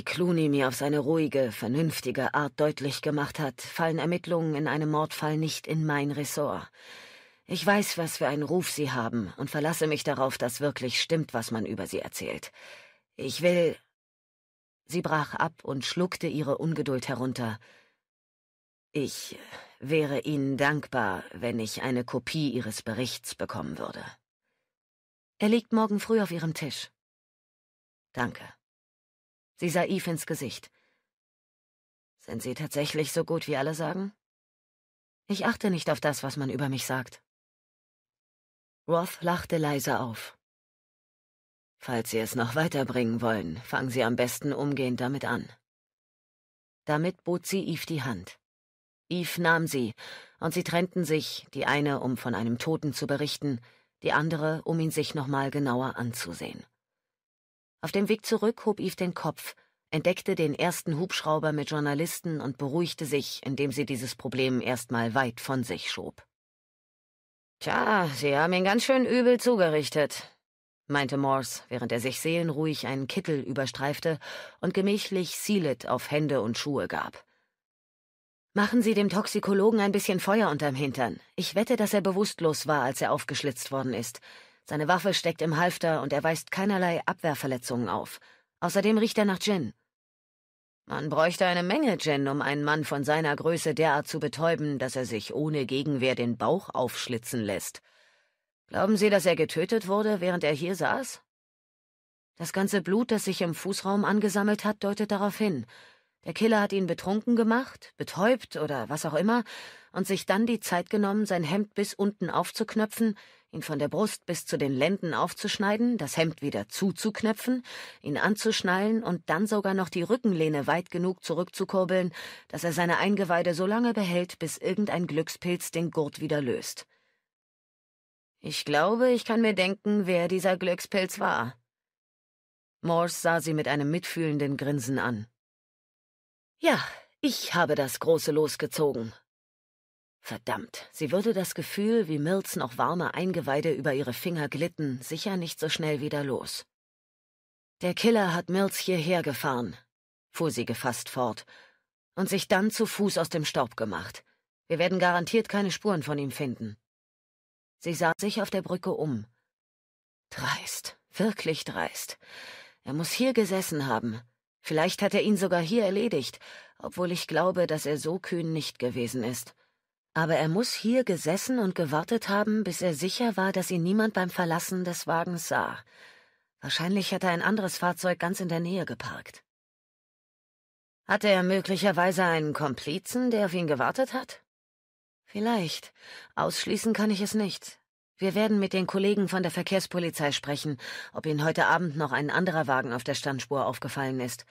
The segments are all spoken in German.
Wie Clooney mir auf seine ruhige, vernünftige Art deutlich gemacht hat, fallen Ermittlungen in einem Mordfall nicht in mein Ressort. Ich weiß, was für einen Ruf Sie haben und verlasse mich darauf, dass wirklich stimmt, was man über Sie erzählt. Ich will... Sie brach ab und schluckte ihre Ungeduld herunter. Ich wäre Ihnen dankbar, wenn ich eine Kopie Ihres Berichts bekommen würde. Er liegt morgen früh auf Ihrem Tisch. Danke. Sie sah Eve ins Gesicht. Sind Sie tatsächlich so gut, wie alle sagen? Ich achte nicht auf das, was man über mich sagt. Roth lachte leise auf. Falls Sie es noch weiterbringen wollen, fangen Sie am besten umgehend damit an. Damit bot sie Eve die Hand. Eve nahm sie, und sie trennten sich, die eine, um von einem Toten zu berichten, die andere, um ihn sich nochmal genauer anzusehen. Auf dem Weg zurück hob Eve den Kopf, entdeckte den ersten Hubschrauber mit Journalisten und beruhigte sich, indem sie dieses Problem erstmal weit von sich schob. »Tja, Sie haben ihn ganz schön übel zugerichtet«, meinte Morse, während er sich seelenruhig einen Kittel überstreifte und gemächlich Sealet auf Hände und Schuhe gab. »Machen Sie dem Toxikologen ein bisschen Feuer unterm Hintern. Ich wette, dass er bewusstlos war, als er aufgeschlitzt worden ist.« Seine Waffe steckt im Halfter und er weist keinerlei Abwehrverletzungen auf. Außerdem riecht er nach Gin. Man bräuchte eine Menge Gin, um einen Mann von seiner Größe derart zu betäuben, dass er sich ohne Gegenwehr den Bauch aufschlitzen lässt. Glauben Sie, dass er getötet wurde, während er hier saß? Das ganze Blut, das sich im Fußraum angesammelt hat, deutet darauf hin. Der Killer hat ihn betrunken gemacht, betäubt oder was auch immer und sich dann die Zeit genommen, sein Hemd bis unten aufzuknöpfen, ihn von der Brust bis zu den Lenden aufzuschneiden, das Hemd wieder zuzuknöpfen, ihn anzuschnallen und dann sogar noch die Rückenlehne weit genug zurückzukurbeln, dass er seine Eingeweide so lange behält, bis irgendein Glückspilz den Gurt wieder löst. Ich glaube, ich kann mir denken, wer dieser Glückspilz war. Morse sah sie mit einem mitfühlenden Grinsen an. Ja, ich habe das große Los gezogen. Verdammt, sie würde das Gefühl, wie Mills noch warme Eingeweide über ihre Finger glitten, sicher nicht so schnell wieder los. Der Killer hat Mills hierher gefahren, fuhr sie gefasst fort, und sich dann zu Fuß aus dem Staub gemacht. Wir werden garantiert keine Spuren von ihm finden. Sie sah sich auf der Brücke um. Dreist, wirklich dreist. Er muss hier gesessen haben. Vielleicht hat er ihn sogar hier erledigt, obwohl ich glaube, dass er so kühn nicht gewesen ist. Aber er muss hier gesessen und gewartet haben, bis er sicher war, dass ihn niemand beim Verlassen des Wagens sah. Wahrscheinlich hat er ein anderes Fahrzeug ganz in der Nähe geparkt. Hatte er möglicherweise einen Komplizen, der auf ihn gewartet hat? Vielleicht. Ausschließen kann ich es nicht. Wir werden mit den Kollegen von der Verkehrspolizei sprechen, ob ihnen heute Abend noch ein anderer Wagen auf der Standspur aufgefallen ist.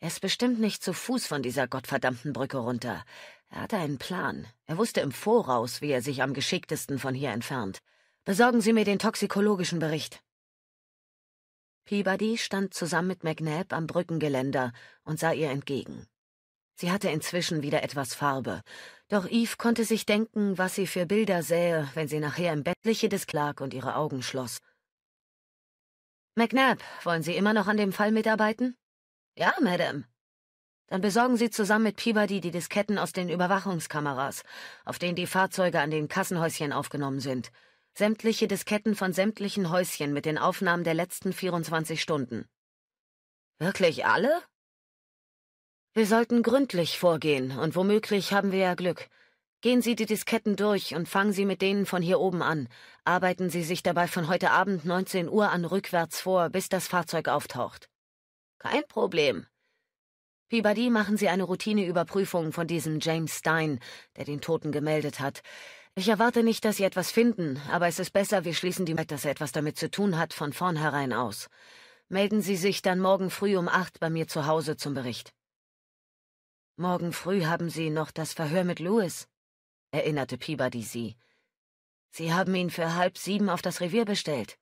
Er ist bestimmt nicht zu Fuß von dieser gottverdammten Brücke runter. Er hatte einen Plan. Er wusste im Voraus, wie er sich am geschicktesten von hier entfernt. Besorgen Sie mir den toxikologischen Bericht. Peabody stand zusammen mit McNab am Brückengeländer und sah ihr entgegen. Sie hatte inzwischen wieder etwas Farbe, doch Eve konnte sich denken, was sie für Bilder sähe, wenn sie nachher im Bett des Clark und ihre Augen schloss. McNab, wollen Sie immer noch an dem Fall mitarbeiten? Ja, Madame. Dann besorgen Sie zusammen mit Peabody die Disketten aus den Überwachungskameras, auf denen die Fahrzeuge an den Kassenhäuschen aufgenommen sind. Sämtliche Disketten von sämtlichen Häuschen mit den Aufnahmen der letzten 24 Stunden. Wirklich alle? Wir sollten gründlich vorgehen, und womöglich haben wir ja Glück. Gehen Sie die Disketten durch und fangen Sie mit denen von hier oben an. Arbeiten Sie sich dabei von heute Abend 19 Uhr an rückwärts vor, bis das Fahrzeug auftaucht. Kein Problem. Peabody machen Sie eine Routineüberprüfung von diesem James Stein, der den Toten gemeldet hat. Ich erwarte nicht, dass Sie etwas finden, aber es ist besser, wir schließen die mit, dass er etwas damit zu tun hat, von vornherein aus. Melden Sie sich dann morgen früh um 8 bei mir zu Hause zum Bericht. Morgen früh haben Sie noch das Verhör mit Louis, erinnerte Peabody sie. Sie haben ihn für 6:30 auf das Revier bestellt.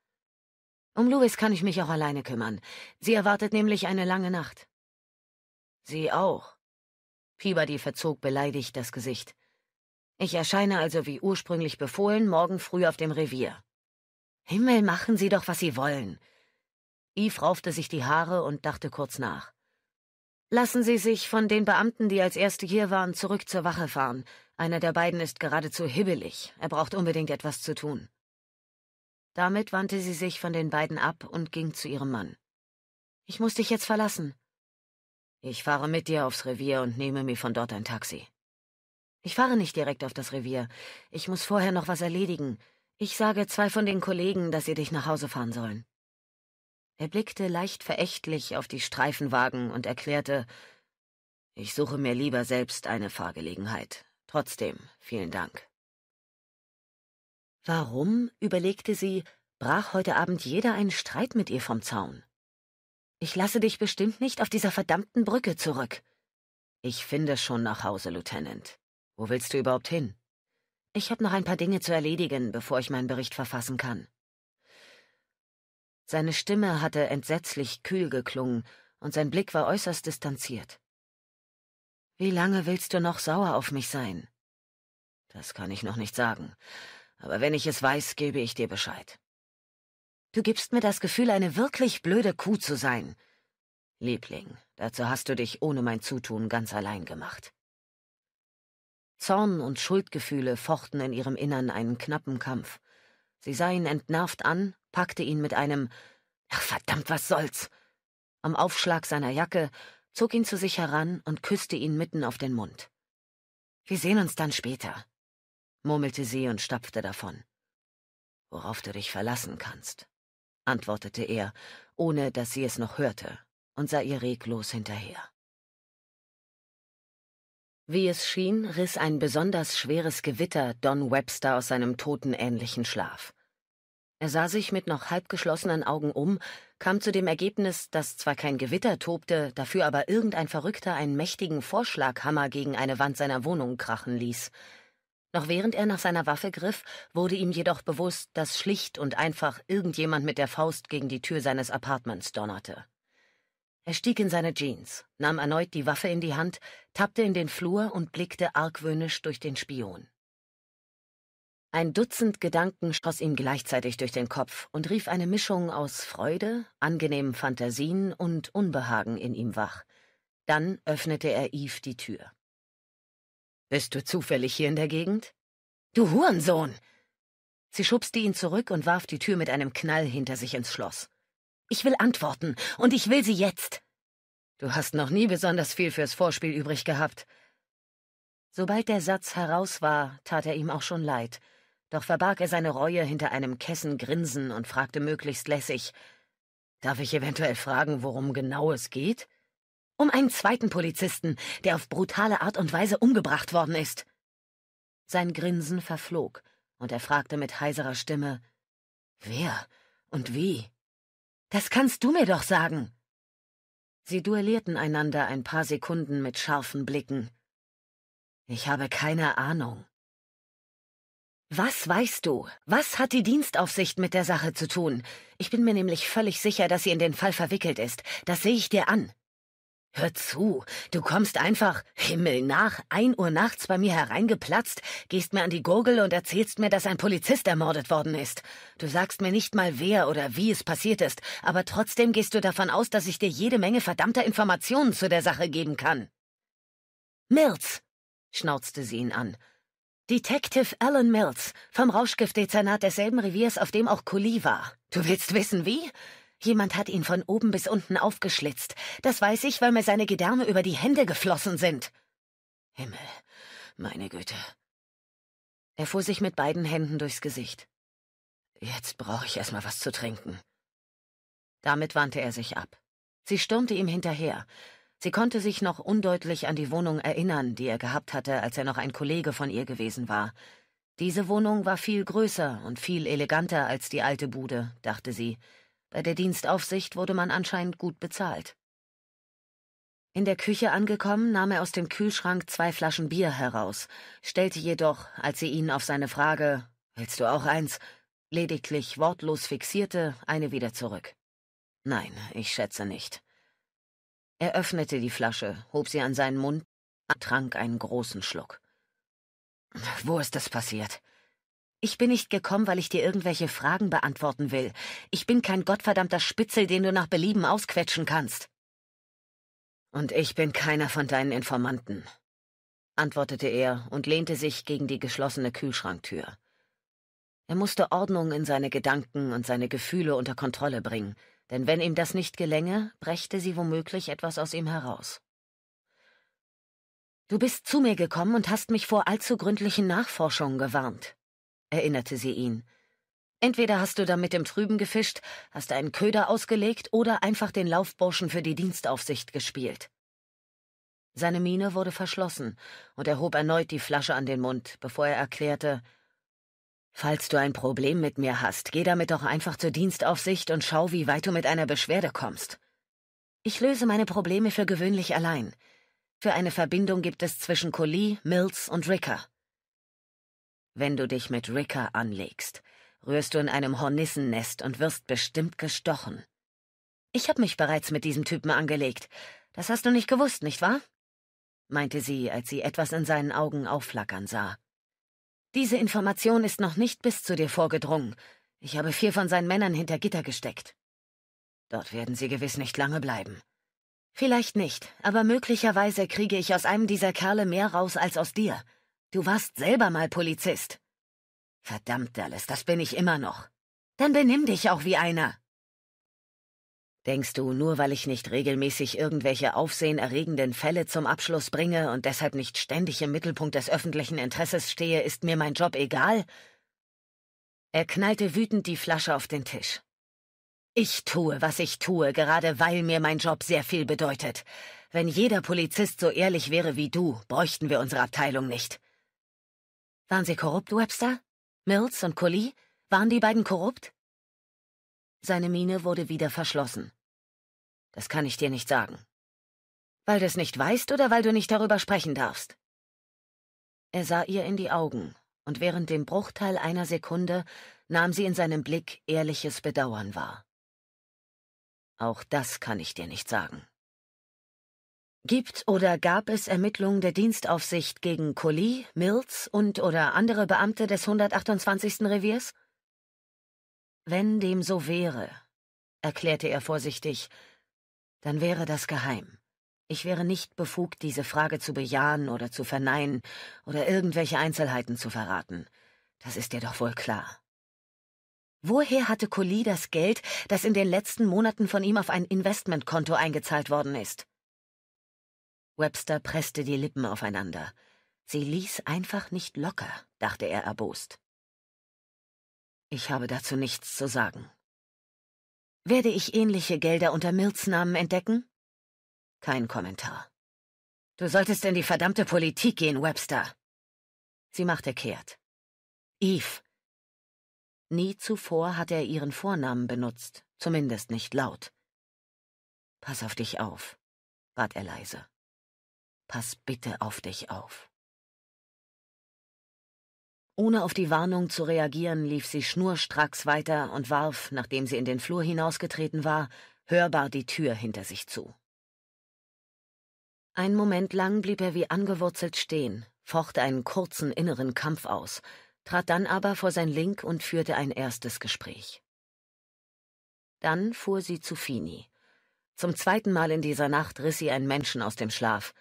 Um Louis kann ich mich auch alleine kümmern. Sie erwartet nämlich eine lange Nacht. Sie auch. Peabody verzog beleidigt das Gesicht. Ich erscheine also wie ursprünglich befohlen, morgen früh auf dem Revier. Himmel, machen Sie doch, was Sie wollen. Eve raufte sich die Haare und dachte kurz nach. Lassen Sie sich von den Beamten, die als Erste hier waren, zurück zur Wache fahren. Einer der beiden ist geradezu hibbelig. Er braucht unbedingt etwas zu tun. Damit wandte sie sich von den beiden ab und ging zu ihrem Mann. »Ich muss dich jetzt verlassen.« »Ich fahre mit dir aufs Revier und nehme mir von dort ein Taxi.« »Ich fahre nicht direkt auf das Revier. Ich muss vorher noch was erledigen. Ich sage zwei von den Kollegen, dass sie dich nach Hause fahren sollen.« Er blickte leicht verächtlich auf die Streifenwagen und erklärte, »Ich suche mir lieber selbst eine Fahrgelegenheit. Trotzdem, vielen Dank.« Warum, überlegte sie, brach heute Abend jeder einen Streit mit ihr vom Zaun? »Ich lasse dich bestimmt nicht auf dieser verdammten Brücke zurück.« »Ich finde schon nach Hause, Lieutenant. Wo willst du überhaupt hin?« »Ich habe noch ein paar Dinge zu erledigen, bevor ich meinen Bericht verfassen kann.« Seine Stimme hatte entsetzlich kühl geklungen und sein Blick war äußerst distanziert. »Wie lange willst du noch sauer auf mich sein?« »Das kann ich noch nicht sagen, aber wenn ich es weiß, gebe ich dir Bescheid.« »Du gibst mir das Gefühl, eine wirklich blöde Kuh zu sein.« »Liebling, dazu hast du dich ohne mein Zutun ganz allein gemacht.« Zorn und Schuldgefühle fochten in ihrem Innern einen knappen Kampf. Sie sah ihn entnervt an, packte ihn mit einem »Ach verdammt, was soll's!« am Aufschlag seiner Jacke, zog ihn zu sich heran und küsste ihn mitten auf den Mund. »Wir sehen uns dann später«, murmelte sie und stapfte davon. »Worauf du dich verlassen kannst«, antwortete er, ohne dass sie es noch hörte, und sah ihr reglos hinterher. Wie es schien, riss ein besonders schweres Gewitter Don Webster aus seinem totenähnlichen Schlaf. Er sah sich mit noch halb geschlossenen Augen um, kam zu dem Ergebnis, dass zwar kein Gewitter tobte, dafür aber irgendein Verrückter einen mächtigen Vorschlaghammer gegen eine Wand seiner Wohnung krachen ließ. Noch während er nach seiner Waffe griff, wurde ihm jedoch bewusst, dass schlicht und einfach irgendjemand mit der Faust gegen die Tür seines Apartments donnerte. Er stieg in seine Jeans, nahm erneut die Waffe in die Hand, tappte in den Flur und blickte argwöhnisch durch den Spion. Ein Dutzend Gedanken schoss ihm gleichzeitig durch den Kopf und rief eine Mischung aus Freude, angenehmen Fantasien und Unbehagen in ihm wach. Dann öffnete er Eve die Tür. »Bist du zufällig hier in der Gegend?« »Du Hurensohn!« Sie schubste ihn zurück und warf die Tür mit einem Knall hinter sich ins Schloss. »Ich will antworten, und ich will sie jetzt!« »Du hast noch nie besonders viel fürs Vorspiel übrig gehabt.« Sobald der Satz heraus war, tat er ihm auch schon leid. Doch verbarg er seine Reue hinter einem Kessengrinsen und fragte möglichst lässig, »Darf ich eventuell fragen, worum genau es geht?« »Um einen zweiten Polizisten, der auf brutale Art und Weise umgebracht worden ist.« Sein Grinsen verflog, und er fragte mit heiserer Stimme, »Wer und wie?« »Das kannst du mir doch sagen!« Sie duellierten einander ein paar Sekunden mit scharfen Blicken. »Ich habe keine Ahnung.« »Was weißt du? Was hat die Dienstaufsicht mit der Sache zu tun? Ich bin mir nämlich völlig sicher, dass sie in den Fall verwickelt ist. Das sehe ich dir an.« »Hör zu, du kommst einfach, Himmel nach, 1 Uhr nachts bei mir hereingeplatzt, gehst mir an die Gurgel und erzählst mir, dass ein Polizist ermordet worden ist. Du sagst mir nicht mal, wer oder wie es passiert ist, aber trotzdem gehst du davon aus, dass ich dir jede Menge verdammter Informationen zu der Sache geben kann.« »Mills«, schnauzte sie ihn an. »Detective Alan Mills, vom Rauschgiftdezernat desselben Reviers, auf dem auch Colley war. Du willst wissen, wie? Jemand hat ihn von oben bis unten aufgeschlitzt. Das weiß ich, weil mir seine Gedärme über die Hände geflossen sind.« »Himmel, meine Güte.« Er fuhr sich mit beiden Händen durchs Gesicht. »Jetzt brauche ich erstmal was zu trinken.« Damit wandte er sich ab. Sie stürmte ihm hinterher. Sie konnte sich noch undeutlich an die Wohnung erinnern, die er gehabt hatte, als er noch ein Kollege von ihr gewesen war. Diese Wohnung war viel größer und viel eleganter als die alte Bude, dachte sie. Bei der Dienstaufsicht wurde man anscheinend gut bezahlt. In der Küche angekommen, nahm er aus dem Kühlschrank 2 Flaschen Bier heraus, stellte jedoch, als sie ihn auf seine Frage, »Willst du auch eins?« lediglich wortlos fixierte, eine wieder zurück. »Nein, ich schätze nicht.« Er öffnete die Flasche, hob sie an seinen Mund und trank einen großen Schluck. »Wo ist das passiert?« »Ich bin nicht gekommen, weil ich dir irgendwelche Fragen beantworten will. Ich bin kein gottverdammter Spitzel, den du nach Belieben ausquetschen kannst.« »Und ich bin keiner von deinen Informanten«, antwortete er und lehnte sich gegen die geschlossene Kühlschranktür. Er musste Ordnung in seine Gedanken und seine Gefühle unter Kontrolle bringen, denn wenn ihm das nicht gelänge, brächte sie womöglich etwas aus ihm heraus. »Du bist zu mir gekommen und hast mich vor allzu gründlichen Nachforschungen gewarnt«, erinnerte sie ihn. »Entweder hast du damit im Trüben gefischt, hast einen Köder ausgelegt oder einfach den Laufburschen für die Dienstaufsicht gespielt.« Seine Miene wurde verschlossen und er hob erneut die Flasche an den Mund, bevor er erklärte, »Falls du ein Problem mit mir hast, geh damit doch einfach zur Dienstaufsicht und schau, wie weit du mit einer Beschwerde kommst. Ich löse meine Probleme für gewöhnlich allein. Für eine Verbindung gibt es zwischen Colley, Mills und Ricker. Wenn du dich mit Ricker anlegst, rührst du in einem Hornissennest und wirst bestimmt gestochen. Ich habe mich bereits mit diesem Typen angelegt. Das hast du nicht gewusst, nicht wahr?« meinte sie, als sie etwas in seinen Augen aufflackern sah. »Diese Information ist noch nicht bis zu dir vorgedrungen. Ich habe 4 von seinen Männern hinter Gitter gesteckt. Dort werden sie gewiss nicht lange bleiben. Vielleicht nicht, aber möglicherweise kriege ich aus einem dieser Kerle mehr raus als aus dir. Du warst selber mal Polizist.« »Verdammt, Dallas, das bin ich immer noch.« »Dann benimm dich auch wie einer.« »Denkst du, nur weil ich nicht regelmäßig irgendwelche aufsehenerregenden Fälle zum Abschluss bringe und deshalb nicht ständig im Mittelpunkt des öffentlichen Interesses stehe, ist mir mein Job egal?« Er knallte wütend die Flasche auf den Tisch. »Ich tue, was ich tue, gerade weil mir mein Job sehr viel bedeutet. Wenn jeder Polizist so ehrlich wäre wie du, bräuchten wir unsere Abteilung nicht.« »Waren sie korrupt, Webster? Mills und Colley? Waren die beiden korrupt?« Seine Miene wurde wieder verschlossen. »Das kann ich dir nicht sagen.« »Weil du es nicht weißt oder weil du nicht darüber sprechen darfst?« Er sah ihr in die Augen, und während dem Bruchteil einer Sekunde nahm sie in seinem Blick ehrliches Bedauern wahr. »Auch das kann ich dir nicht sagen.« »Gibt oder gab es Ermittlungen der Dienstaufsicht gegen Colley, Mills und oder andere Beamte des 128. Reviers?« »Wenn dem so wäre«, erklärte er vorsichtig, »dann wäre das geheim. Ich wäre nicht befugt, diese Frage zu bejahen oder zu verneinen oder irgendwelche Einzelheiten zu verraten. Das ist dir doch wohl klar.« »Woher hatte Colley das Geld, das in den letzten Monaten von ihm auf ein Investmentkonto eingezahlt worden ist?« Webster presste die Lippen aufeinander. Sie ließ einfach nicht locker, dachte er erbost. »Ich habe dazu nichts zu sagen.« »Werde ich ähnliche Gelder unter Mills Namen entdecken?« Kein Kommentar. »Du solltest in die verdammte Politik gehen, Webster.« Sie machte kehrt. »Eve.« Nie zuvor hatte er ihren Vornamen benutzt, zumindest nicht laut. »Pass auf dich auf«, bat er leise. »Pass bitte auf dich auf.« Ohne auf die Warnung zu reagieren, lief sie schnurstracks weiter und warf, nachdem sie in den Flur hinausgetreten war, hörbar die Tür hinter sich zu. Einen Moment lang blieb er wie angewurzelt stehen, focht einen kurzen inneren Kampf aus, trat dann aber vor sein Link und führte ein erstes Gespräch. Dann fuhr sie zu Feeney. Zum 2. Mal in dieser Nacht riss sie einen Menschen aus dem Schlaf.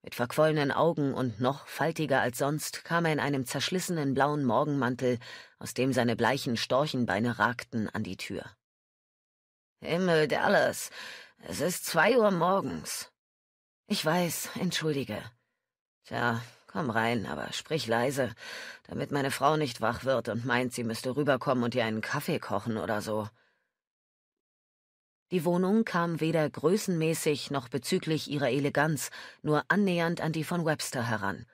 Mit verquollenen Augen und noch faltiger als sonst kam er in einem zerschlissenen blauen Morgenmantel, aus dem seine bleichen Storchenbeine ragten, an die Tür. »Himmel, Dallas, es ist 2 Uhr morgens.« »Ich weiß, entschuldige.« »Tja, komm rein, aber sprich leise, damit meine Frau nicht wach wird und meint, sie müsste rüberkommen und ihr einen Kaffee kochen oder so.« Die Wohnung kam weder größenmäßig noch bezüglich ihrer Eleganz nur annähernd an die von Webster heran.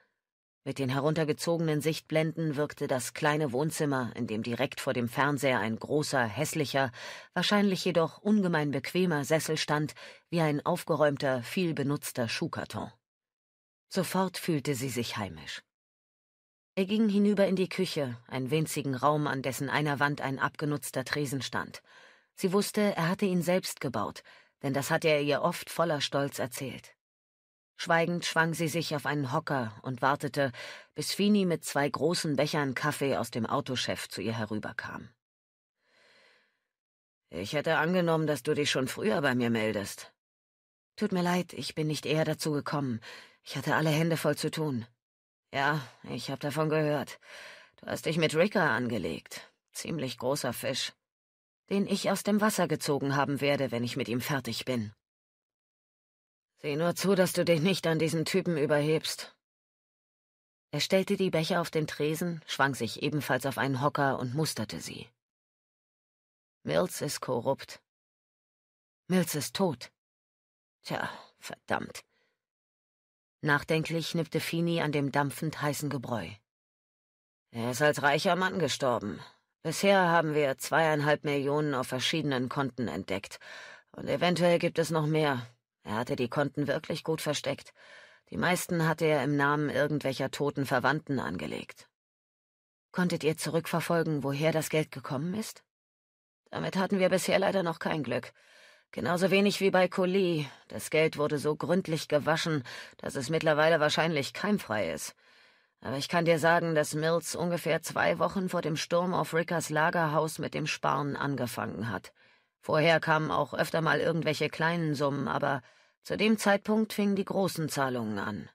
Mit den heruntergezogenen Sichtblenden wirkte das kleine Wohnzimmer, in dem direkt vor dem Fernseher ein großer, hässlicher, wahrscheinlich jedoch ungemein bequemer Sessel stand, wie ein aufgeräumter, viel benutzter Schuhkarton. Sofort fühlte sie sich heimisch. Er ging hinüber in die Küche, einen winzigen Raum, an dessen einer Wand ein abgenutzter Tresen stand. Sie wusste, er hatte ihn selbst gebaut, denn das hatte er ihr oft voller Stolz erzählt. Schweigend schwang sie sich auf einen Hocker und wartete, bis Feeney mit 2 großen Bechern Kaffee aus dem Autochef zu ihr herüberkam. »Ich hätte angenommen, dass du dich schon früher bei mir meldest.« Tut mir leid, ich bin nicht eher dazu gekommen. Ich hatte alle Hände voll zu tun. Ja, ich habe davon gehört. Du hast dich mit Ricker angelegt. Ziemlich großer Fisch, den ich aus dem Wasser gezogen haben werde, wenn ich mit ihm fertig bin. Sieh nur zu, dass du dich nicht an diesen Typen überhebst. Er stellte die Becher auf den Tresen, schwang sich ebenfalls auf einen Hocker und musterte sie. Mills ist korrupt. Mills ist tot. Tja, verdammt. Nachdenklich nippte Feeney an dem dampfend heißen Gebräu. Er ist als reicher Mann gestorben. Bisher haben wir 2,5 Millionen auf verschiedenen Konten entdeckt. Und eventuell gibt es noch mehr. Er hatte die Konten wirklich gut versteckt. Die meisten hatte er im Namen irgendwelcher toten Verwandten angelegt. Konntet ihr zurückverfolgen, woher das Geld gekommen ist? Damit hatten wir bisher leider noch kein Glück. Genauso wenig wie bei Colley. Das Geld wurde so gründlich gewaschen, dass es mittlerweile wahrscheinlich keimfrei ist. Aber ich kann dir sagen, dass Mills ungefähr 2 Wochen vor dem Sturm auf Rickers Lagerhaus mit dem Sparen angefangen hat. Vorher kamen auch öfter mal irgendwelche kleinen Summen, aber zu dem Zeitpunkt fingen die großen Zahlungen an.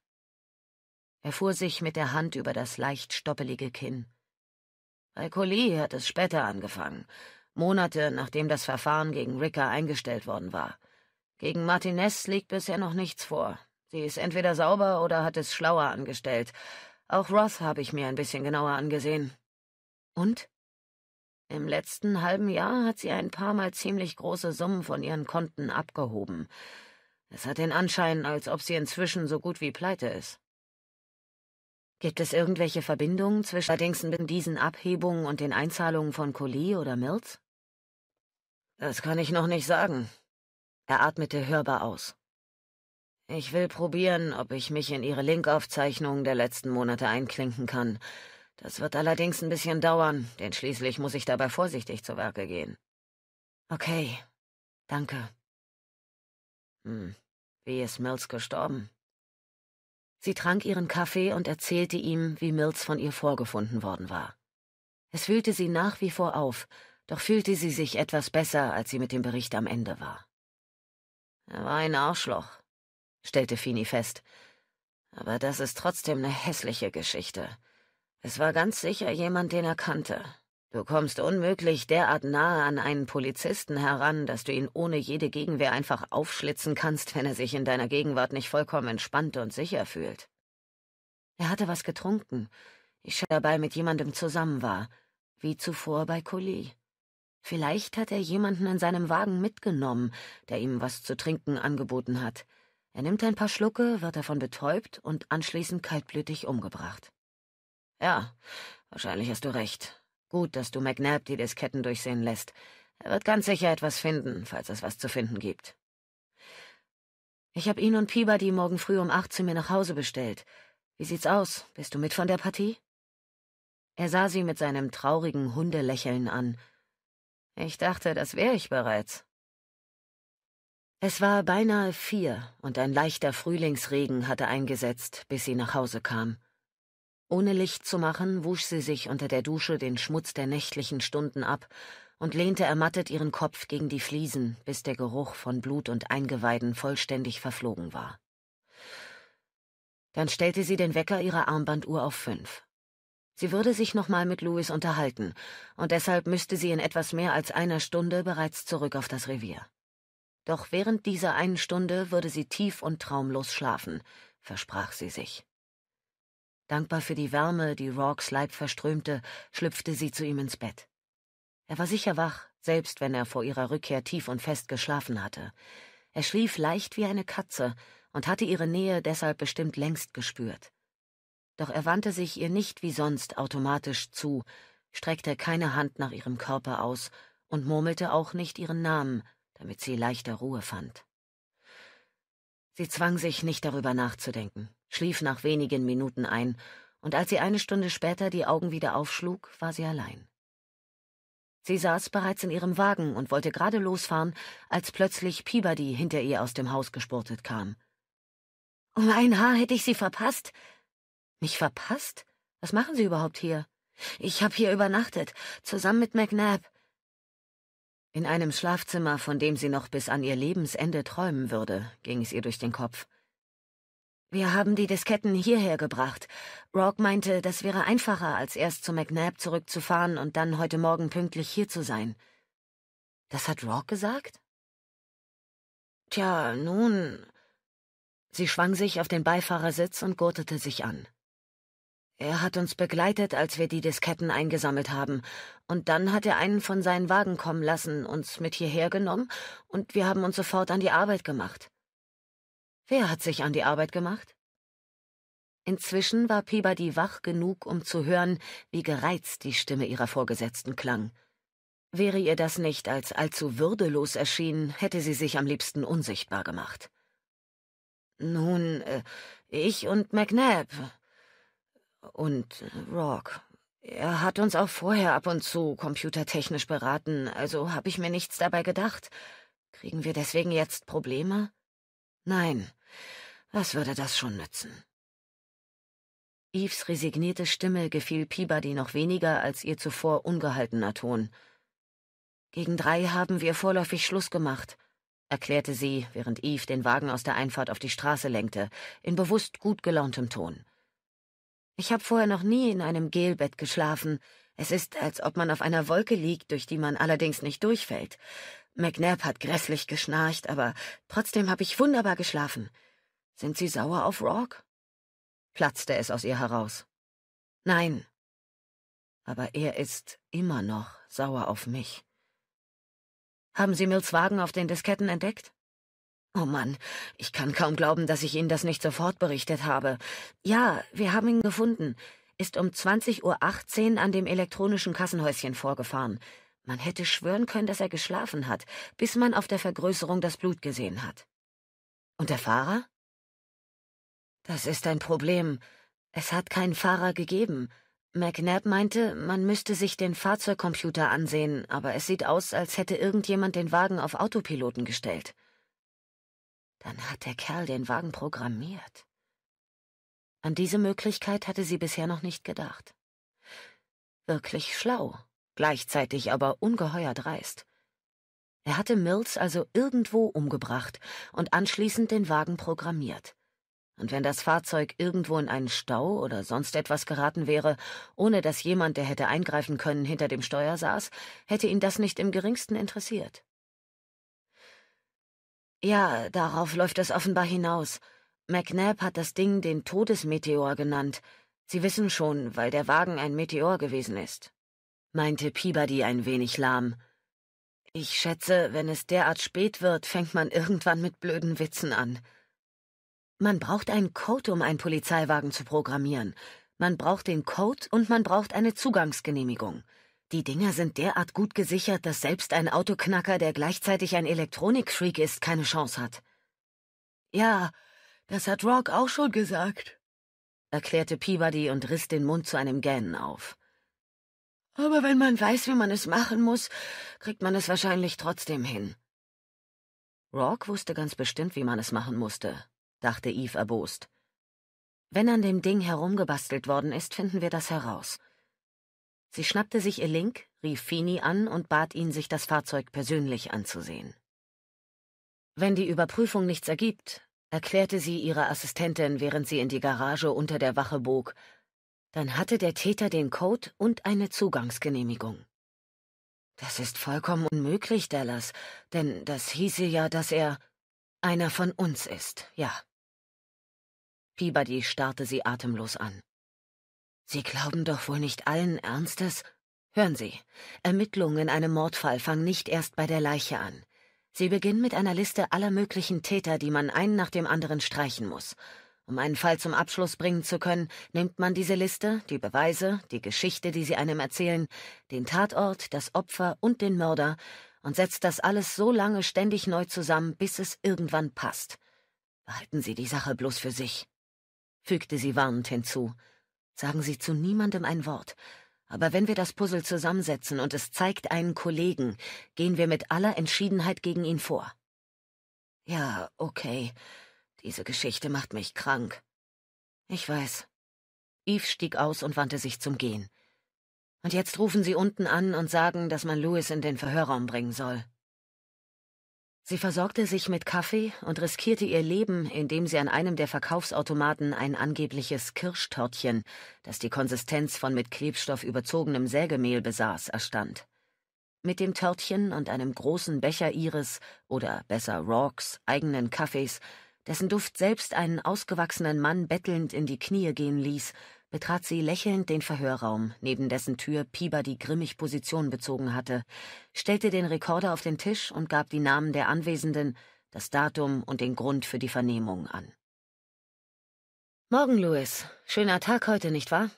Er fuhr sich mit der Hand über das leicht stoppelige Kinn. Bei Colley hat es später angefangen. Monate, nachdem das Verfahren gegen Ricker eingestellt worden war. Gegen Martinez liegt bisher noch nichts vor. Sie ist entweder sauber oder hat es schlauer angestellt. Auch Roth habe ich mir ein bisschen genauer angesehen. Und? Im letzten halben Jahr hat sie ein paar Mal ziemlich große Summen von ihren Konten abgehoben. Es hat den Anschein, als ob sie inzwischen so gut wie pleite ist. Gibt es irgendwelche Verbindungen zwischen allerdings diesen Abhebungen und den Einzahlungen von Colley oder Mills? Das kann ich noch nicht sagen. Er atmete hörbar aus. Ich will probieren, ob ich mich in ihre Linkaufzeichnungen der letzten Monate einklinken kann. Das wird allerdings ein bisschen dauern, denn schließlich muss ich dabei vorsichtig zu Werke gehen. Okay, danke. Wie ist Mills gestorben? Sie trank ihren Kaffee und erzählte ihm, wie Mills von ihr vorgefunden worden war. Es wühlte sie nach wie vor auf, doch fühlte sie sich etwas besser, als sie mit dem Bericht am Ende war. Er war ein Arschloch, stellte Feeney fest. Aber das ist trotzdem eine hässliche Geschichte. Es war ganz sicher jemand, den er kannte. Du kommst unmöglich derart nahe an einen Polizisten heran, dass du ihn ohne jede Gegenwehr einfach aufschlitzen kannst, wenn er sich in deiner Gegenwart nicht vollkommen entspannt und sicher fühlt. Er hatte was getrunken. Ich schätze, dabei mit jemandem zusammen war, wie zuvor bei Colley. Vielleicht hat er jemanden in seinem Wagen mitgenommen, der ihm was zu trinken angeboten hat. Er nimmt ein paar Schlucke, wird davon betäubt und anschließend kaltblütig umgebracht. Ja, wahrscheinlich hast du recht. Gut, dass du McNab die Disketten durchsehen lässt. Er wird ganz sicher etwas finden, falls es was zu finden gibt. Ich habe ihn und Peabody morgen früh um 8 zu mir nach Hause bestellt. Wie sieht's aus? Bist du mit von der Partie? Er sah sie mit seinem traurigen Hundelächeln an. Ich dachte, das wäre ich bereits. Es war beinahe 4 und ein leichter Frühlingsregen hatte eingesetzt, bis sie nach Hause kam. Ohne Licht zu machen, wusch sie sich unter der Dusche den Schmutz der nächtlichen Stunden ab und lehnte ermattet ihren Kopf gegen die Fliesen, bis der Geruch von Blut und Eingeweiden vollständig verflogen war. Dann stellte sie den Wecker ihrer Armbanduhr auf 5. Sie würde sich nochmal mit Louis unterhalten, und deshalb müsste sie in etwas mehr als einer Stunde bereits zurück auf das Revier. Doch während dieser einen Stunde würde sie tief und traumlos schlafen, versprach sie sich. Dankbar für die Wärme, die Roarkes Leib verströmte, schlüpfte sie zu ihm ins Bett. Er war sicher wach, selbst wenn er vor ihrer Rückkehr tief und fest geschlafen hatte. Er schlief leicht wie eine Katze und hatte ihre Nähe deshalb bestimmt längst gespürt. Doch er wandte sich ihr nicht wie sonst automatisch zu, streckte keine Hand nach ihrem Körper aus und murmelte auch nicht ihren Namen, damit sie leichter Ruhe fand. Sie zwang sich nicht darüber nachzudenken, schlief nach wenigen Minuten ein, und als sie eine Stunde später die Augen wieder aufschlug, war sie allein. Sie saß bereits in ihrem Wagen und wollte gerade losfahren, als plötzlich Peabody hinter ihr aus dem Haus gespurtet kam. »Um ein Haar hätte ich Sie verpasst!« »Mich verpasst? Was machen Sie überhaupt hier?« »Ich habe hier übernachtet, zusammen mit McNab.« In einem Schlafzimmer, von dem sie noch bis an ihr Lebensende träumen würde, ging es ihr durch den Kopf. »Wir haben die Disketten hierher gebracht. Roarke meinte, das wäre einfacher, als erst zu McNab zurückzufahren und dann heute Morgen pünktlich hier zu sein.« »Das hat Roarke gesagt?« »Tja, nun...« Sie schwang sich auf den Beifahrersitz und gurtete sich an. »Er hat uns begleitet, als wir die Disketten eingesammelt haben, und dann hat er einen von seinen Wagen kommen lassen, uns mit hierher genommen, und wir haben uns sofort an die Arbeit gemacht.« »Wer hat sich an die Arbeit gemacht?« Inzwischen war Peabody wach genug, um zu hören, wie gereizt die Stimme ihrer Vorgesetzten klang. Wäre ihr das nicht als allzu würdelos erschienen, hätte sie sich am liebsten unsichtbar gemacht. »Nun, ich und McNab. Und Roarke. Er hat uns auch vorher ab und zu computertechnisch beraten, also habe ich mir nichts dabei gedacht. Kriegen wir deswegen jetzt Probleme? Nein, was würde das schon nützen?« Eves resignierte Stimme gefiel Peabody noch weniger als ihr zuvor ungehaltener Ton. »Gegen 3 haben wir vorläufig Schluss gemacht«, erklärte sie, während Eve den Wagen aus der Einfahrt auf die Straße lenkte, in bewusst gut gelauntem Ton. »Ich habe vorher noch nie in einem Gelbett geschlafen. Es ist, als ob man auf einer Wolke liegt, durch die man allerdings nicht durchfällt. McNab hat grässlich geschnarcht, aber trotzdem habe ich wunderbar geschlafen. Sind Sie sauer auf Roarke?« platzte es aus ihr heraus. »Nein. Aber er ist immer noch sauer auf mich.« »Haben Sie Mills Wagen auf den Disketten entdeckt?« »Oh Mann, ich kann kaum glauben, dass ich Ihnen das nicht sofort berichtet habe. Ja, wir haben ihn gefunden. Ist um 20:18 Uhr an dem elektronischen Kassenhäuschen vorgefahren. Man hätte schwören können, dass er geschlafen hat, bis man auf der Vergrößerung das Blut gesehen hat.« »Und der Fahrer?« »Das ist ein Problem. Es hat keinen Fahrer gegeben. McNab meinte, man müsste sich den Fahrzeugcomputer ansehen, aber es sieht aus, als hätte irgendjemand den Wagen auf Autopiloten gestellt.« Dann hat der Kerl den Wagen programmiert. An diese Möglichkeit hatte sie bisher noch nicht gedacht. Wirklich schlau, gleichzeitig aber ungeheuer dreist. Er hatte Mills also irgendwo umgebracht und anschließend den Wagen programmiert. Und wenn das Fahrzeug irgendwo in einen Stau oder sonst etwas geraten wäre, ohne dass jemand, der hätte eingreifen können, hinter dem Steuer saß, hätte ihn das nicht im geringsten interessiert. »Ja, darauf läuft es offenbar hinaus. McNab hat das Ding den Todesmeteor genannt. Sie wissen schon, weil der Wagen ein Meteor gewesen ist«, meinte Peabody ein wenig lahm. »Ich schätze, wenn es derart spät wird, fängt man irgendwann mit blöden Witzen an. Man braucht einen Code, um einen Polizeiwagen zu programmieren. Man braucht den Code und man braucht eine Zugangsgenehmigung. Die Dinger sind derart gut gesichert, dass selbst ein Autoknacker, der gleichzeitig ein Elektronikfreak ist, keine Chance hat.« »Ja, das hat Roarke auch schon gesagt«, erklärte Peabody und riss den Mund zu einem Gähnen auf. »Aber wenn man weiß, wie man es machen muss, kriegt man es wahrscheinlich trotzdem hin.« Roarke wusste ganz bestimmt, wie man es machen musste, dachte Eve erbost. »Wenn an dem Ding herumgebastelt worden ist, finden wir das heraus.« Sie schnappte sich ihr Link, rief Feeney an und bat ihn, sich das Fahrzeug persönlich anzusehen. »Wenn die Überprüfung nichts ergibt«, erklärte sie ihrer Assistentin, während sie in die Garage unter der Wache bog, »dann hatte der Täter den Code und eine Zugangsgenehmigung.« »Das ist vollkommen unmöglich, Dallas, denn das hieße ja, dass er einer von uns ist, ja.« Peabody starrte sie atemlos an. »Sie glauben doch wohl nicht allen Ernstes? Hören Sie, Ermittlungen in einem Mordfall fangen nicht erst bei der Leiche an. Sie beginnen mit einer Liste aller möglichen Täter, die man einen nach dem anderen streichen muss. Um einen Fall zum Abschluss bringen zu können, nimmt man diese Liste, die Beweise, die Geschichte, die sie einem erzählen, den Tatort, das Opfer und den Mörder und setzt das alles so lange ständig neu zusammen, bis es irgendwann passt. Behalten Sie die Sache bloß für sich«, fügte sie warnend hinzu. »Sagen Sie zu niemandem ein Wort. Aber wenn wir das Puzzle zusammensetzen und es zeigt einen Kollegen, gehen wir mit aller Entschiedenheit gegen ihn vor.« »Ja, okay. Diese Geschichte macht mich krank.« »Ich weiß.« Eve stieg aus und wandte sich zum Gehen. Und jetzt rufen Sie unten an und sagen, dass man Louis in den Verhörraum bringen soll.« Sie versorgte sich mit Kaffee und riskierte ihr Leben, indem sie an einem der Verkaufsautomaten ein angebliches Kirschtortchen, das die Konsistenz von mit Klebstoff überzogenem Sägemehl besaß, erstand. Mit dem Törtchen und einem großen Becher ihres, oder besser Roarkes, eigenen Kaffees, dessen Duft selbst einen ausgewachsenen Mann bettelnd in die Knie gehen ließ, betrat sie lächelnd den Verhörraum, neben dessen Tür Peabody grimmig Position bezogen hatte, stellte den Rekorder auf den Tisch und gab die Namen der Anwesenden, das Datum und den Grund für die Vernehmung an. »Morgen, Louis. Schöner Tag heute, nicht wahr?«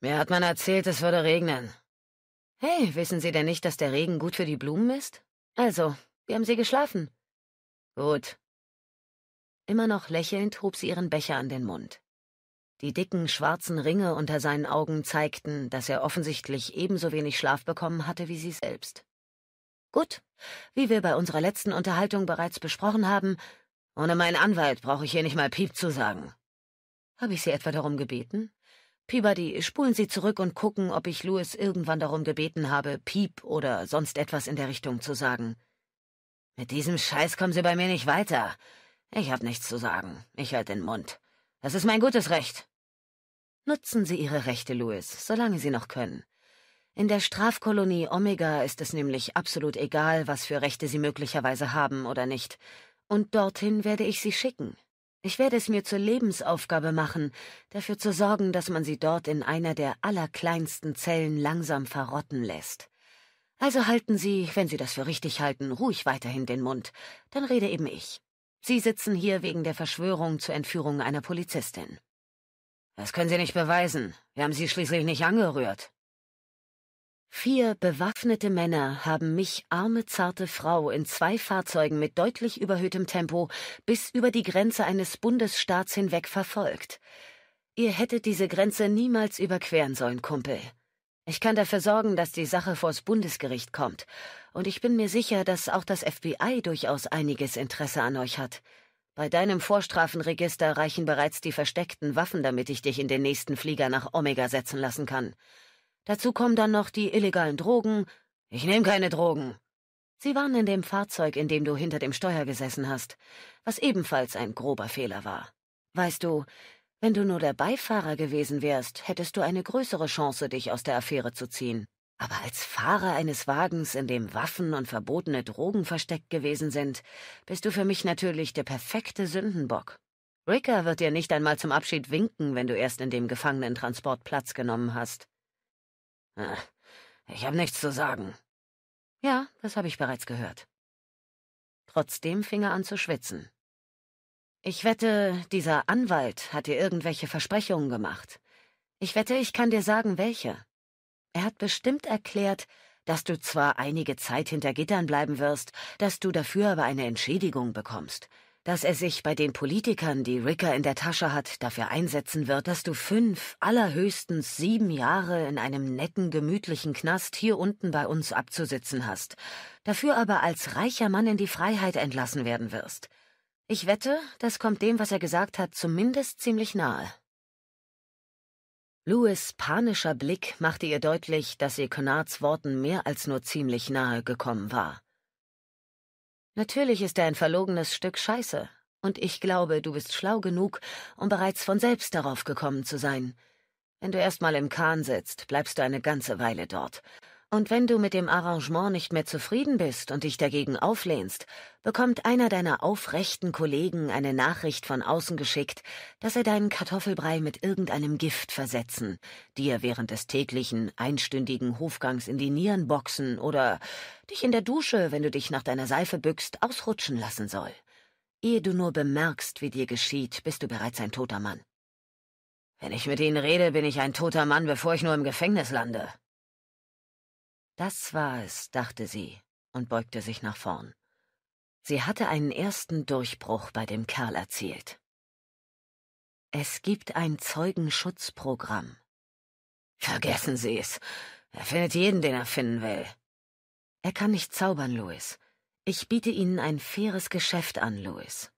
»Mir hat man erzählt, es würde regnen.« »Hey, wissen Sie denn nicht, dass der Regen gut für die Blumen ist? Also, wie haben Sie geschlafen?« »Gut.« Immer noch lächelnd hob sie ihren Becher an den Mund. Die dicken, schwarzen Ringe unter seinen Augen zeigten, dass er offensichtlich ebenso wenig Schlaf bekommen hatte wie sie selbst. »Gut, wie wir bei unserer letzten Unterhaltung bereits besprochen haben, ohne meinen Anwalt brauche ich hier nicht mal Piep zu sagen.« »Habe ich Sie etwa darum gebeten? Peabody, spulen Sie zurück und gucken, ob ich Louis irgendwann darum gebeten habe, Piep oder sonst etwas in der Richtung zu sagen.« »Mit diesem Scheiß kommen Sie bei mir nicht weiter. Ich habe nichts zu sagen. Ich halte den Mund. Das ist mein gutes Recht.« »Nutzen Sie Ihre Rechte, Louis, solange Sie noch können. In der Strafkolonie Omega ist es nämlich absolut egal, was für Rechte Sie möglicherweise haben oder nicht. Und dorthin werde ich Sie schicken. Ich werde es mir zur Lebensaufgabe machen, dafür zu sorgen, dass man Sie dort in einer der allerkleinsten Zellen langsam verrotten lässt. Also halten Sie, wenn Sie das für richtig halten, ruhig weiterhin den Mund. Dann rede eben ich. Sie sitzen hier wegen der Verschwörung zur Entführung einer Polizistin.« »Das können Sie nicht beweisen. Wir haben Sie schließlich nicht angerührt.« »4 bewaffnete Männer haben mich, arme, zarte Frau, in 2 Fahrzeugen mit deutlich überhöhtem Tempo bis über die Grenze eines Bundesstaats hinweg verfolgt. Ihr hättet diese Grenze niemals überqueren sollen, Kumpel. Ich kann dafür sorgen, dass die Sache vors Bundesgericht kommt. Und ich bin mir sicher, dass auch das FBI durchaus einiges Interesse an euch hat. Bei deinem Vorstrafenregister reichen bereits die versteckten Waffen, damit ich dich in den nächsten Flieger nach Omega setzen lassen kann. Dazu kommen dann noch die illegalen Drogen.« »Ich nehme keine Drogen.« »Sie waren in dem Fahrzeug, in dem du hinter dem Steuer gesessen hast, was ebenfalls ein grober Fehler war. Weißt du, wenn du nur der Beifahrer gewesen wärst, hättest du eine größere Chance, dich aus der Affäre zu ziehen. Aber als Fahrer eines Wagens, in dem Waffen und verbotene Drogen versteckt gewesen sind, bist du für mich natürlich der perfekte Sündenbock. Ricker wird dir nicht einmal zum Abschied winken, wenn du erst in dem Gefangenentransport Platz genommen hast.« »Ich habe nichts zu sagen.« »Ja, das habe ich bereits gehört.« Trotzdem fing er an zu schwitzen. »Ich wette, dieser Anwalt hat dir irgendwelche Versprechungen gemacht. Ich wette, ich kann dir sagen, welche. Er hat bestimmt erklärt, dass du zwar einige Zeit hinter Gittern bleiben wirst, dass du dafür aber eine Entschädigung bekommst, dass er sich bei den Politikern, die Ricker in der Tasche hat, dafür einsetzen wird, dass du 5, allerhöchstens 7 Jahre in einem netten, gemütlichen Knast hier unten bei uns abzusitzen hast, dafür aber als reicher Mann in die Freiheit entlassen werden wirst. Ich wette, das kommt dem, was er gesagt hat, zumindest ziemlich nahe.« Louis' panischer Blick machte ihr deutlich, dass sie Kennards Worten mehr als nur ziemlich nahe gekommen war. »Natürlich ist er ein verlogenes Stück Scheiße, und ich glaube, du bist schlau genug, um bereits von selbst darauf gekommen zu sein. Wenn du erstmal im Kahn sitzt, bleibst du eine ganze Weile dort. Und wenn du mit dem Arrangement nicht mehr zufrieden bist und dich dagegen auflehnst, bekommt einer deiner aufrechten Kollegen eine Nachricht von außen geschickt, dass er deinen Kartoffelbrei mit irgendeinem Gift versetzen, dir während des täglichen, einstündigen Hofgangs in die Nieren boxen oder dich in der Dusche, wenn du dich nach deiner Seife bückst, ausrutschen lassen soll. Ehe du nur bemerkst, wie dir geschieht, bist du bereits ein toter Mann.« »Wenn ich mit Ihnen rede, bin ich ein toter Mann, bevor ich nur im Gefängnis lande.« Das war es, dachte sie und beugte sich nach vorn. Sie hatte einen ersten Durchbruch bei dem Kerl erzielt. »Es gibt ein Zeugenschutzprogramm.« »Vergessen Sie es. Er findet jeden, den er finden will.« »Er kann nicht zaubern, Louis. Ich biete Ihnen ein faires Geschäft an, Louis.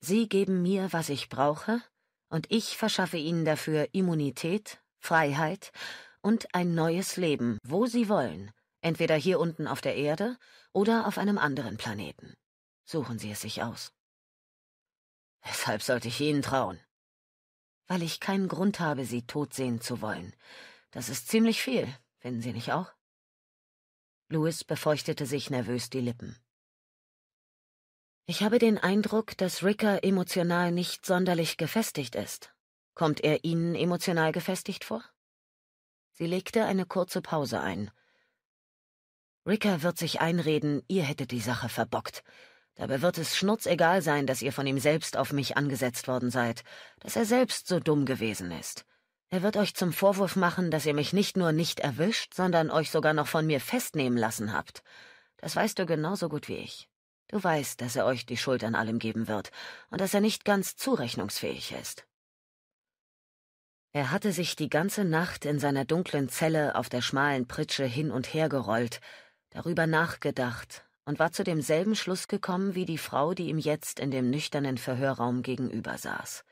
Sie geben mir, was ich brauche, und ich verschaffe Ihnen dafür Immunität, Freiheit und ein neues Leben, wo sie wollen, entweder hier unten auf der Erde oder auf einem anderen Planeten. Suchen Sie es sich aus. Weshalb sollte ich Ihnen trauen? Weil ich keinen Grund habe, Sie tot sehen zu wollen. Das ist ziemlich viel, finden Sie nicht auch? Louis befeuchtete sich nervös die Lippen. Ich habe den Eindruck, dass Ricker emotional nicht sonderlich gefestigt ist. Kommt er Ihnen emotional gefestigt vor? Sie legte eine kurze Pause ein. Ricker wird sich einreden, ihr hättet die Sache verbockt. Dabei wird es schnurzegal sein, dass ihr von ihm selbst auf mich angesetzt worden seid, dass er selbst so dumm gewesen ist. Er wird euch zum Vorwurf machen, dass ihr mich nicht nur nicht erwischt, sondern euch sogar noch von mir festnehmen lassen habt. Das weißt du genauso gut wie ich. Du weißt, dass er euch die Schuld an allem geben wird und dass er nicht ganz zurechnungsfähig ist. Er hatte sich die ganze Nacht in seiner dunklen Zelle auf der schmalen Pritsche hin und her gerollt, darüber nachgedacht und war zu demselben Schluss gekommen wie die Frau, die ihm jetzt in dem nüchternen Verhörraum gegenüber saß.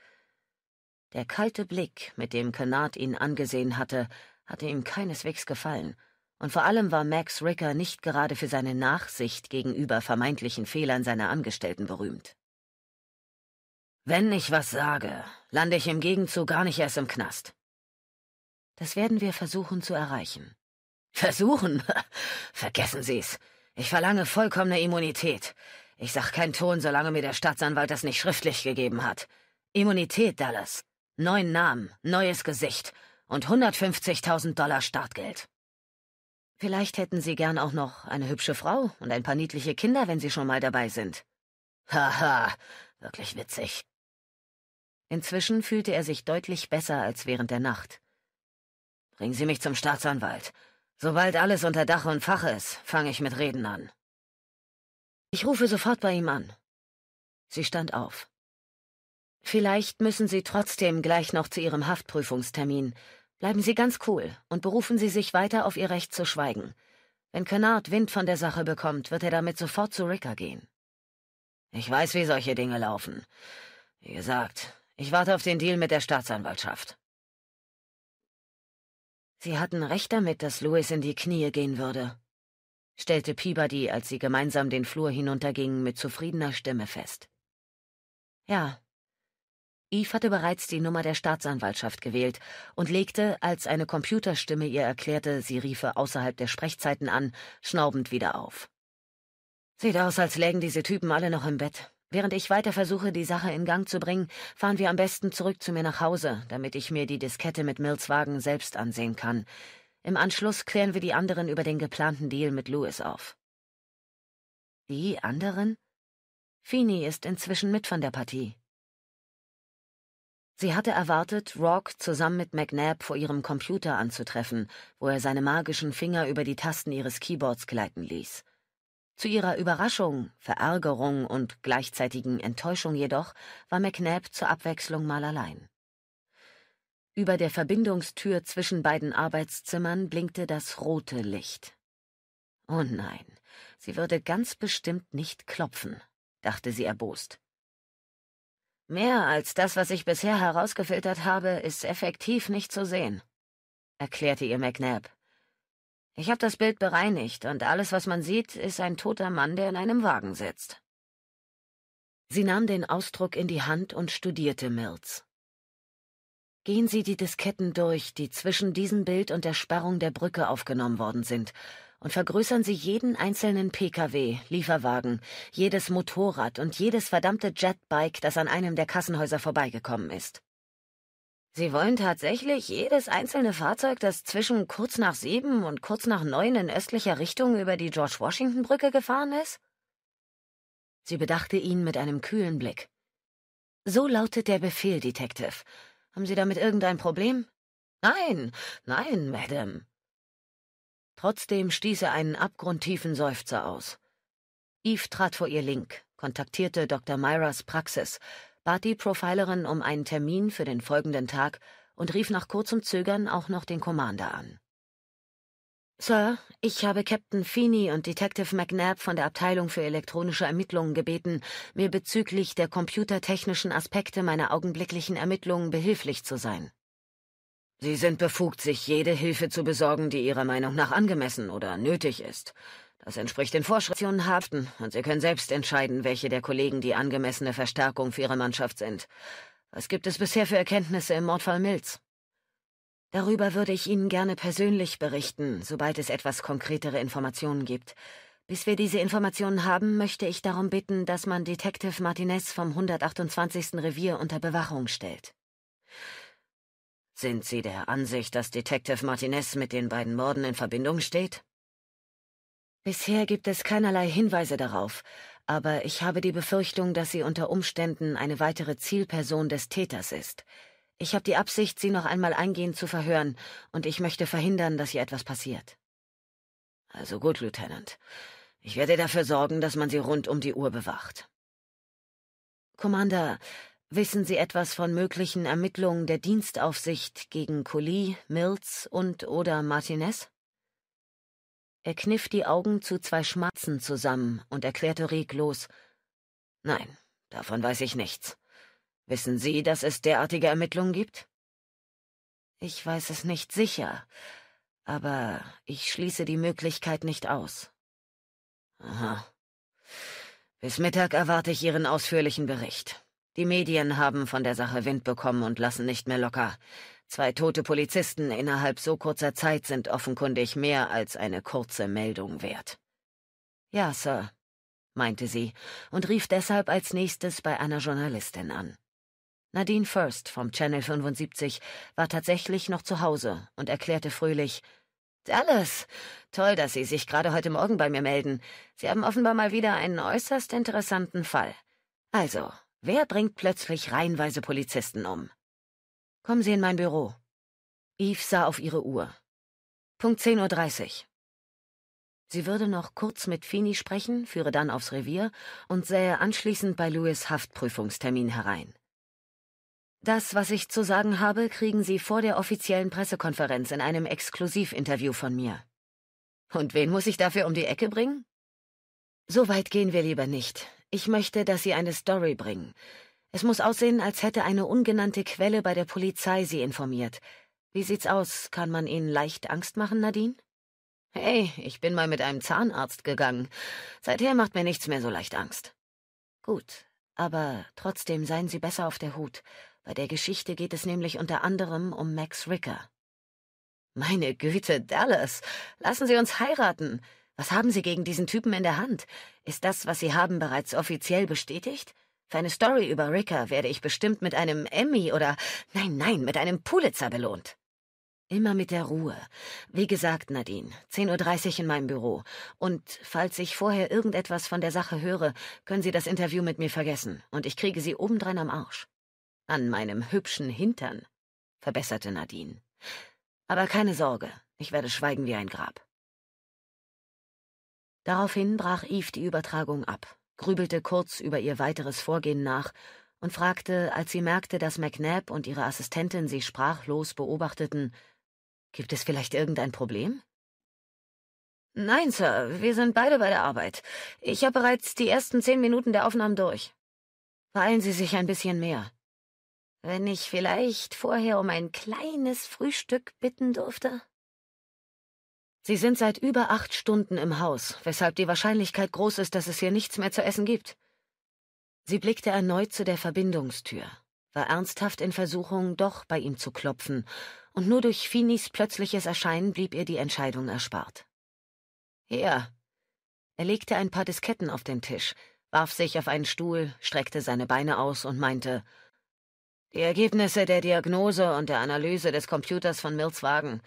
Der kalte Blick, mit dem Kenard ihn angesehen hatte, hatte ihm keineswegs gefallen. Und vor allem war Max Ricker nicht gerade für seine Nachsicht gegenüber vermeintlichen Fehlern seiner Angestellten berühmt. »Wenn ich was sage, lande ich im Gegenzug gar nicht erst im Knast.« »Das werden wir versuchen zu erreichen.« »Versuchen? Vergessen Sie's. Ich verlange vollkommene Immunität. Ich sag keinen Ton, solange mir der Staatsanwalt das nicht schriftlich gegeben hat. Immunität, Dallas. Neuen Namen, neues Gesicht und 150.000 Dollar Startgeld.« Vielleicht hätten Sie gern auch noch eine hübsche Frau und ein paar niedliche Kinder, wenn Sie schon mal dabei sind. Haha, wirklich witzig. Inzwischen fühlte er sich deutlich besser als während der Nacht. Bringen Sie mich zum Staatsanwalt. Sobald alles unter Dach und Fach ist, fange ich mit Reden an. Ich rufe sofort bei ihm an. Sie stand auf. Vielleicht müssen Sie trotzdem gleich noch zu Ihrem Haftprüfungstermin. Bleiben Sie ganz cool und berufen Sie sich weiter auf Ihr Recht zu schweigen. Wenn Kenard Wind von der Sache bekommt, wird er damit sofort zu Ricker gehen. Ich weiß, wie solche Dinge laufen. Wie gesagt, ich warte auf den Deal mit der Staatsanwaltschaft. Sie hatten recht damit, dass Louis in die Knie gehen würde, stellte Peabody, als sie gemeinsam den Flur hinuntergingen, mit zufriedener Stimme fest. Ja. Eve hatte bereits die Nummer der Staatsanwaltschaft gewählt und legte, als eine Computerstimme ihr erklärte, sie riefe außerhalb der Sprechzeiten an, schnaubend wieder auf. Sieht aus, als lägen diese Typen alle noch im Bett. Während ich weiter versuche, die Sache in Gang zu bringen, fahren wir am besten zurück zu mir nach Hause, damit ich mir die Diskette mit Mills Wagen selbst ansehen kann. Im Anschluss klären wir die anderen über den geplanten Deal mit Louis auf. Die anderen? Feeney ist inzwischen mit von der Partie. Sie hatte erwartet, Roarke zusammen mit McNab vor ihrem Computer anzutreffen, wo er seine magischen Finger über die Tasten ihres Keyboards gleiten ließ. Zu ihrer Überraschung, Verärgerung und gleichzeitigen Enttäuschung jedoch war McNab zur Abwechslung mal allein. Über der Verbindungstür zwischen beiden Arbeitszimmern blinkte das rote Licht. Oh nein, sie würde ganz bestimmt nicht klopfen, dachte sie erbost. Mehr als das, was ich bisher herausgefiltert habe, ist effektiv nicht zu sehen, erklärte ihr McNab. Ich habe das Bild bereinigt und alles, was man sieht, ist ein toter Mann, der in einem Wagen sitzt. Sie nahm den Ausdruck in die Hand und studierte Mills. Gehen Sie die Disketten durch, die zwischen diesem Bild und der Sperrung der Brücke aufgenommen worden sind, und vergrößern Sie jeden einzelnen Pkw, Lieferwagen, jedes Motorrad und jedes verdammte Jetbike, das an einem der Kassenhäuser vorbeigekommen ist. Sie wollen tatsächlich jedes einzelne Fahrzeug, das zwischen 7:15 und 9:15 in östlicher Richtung über die George-Washington-Brücke gefahren ist? Sie bedachte ihn mit einem kühlen Blick. So lautet der Befehl, Detective. Haben Sie damit irgendein Problem? Nein, nein, Madame. Trotzdem stieß er einen abgrundtiefen Seufzer aus. Eve trat vor ihr Link, kontaktierte Dr. Myras Praxis, bat die Profilerin um einen Termin für den folgenden Tag und rief nach kurzem Zögern auch noch den Commander an. »Sir, ich habe Captain Feeney und Detective McNab von der Abteilung für elektronische Ermittlungen gebeten, mir bezüglich der computertechnischen Aspekte meiner augenblicklichen Ermittlungen behilflich zu sein.« Sie sind befugt, sich jede Hilfe zu besorgen, die Ihrer Meinung nach angemessen oder nötig ist. Das entspricht den Vorschriften haften, und Sie können selbst entscheiden, welche der Kollegen die angemessene Verstärkung für Ihre Mannschaft sind. Was gibt es bisher für Erkenntnisse im Mordfall Mills? Darüber würde ich Ihnen gerne persönlich berichten, sobald es etwas konkretere Informationen gibt. Bis wir diese Informationen haben, möchte ich darum bitten, dass man Detective Martinez vom 128. Revier unter Bewachung stellt. Sind Sie der Ansicht, dass Detective Martinez mit den beiden Morden in Verbindung steht? Bisher gibt es keinerlei Hinweise darauf, aber ich habe die Befürchtung, dass sie unter Umständen eine weitere Zielperson des Täters ist. Ich habe die Absicht, Sie noch einmal eingehend zu verhören, und ich möchte verhindern, dass hier etwas passiert. Also gut, Lieutenant. Ich werde dafür sorgen, dass man Sie rund um die Uhr bewacht. Commander, wissen Sie etwas von möglichen Ermittlungen der Dienstaufsicht gegen Colley, Mills und oder Martinez? Er kniff die Augen zu zwei Schmatzen zusammen und erklärte reglos: Nein, davon weiß ich nichts. Wissen Sie, dass es derartige Ermittlungen gibt? Ich weiß es nicht sicher, aber ich schließe die Möglichkeit nicht aus. Aha. Bis Mittag erwarte ich Ihren ausführlichen Bericht. Die Medien haben von der Sache Wind bekommen und lassen nicht mehr locker. Zwei tote Polizisten innerhalb so kurzer Zeit sind offenkundig mehr als eine kurze Meldung wert. Ja, Sir, meinte sie und rief deshalb als nächstes bei einer Journalistin an. Nadine First vom Channel 75 war tatsächlich noch zu Hause und erklärte fröhlich: »Dallas, toll, dass Sie sich gerade heute Morgen bei mir melden. Sie haben offenbar mal wieder einen äußerst interessanten Fall. Also, wer bringt plötzlich reihenweise Polizisten um?« »Kommen Sie in mein Büro.« Eve sah auf ihre Uhr. Punkt 10:30 Uhr. Sie würde noch kurz mit Feeney sprechen, führe dann aufs Revier und sähe anschließend bei Louis' Haftprüfungstermin herein. »Das, was ich zu sagen habe, kriegen Sie vor der offiziellen Pressekonferenz in einem Exklusivinterview von mir.« »Und wen muss ich dafür um die Ecke bringen?« »So weit gehen wir lieber nicht. Ich möchte, dass Sie eine Story bringen. Es muss aussehen, als hätte eine ungenannte Quelle bei der Polizei Sie informiert. Wie sieht's aus? Kann man Ihnen leicht Angst machen, Nadine?« »Hey, ich bin mal mit einem Zahnarzt gegangen. Seither macht mir nichts mehr so leicht Angst.« »Gut, aber trotzdem seien Sie besser auf der Hut. Bei der Geschichte geht es nämlich unter anderem um Max Ricker.« »Meine Güte, Dallas, lassen Sie uns heiraten. Was haben Sie gegen diesen Typen in der Hand? Ist das, was Sie haben, bereits offiziell bestätigt? Für eine Story über Ricker werde ich bestimmt mit einem Emmy oder, nein, mit einem Pulitzer belohnt.« »Immer mit der Ruhe. Wie gesagt, Nadine, 10:30 Uhr in meinem Büro. Und falls ich vorher irgendetwas von der Sache höre, können Sie das Interview mit mir vergessen, und ich kriege Sie obendrein am Arsch.« »An meinem hübschen Hintern«, verbesserte Nadine. »Aber keine Sorge, ich werde schweigen wie ein Grab.« Daraufhin brach Eve die Übertragung ab, grübelte kurz über ihr weiteres Vorgehen nach und fragte, als sie merkte, dass McNab und ihre Assistentin sie sprachlos beobachteten: »Gibt es vielleicht irgendein Problem?« »Nein, Sir, wir sind beide bei der Arbeit. Ich habe bereits die ersten 10 Minuten der Aufnahmen durch.« »Beeilen Sie sich ein bisschen mehr.« »Wenn ich vielleicht vorher um ein kleines Frühstück bitten durfte?« Sie sind seit über 8 Stunden im Haus, weshalb die Wahrscheinlichkeit groß ist, dass es hier nichts mehr zu essen gibt. Sie blickte erneut zu der Verbindungstür, war ernsthaft in Versuchung, doch bei ihm zu klopfen, und nur durch Feeneys plötzliches Erscheinen blieb ihr die Entscheidung erspart. »Hier.« Er legte ein paar Disketten auf den Tisch, warf sich auf einen Stuhl, streckte seine Beine aus und meinte: »Die Ergebnisse der Diagnose und der Analyse des Computers von Mills Wagen.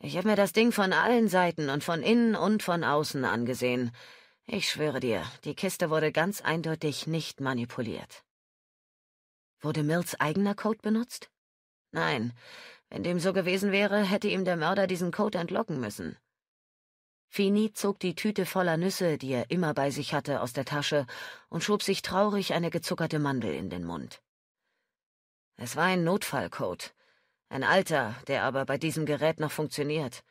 Ich habe mir das Ding von allen Seiten und von innen und von außen angesehen. Ich schwöre dir, die Kiste wurde ganz eindeutig nicht manipuliert.« »Wurde Mills eigener Code benutzt?« »Nein. Wenn dem so gewesen wäre, hätte ihm der Mörder diesen Code entlocken müssen.« Feeney zog die Tüte voller Nüsse, die er immer bei sich hatte, aus der Tasche und schob sich traurig eine gezuckerte Mandel in den Mund. »Es war ein Notfallcode. Ein alter, der aber bei diesem Gerät noch funktioniert.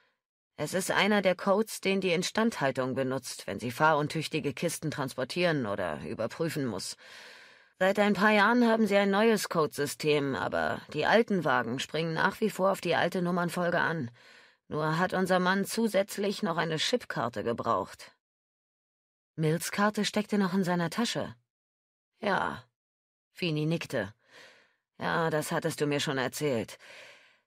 Es ist einer der Codes, den die Instandhaltung benutzt, wenn sie fahruntüchtige Kisten transportieren oder überprüfen muss. Seit ein paar Jahren haben sie ein neues Codesystem, aber die alten Wagen springen nach wie vor auf die alte Nummernfolge an. Nur hat unser Mann zusätzlich noch eine Chipkarte gebraucht. Mills Karte steckte noch in seiner Tasche. Ja. Feeney nickte. Ja, das hattest du mir schon erzählt.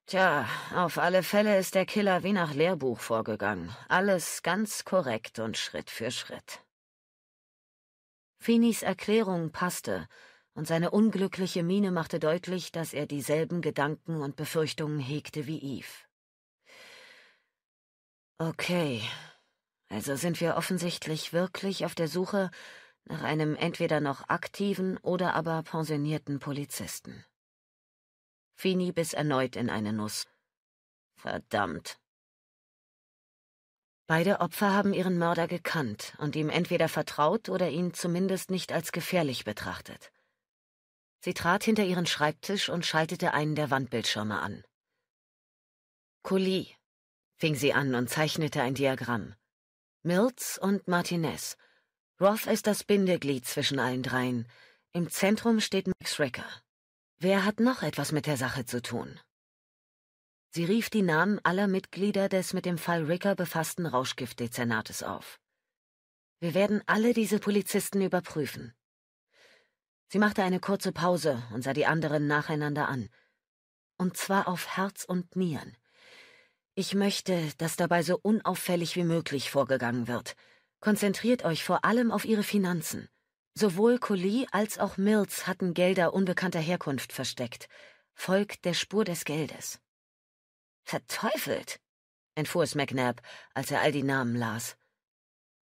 Tja, auf alle Fälle ist der Killer wie nach Lehrbuch vorgegangen. Alles ganz korrekt und Schritt für Schritt. Feeneys Erklärung passte, und seine unglückliche Miene machte deutlich, dass er dieselben Gedanken und Befürchtungen hegte wie Eve. Okay, also sind wir offensichtlich wirklich auf der Suche nach einem entweder noch aktiven oder aber pensionierten Polizisten. Feeney biss erneut in eine Nuss. Verdammt. Beide Opfer haben ihren Mörder gekannt und ihm entweder vertraut oder ihn zumindest nicht als gefährlich betrachtet. Sie trat hinter ihren Schreibtisch und schaltete einen der Wandbildschirme an. Colley, fing sie an und zeichnete ein Diagramm. Mills und Martinez. Roth ist das Bindeglied zwischen allen dreien. Im Zentrum steht Max Ricker. Wer hat noch etwas mit der Sache zu tun? Sie rief die Namen aller Mitglieder des mit dem Fall Ricker befassten Rauschgiftdezernates auf. Wir werden alle diese Polizisten überprüfen. Sie machte eine kurze Pause und sah die anderen nacheinander an. Und zwar auf Herz und Nieren. Ich möchte, dass dabei so unauffällig wie möglich vorgegangen wird. Konzentriert euch vor allem auf ihre Finanzen. Sowohl Colley als auch Mills hatten Gelder unbekannter Herkunft versteckt. Folgt der Spur des Geldes. Verteufelt, entfuhr es McNab, als er all die Namen las.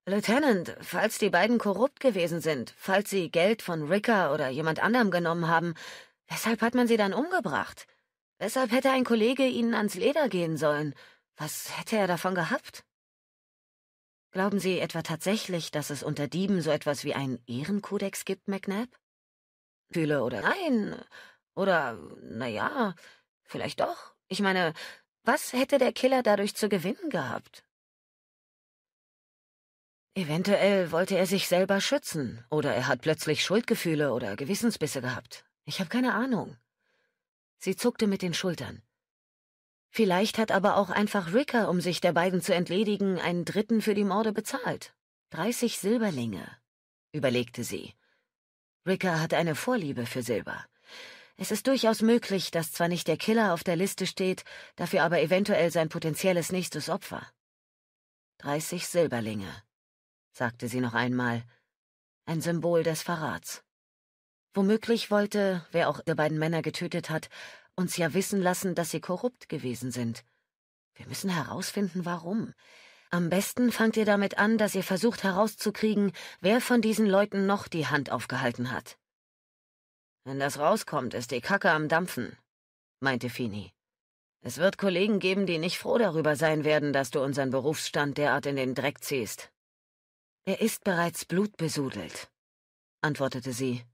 Lieutenant, falls die beiden korrupt gewesen sind, falls sie Geld von Ricker oder jemand anderem genommen haben, weshalb hat man sie dann umgebracht? Weshalb hätte ein Kollege ihnen ans Leder gehen sollen? Was hätte er davon gehabt? Glauben Sie etwa tatsächlich, dass es unter Dieben so etwas wie einen Ehrenkodex gibt, McNab? Fühle oder nein, oder, naja, vielleicht doch. Ich meine, was hätte der Killer dadurch zu gewinnen gehabt? Eventuell wollte er sich selber schützen, oder er hat plötzlich Schuldgefühle oder Gewissensbisse gehabt. Ich habe keine Ahnung. Sie zuckte mit den Schultern. Vielleicht hat aber auch einfach Ricker, um sich der beiden zu entledigen, einen Dritten für die Morde bezahlt. 30 Silberlinge, überlegte sie. Ricker hatte eine Vorliebe für Silber. Es ist durchaus möglich, dass zwar nicht der Killer auf der Liste steht, dafür aber eventuell sein potenzielles nächstes Opfer. 30 Silberlinge, sagte sie noch einmal. Ein Symbol des Verrats. Womöglich wollte, wer auch die beiden Männer getötet hat, uns ja wissen lassen, dass sie korrupt gewesen sind. Wir müssen herausfinden, warum. Am besten fangt ihr damit an, dass ihr versucht herauszukriegen, wer von diesen Leuten noch die Hand aufgehalten hat. Wenn das rauskommt, ist die Kacke am Dampfen, meinte Feeney. Es wird Kollegen geben, die nicht froh darüber sein werden, dass du unseren Berufsstand derart in den Dreck ziehst. Er ist bereits blutbesudelt, antwortete sie.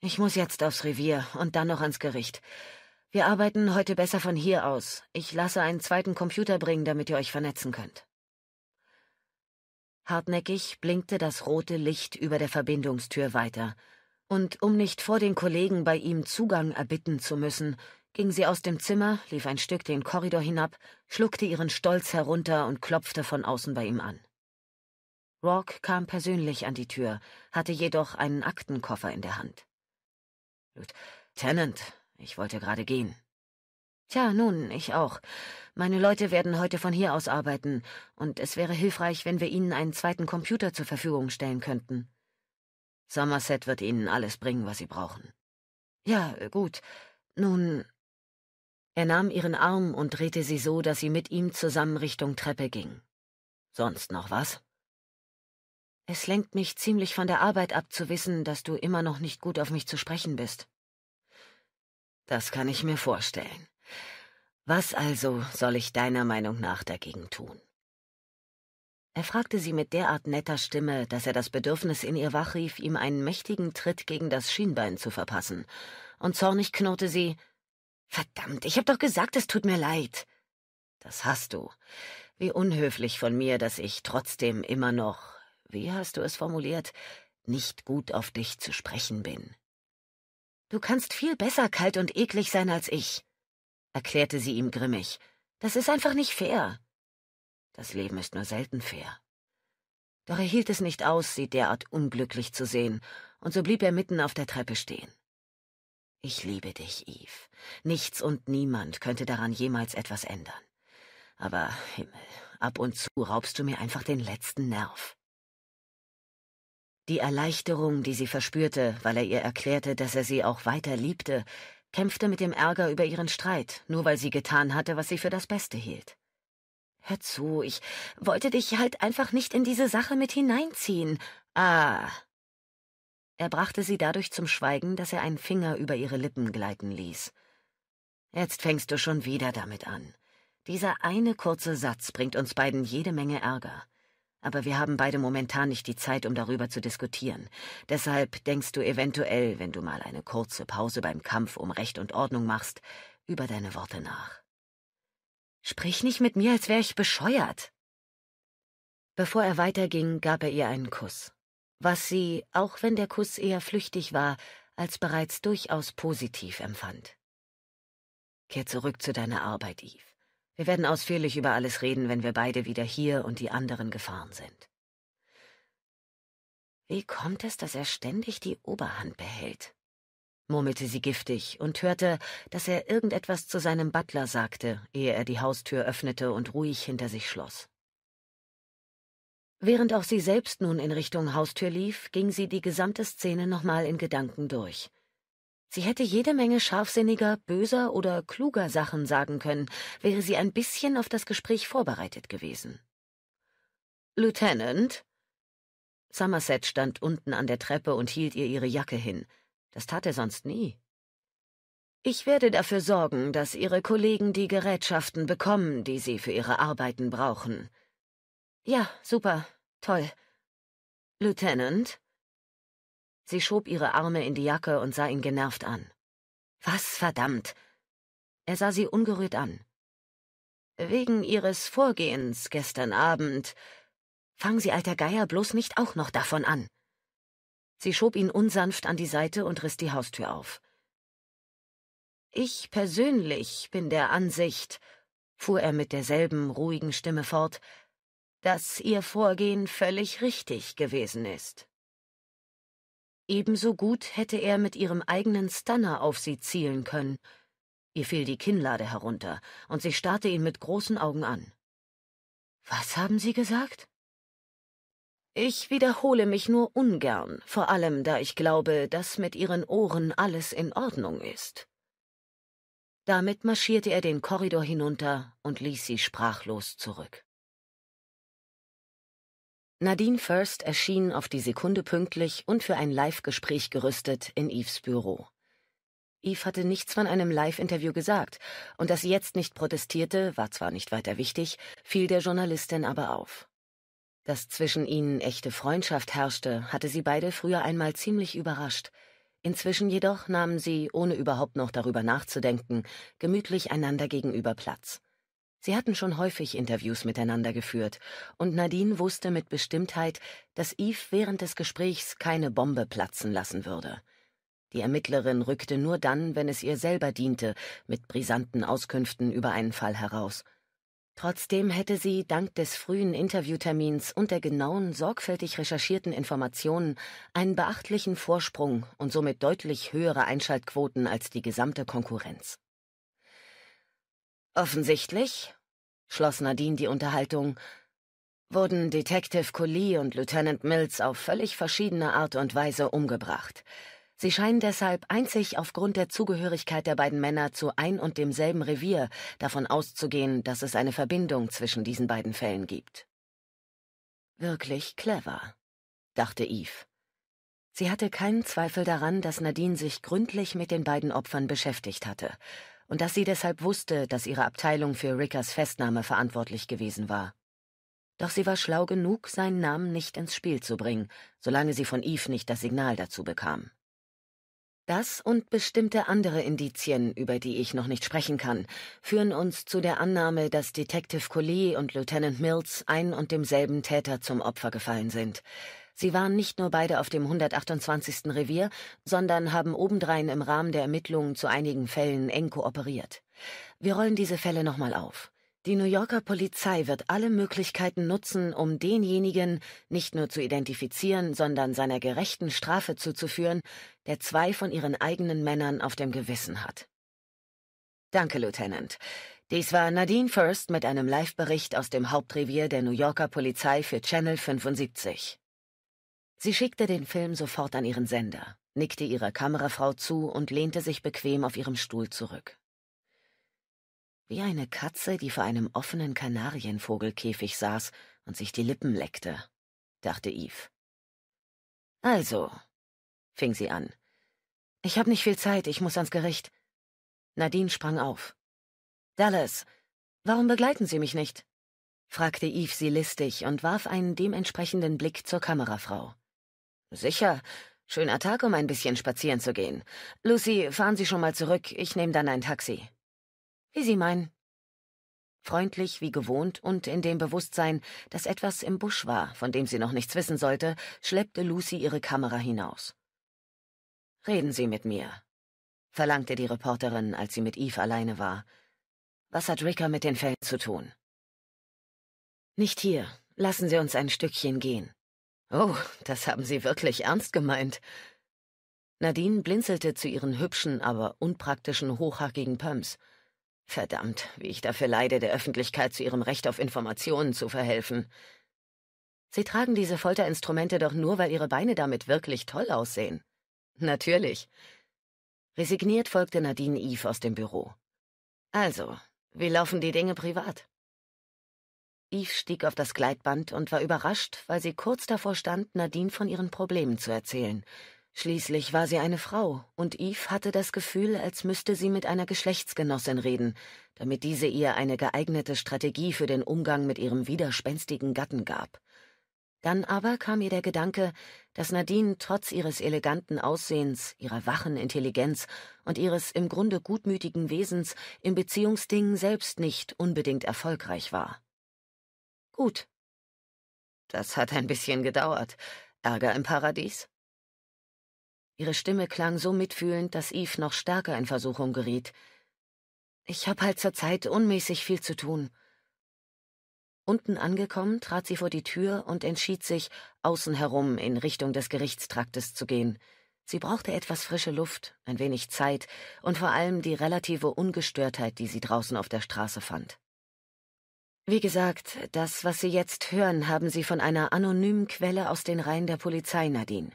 Ich muss jetzt aufs Revier und dann noch ans Gericht. Wir arbeiten heute besser von hier aus. Ich lasse einen zweiten Computer bringen, damit ihr euch vernetzen könnt. Hartnäckig blinkte das rote Licht über der Verbindungstür weiter, und um nicht vor den Kollegen bei ihm Zugang erbitten zu müssen, ging sie aus dem Zimmer, lief ein Stück den Korridor hinab, schluckte ihren Stolz herunter und klopfte von außen bei ihm an. Roarke kam persönlich an die Tür, hatte jedoch einen Aktenkoffer in der Hand. Lieutenant, ich wollte gerade gehen. Tja, nun, ich auch. Meine Leute werden heute von hier aus arbeiten, und es wäre hilfreich, wenn wir ihnen einen zweiten Computer zur Verfügung stellen könnten. Somerset wird ihnen alles bringen, was sie brauchen. Ja, gut. Nun... Er nahm ihren Arm und drehte sie so, dass sie mit ihm zusammen Richtung Treppe ging. Sonst noch was? Es lenkt mich ziemlich von der Arbeit ab, zu wissen, dass du immer noch nicht gut auf mich zu sprechen bist. Das kann ich mir vorstellen. Was also soll ich deiner Meinung nach dagegen tun? Er fragte sie mit derart netter Stimme, dass er das Bedürfnis in ihr wachrief, ihm einen mächtigen Tritt gegen das Schienbein zu verpassen. Und zornig knurrte sie, »Verdammt, ich hab doch gesagt, es tut mir leid.« »Das hast du. Wie unhöflich von mir, dass ich trotzdem immer noch...« Wie hast du es formuliert, nicht gut auf dich zu sprechen bin. Du kannst viel besser kalt und eklig sein als ich, erklärte sie ihm grimmig. Das ist einfach nicht fair. Das Leben ist nur selten fair. Doch er hielt es nicht aus, sie derart unglücklich zu sehen, und so blieb er mitten auf der Treppe stehen. Ich liebe dich, Eve. Nichts und niemand könnte daran jemals etwas ändern. Aber, Himmel, ab und zu raubst du mir einfach den letzten Nerv. Die Erleichterung, die sie verspürte, weil er ihr erklärte, dass er sie auch weiter liebte, kämpfte mit dem Ärger über ihren Streit, nur weil sie getan hatte, was sie für das Beste hielt. Hör zu, ich wollte dich halt einfach nicht in diese Sache mit hineinziehen. Ah. Er brachte sie dadurch zum Schweigen, dass er einen Finger über ihre Lippen gleiten ließ. Jetzt fängst du schon wieder damit an. Dieser eine kurze Satz bringt uns beiden jede Menge Ärger. Aber wir haben beide momentan nicht die Zeit, um darüber zu diskutieren. Deshalb denkst du eventuell, wenn du mal eine kurze Pause beim Kampf um Recht und Ordnung machst, über deine Worte nach. Sprich nicht mit mir, als wäre ich bescheuert. Bevor er weiterging, gab er ihr einen Kuss, was sie, auch wenn der Kuss eher flüchtig war, als bereits durchaus positiv empfand. Kehr zurück zu deiner Arbeit, Eve. Wir werden ausführlich über alles reden, wenn wir beide wieder hier und die anderen gefahren sind. Wie kommt es, dass er ständig die Oberhand behält? Murmelte sie giftig und hörte, dass er irgendetwas zu seinem Butler sagte, ehe er die Haustür öffnete und ruhig hinter sich schloss. Während auch sie selbst nun in Richtung Haustür lief, ging sie die gesamte Szene nochmal in Gedanken durch. Sie hätte jede Menge scharfsinniger, böser oder kluger Sachen sagen können, wäre sie ein bisschen auf das Gespräch vorbereitet gewesen. »Lieutenant?« Somerset stand unten an der Treppe und hielt ihr ihre Jacke hin. Das tat er sonst nie. »Ich werde dafür sorgen, dass Ihre Kollegen die Gerätschaften bekommen, die Sie für Ihre Arbeiten brauchen.« »Ja, super, toll. Lieutenant?« Sie schob ihre Arme in die Jacke und sah ihn genervt an. »Was, verdammt!« Er sah sie ungerührt an. »Wegen Ihres Vorgehens gestern Abend. Fangen Sie, alter Geier, bloß nicht auch noch davon an!« Sie schob ihn unsanft an die Seite und riss die Haustür auf. »Ich persönlich bin der Ansicht«, fuhr er mit derselben ruhigen Stimme fort, »dass Ihr Vorgehen völlig richtig gewesen ist.« Ebenso gut hätte er mit ihrem eigenen Stunner auf sie zielen können. Ihr fiel die Kinnlade herunter, und sie starrte ihn mit großen Augen an. »Was haben Sie gesagt?« »Ich wiederhole mich nur ungern, vor allem da ich glaube, dass mit Ihren Ohren alles in Ordnung ist.« Damit marschierte er den Korridor hinunter und ließ sie sprachlos zurück. Nadine First erschien auf die Sekunde pünktlich und für ein Live-Gespräch gerüstet in Eves Büro. Eve hatte nichts von einem Live-Interview gesagt, und dass sie jetzt nicht protestierte, war zwar nicht weiter wichtig, fiel der Journalistin aber auf. Dass zwischen ihnen echte Freundschaft herrschte, hatte sie beide früher einmal ziemlich überrascht. Inzwischen jedoch nahmen sie, ohne überhaupt noch darüber nachzudenken, gemütlich einander gegenüber Platz. Sie hatten schon häufig Interviews miteinander geführt, und Nadine wusste mit Bestimmtheit, dass Eve während des Gesprächs keine Bombe platzen lassen würde. Die Ermittlerin rückte nur dann, wenn es ihr selber diente, mit brisanten Auskünften über einen Fall heraus. Trotzdem hätte sie, dank des frühen Interviewtermins und der genauen, sorgfältig recherchierten Informationen, einen beachtlichen Vorsprung und somit deutlich höhere Einschaltquoten als die gesamte Konkurrenz. »Offensichtlich«, schloss Nadine die Unterhaltung, »wurden Detective Colley und Lieutenant Mills auf völlig verschiedene Art und Weise umgebracht. Sie scheinen deshalb einzig aufgrund der Zugehörigkeit der beiden Männer zu ein und demselben Revier davon auszugehen, dass es eine Verbindung zwischen diesen beiden Fällen gibt.« Wirklich clever, dachte Eve. Sie hatte keinen Zweifel daran, dass Nadine sich gründlich mit den beiden Opfern beschäftigt hatte und dass sie deshalb wusste, dass ihre Abteilung für Rickers Festnahme verantwortlich gewesen war. Doch sie war schlau genug, seinen Namen nicht ins Spiel zu bringen, solange sie von Eve nicht das Signal dazu bekam. Das und bestimmte andere Indizien, über die ich noch nicht sprechen kann, führen uns zu der Annahme, dass Detective Colley und Lieutenant Mills ein und demselben Täter zum Opfer gefallen sind. Sie waren nicht nur beide auf dem 128. Revier, sondern haben obendrein im Rahmen der Ermittlungen zu einigen Fällen eng kooperiert. Wir rollen diese Fälle nochmal auf. Die New Yorker Polizei wird alle Möglichkeiten nutzen, um denjenigen nicht nur zu identifizieren, sondern seiner gerechten Strafe zuzuführen, der zwei von ihren eigenen Männern auf dem Gewissen hat. Danke, Lieutenant. Dies war Nadine First mit einem Live-Bericht aus dem Hauptrevier der New Yorker Polizei für Channel 75. Sie schickte den Film sofort an ihren Sender, nickte ihrer Kamerafrau zu und lehnte sich bequem auf ihrem Stuhl zurück. Wie eine Katze, die vor einem offenen Kanarienvogelkäfig saß und sich die Lippen leckte, dachte Eve. Also, fing sie an. Ich habe nicht viel Zeit, ich muss ans Gericht. Nadine sprang auf. Dallas, warum begleiten Sie mich nicht? Fragte Eve sie listig und warf einen dementsprechenden Blick zur Kamerafrau. Sicher, schöner Tag, um ein bisschen spazieren zu gehen. Lucy, fahren Sie schon mal zurück, ich nehme dann ein Taxi. Wie Sie meinen. Freundlich wie gewohnt und in dem Bewusstsein, dass etwas im Busch war, von dem sie noch nichts wissen sollte, schleppte Lucy ihre Kamera hinaus. »Reden Sie mit mir«, verlangte die Reporterin, als sie mit Eve alleine war. »Was hat Ricker mit den Fällen zu tun?« »Nicht hier. Lassen Sie uns ein Stückchen gehen.« »Oh, das haben Sie wirklich ernst gemeint.« Nadine blinzelte zu ihren hübschen, aber unpraktischen, hochhackigen Pumps. Verdammt, wie ich dafür leide, der Öffentlichkeit zu ihrem Recht auf Informationen zu verhelfen. Sie tragen diese Folterinstrumente doch nur, weil ihre Beine damit wirklich toll aussehen. Natürlich. Resigniert folgte Nadine Eve aus dem Büro. Also, wie laufen die Dinge privat? Eve stieg auf das Gleitband und war überrascht, weil sie kurz davor stand, Nadine von ihren Problemen zu erzählen. Schließlich war sie eine Frau, und Eve hatte das Gefühl, als müsste sie mit einer Geschlechtsgenossin reden, damit diese ihr eine geeignete Strategie für den Umgang mit ihrem widerspenstigen Gatten gab. Dann aber kam ihr der Gedanke, dass Nadine trotz ihres eleganten Aussehens, ihrer wachen Intelligenz und ihres im Grunde gutmütigen Wesens im Beziehungsding selbst nicht unbedingt erfolgreich war. Gut. Das hat ein bisschen gedauert. Ärger im Paradies? Ihre Stimme klang so mitfühlend, dass Eve noch stärker in Versuchung geriet. Ich habe halt zurzeit unmäßig viel zu tun. Unten angekommen, trat sie vor die Tür und entschied sich, außen herum in Richtung des Gerichtstraktes zu gehen. Sie brauchte etwas frische Luft, ein wenig Zeit und vor allem die relative Ungestörtheit, die sie draußen auf der Straße fand. Wie gesagt, das, was Sie jetzt hören, haben Sie von einer anonymen Quelle aus den Reihen der Polizei, Nadine.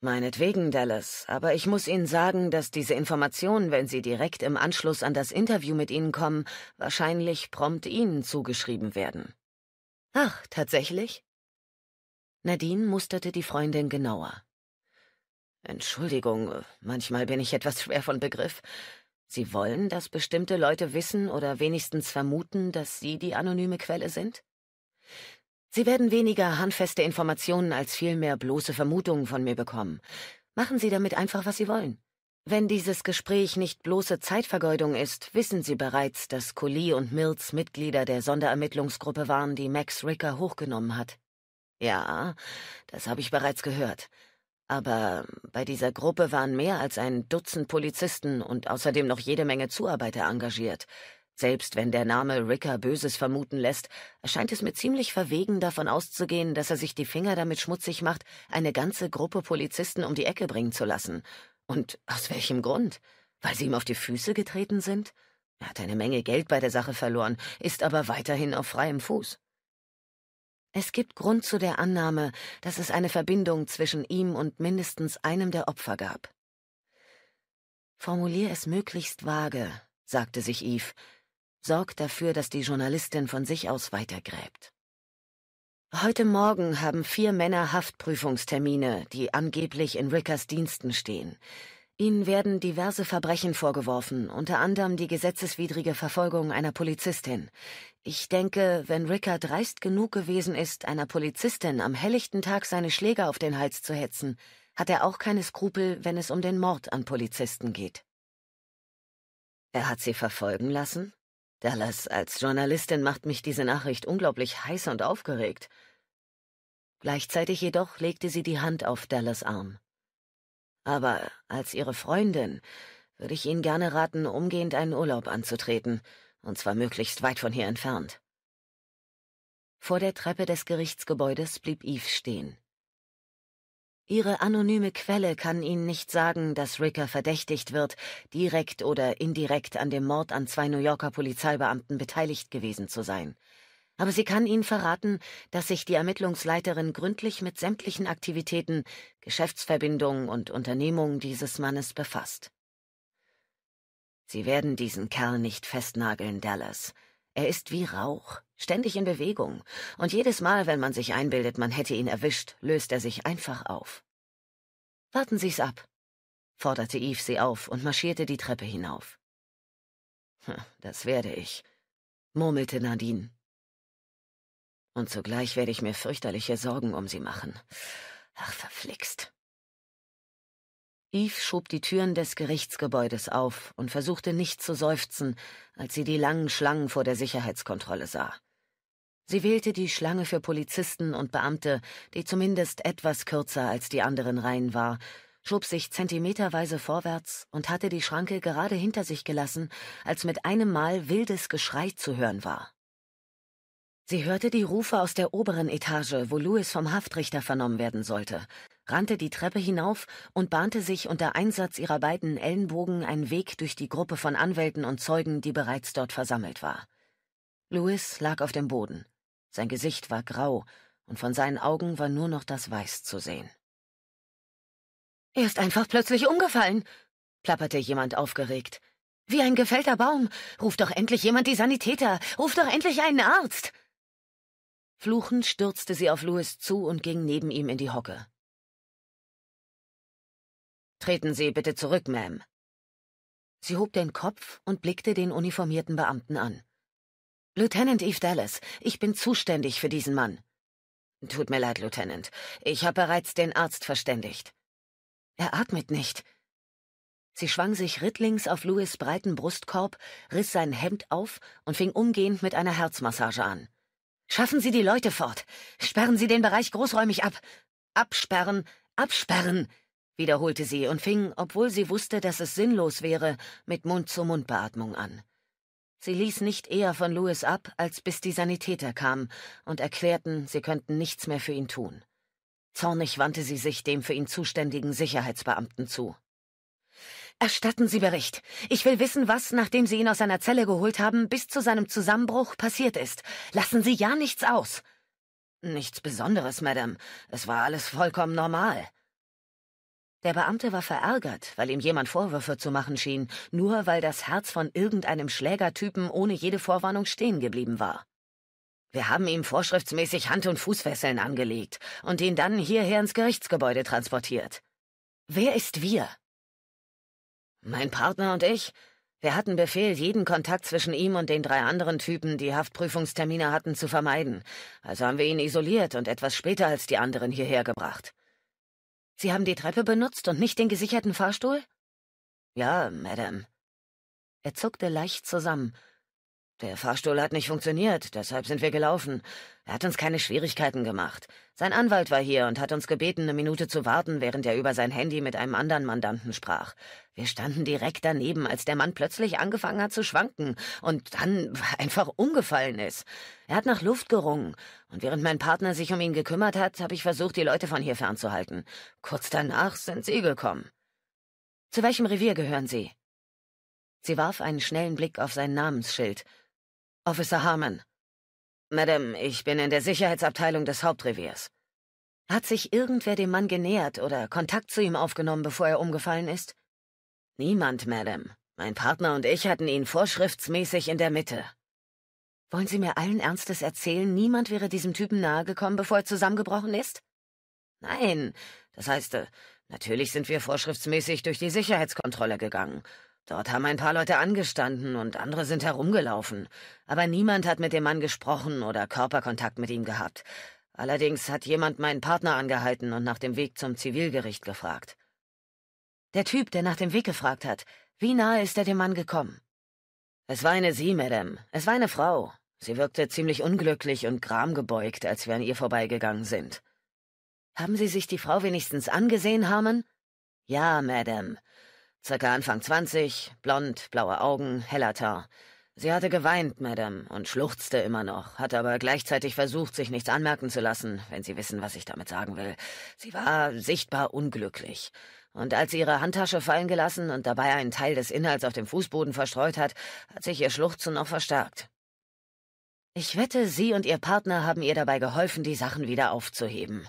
Meinetwegen, Dallas, aber ich muss Ihnen sagen, dass diese Informationen, wenn sie direkt im Anschluss an das Interview mit Ihnen kommen, wahrscheinlich prompt Ihnen zugeschrieben werden. Ach, tatsächlich? Nadine musterte die Freundin genauer. Entschuldigung, manchmal bin ich etwas schwer von Begriff. Sie wollen, dass bestimmte Leute wissen oder wenigstens vermuten, dass Sie die anonyme Quelle sind? Sie werden weniger handfeste Informationen als vielmehr bloße Vermutungen von mir bekommen. Machen Sie damit einfach, was Sie wollen. Wenn dieses Gespräch nicht bloße Zeitvergeudung ist, wissen Sie bereits, dass Colley und Mills Mitglieder der Sonderermittlungsgruppe waren, die Max Ricker hochgenommen hat. Ja, das habe ich bereits gehört. Aber bei dieser Gruppe waren mehr als ein Dutzend Polizisten und außerdem noch jede Menge Zuarbeiter engagiert. Selbst wenn der Name Ricker Böses vermuten lässt, erscheint es mir ziemlich verwegen, davon auszugehen, dass er sich die Finger damit schmutzig macht, eine ganze Gruppe Polizisten um die Ecke bringen zu lassen. Und aus welchem Grund? Weil sie ihm auf die Füße getreten sind? Er hat eine Menge Geld bei der Sache verloren, ist aber weiterhin auf freiem Fuß. Es gibt Grund zu der Annahme, dass es eine Verbindung zwischen ihm und mindestens einem der Opfer gab. Formulier es möglichst vage, sagte sich Eve. Sorgt dafür, dass die Journalistin von sich aus weitergräbt. Heute Morgen haben 4 Männer Haftprüfungstermine, die angeblich in Rickers Diensten stehen. Ihnen werden diverse Verbrechen vorgeworfen, unter anderem die gesetzeswidrige Verfolgung einer Polizistin. Ich denke, wenn Ricker dreist genug gewesen ist, einer Polizistin am helllichten Tag seine Schläger auf den Hals zu hetzen, hat er auch keine Skrupel, wenn es um den Mord an Polizisten geht. Er hat sie verfolgen lassen? Dallas, als Journalistin macht mich diese Nachricht unglaublich heiß und aufgeregt. Gleichzeitig jedoch legte sie die Hand auf Dallas' Arm. Aber als ihre Freundin würde ich Ihnen gerne raten, umgehend einen Urlaub anzutreten, und zwar möglichst weit von hier entfernt. Vor der Treppe des Gerichtsgebäudes blieb Eve stehen. Ihre anonyme Quelle kann Ihnen nicht sagen, dass Ricker verdächtigt wird, direkt oder indirekt an dem Mord an 2 New Yorker Polizeibeamten beteiligt gewesen zu sein. Aber sie kann Ihnen verraten, dass sich die Ermittlungsleiterin gründlich mit sämtlichen Aktivitäten, Geschäftsverbindungen und Unternehmungen dieses Mannes befasst. Sie werden diesen Kerl nicht festnageln, Dallas. Er ist wie Rauch, ständig in Bewegung, und jedes Mal, wenn man sich einbildet, man hätte ihn erwischt, löst er sich einfach auf. »Warten Sie's ab«, forderte Eve sie auf und marschierte die Treppe hinauf. »Das werde ich«, murmelte Nadine. »Und zugleich werde ich mir fürchterliche Sorgen um sie machen. Ach, verflixt.« Eve schob die Türen des Gerichtsgebäudes auf und versuchte nicht zu seufzen, als sie die langen Schlangen vor der Sicherheitskontrolle sah. Sie wählte die Schlange für Polizisten und Beamte, die zumindest etwas kürzer als die anderen Reihen war, schob sich zentimeterweise vorwärts und hatte die Schranke gerade hinter sich gelassen, als mit einem Mal wildes Geschrei zu hören war. Sie hörte die Rufe aus der oberen Etage, wo Louis vom Haftrichter vernommen werden sollte, rannte die Treppe hinauf und bahnte sich unter Einsatz ihrer beiden Ellenbogen einen Weg durch die Gruppe von Anwälten und Zeugen, die bereits dort versammelt war. Louis lag auf dem Boden. Sein Gesicht war grau, und von seinen Augen war nur noch das Weiß zu sehen. »Er ist einfach plötzlich umgefallen«, plapperte jemand aufgeregt. »Wie ein gefällter Baum! Ruft doch endlich jemand die Sanitäter! Ruft doch endlich einen Arzt!« Fluchend stürzte sie auf Louis zu und ging neben ihm in die Hocke. »Treten Sie bitte zurück, Ma'am.« Sie hob den Kopf und blickte den uniformierten Beamten an. »Lieutenant Eve Dallas, ich bin zuständig für diesen Mann.« »Tut mir leid, Lieutenant. Ich habe bereits den Arzt verständigt.« »Er atmet nicht.« Sie schwang sich rittlings auf Louis' breiten Brustkorb, riss sein Hemd auf und fing umgehend mit einer Herzmassage an. »Schaffen Sie die Leute fort. Sperren Sie den Bereich großräumig ab. Absperren, absperren!« wiederholte sie und fing, obwohl sie wusste, dass es sinnlos wäre, mit Mund-zu-Mund-Beatmung an. Sie ließ nicht eher von Louis ab, als bis die Sanitäter kamen und erklärten, sie könnten nichts mehr für ihn tun. Zornig wandte sie sich dem für ihn zuständigen Sicherheitsbeamten zu. »Erstatten Sie Bericht. Ich will wissen, was, nachdem Sie ihn aus seiner Zelle geholt haben, bis zu seinem Zusammenbruch passiert ist. Lassen Sie ja nichts aus.« »Nichts Besonderes, Madame. Es war alles vollkommen normal.« Der Beamte war verärgert, weil ihm jemand Vorwürfe zu machen schien, nur weil das Herz von irgendeinem Schlägertypen ohne jede Vorwarnung stehen geblieben war. »Wir haben ihm vorschriftsmäßig Hand- und Fußfesseln angelegt und ihn dann hierher ins Gerichtsgebäude transportiert.« »Wer ist wir?« »Mein Partner und ich. Wir hatten Befehl, jeden Kontakt zwischen ihm und den 3 anderen Typen, die Haftprüfungstermine hatten, zu vermeiden. Also haben wir ihn isoliert und etwas später als die anderen hierher gebracht.« »Sie haben die Treppe benutzt und nicht den gesicherten Fahrstuhl?« »Ja, Madame.« Er zuckte leicht zusammen. »Der Fahrstuhl hat nicht funktioniert, deshalb sind wir gelaufen. Er hat uns keine Schwierigkeiten gemacht. Sein Anwalt war hier und hat uns gebeten, 1 Minute zu warten, während er über sein Handy mit einem anderen Mandanten sprach. Wir standen direkt daneben, als der Mann plötzlich angefangen hat zu schwanken und dann einfach umgefallen ist. Er hat nach Luft gerungen, und während mein Partner sich um ihn gekümmert hat, habe ich versucht, die Leute von hier fernzuhalten. Kurz danach sind Sie gekommen.« »Zu welchem Revier gehören Sie?« Sie warf einen schnellen Blick auf sein Namensschild. »Officer Harmon.« »Madame, ich bin in der Sicherheitsabteilung des Hauptreviers.« »Hat sich irgendwer dem Mann genähert oder Kontakt zu ihm aufgenommen, bevor er umgefallen ist?« »Niemand, Madame. Mein Partner und ich hatten ihn vorschriftsmäßig in der Mitte.« »Wollen Sie mir allen Ernstes erzählen, niemand wäre diesem Typen nahegekommen, bevor er zusammengebrochen ist?« »Nein. Das heißt, natürlich sind wir vorschriftsmäßig durch die Sicherheitskontrolle gegangen. Dort haben ein paar Leute angestanden und andere sind herumgelaufen. Aber niemand hat mit dem Mann gesprochen oder Körperkontakt mit ihm gehabt. Allerdings hat jemand meinen Partner angehalten und nach dem Weg zum Zivilgericht gefragt. Der Typ, der nach dem Weg gefragt hat, wie nahe ist er dem Mann gekommen? Es war eine Sie, Madame. Es war eine Frau. Sie wirkte ziemlich unglücklich und gramgebeugt, als wir an ihr vorbeigegangen sind. Haben Sie sich die Frau wenigstens angesehen, Harmon? Ja, Madame. Circa Anfang 20, blond, blaue Augen, heller Teint. Sie hatte geweint, Madame, und schluchzte immer noch, hat aber gleichzeitig versucht, sich nichts anmerken zu lassen, wenn Sie wissen, was ich damit sagen will. Sie war sichtbar unglücklich. Und als sie ihre Handtasche fallen gelassen und dabei einen Teil des Inhalts auf dem Fußboden verstreut hat, hat sich ihr Schluchzen noch verstärkt. Ich wette, Sie und Ihr Partner haben ihr dabei geholfen, die Sachen wieder aufzuheben,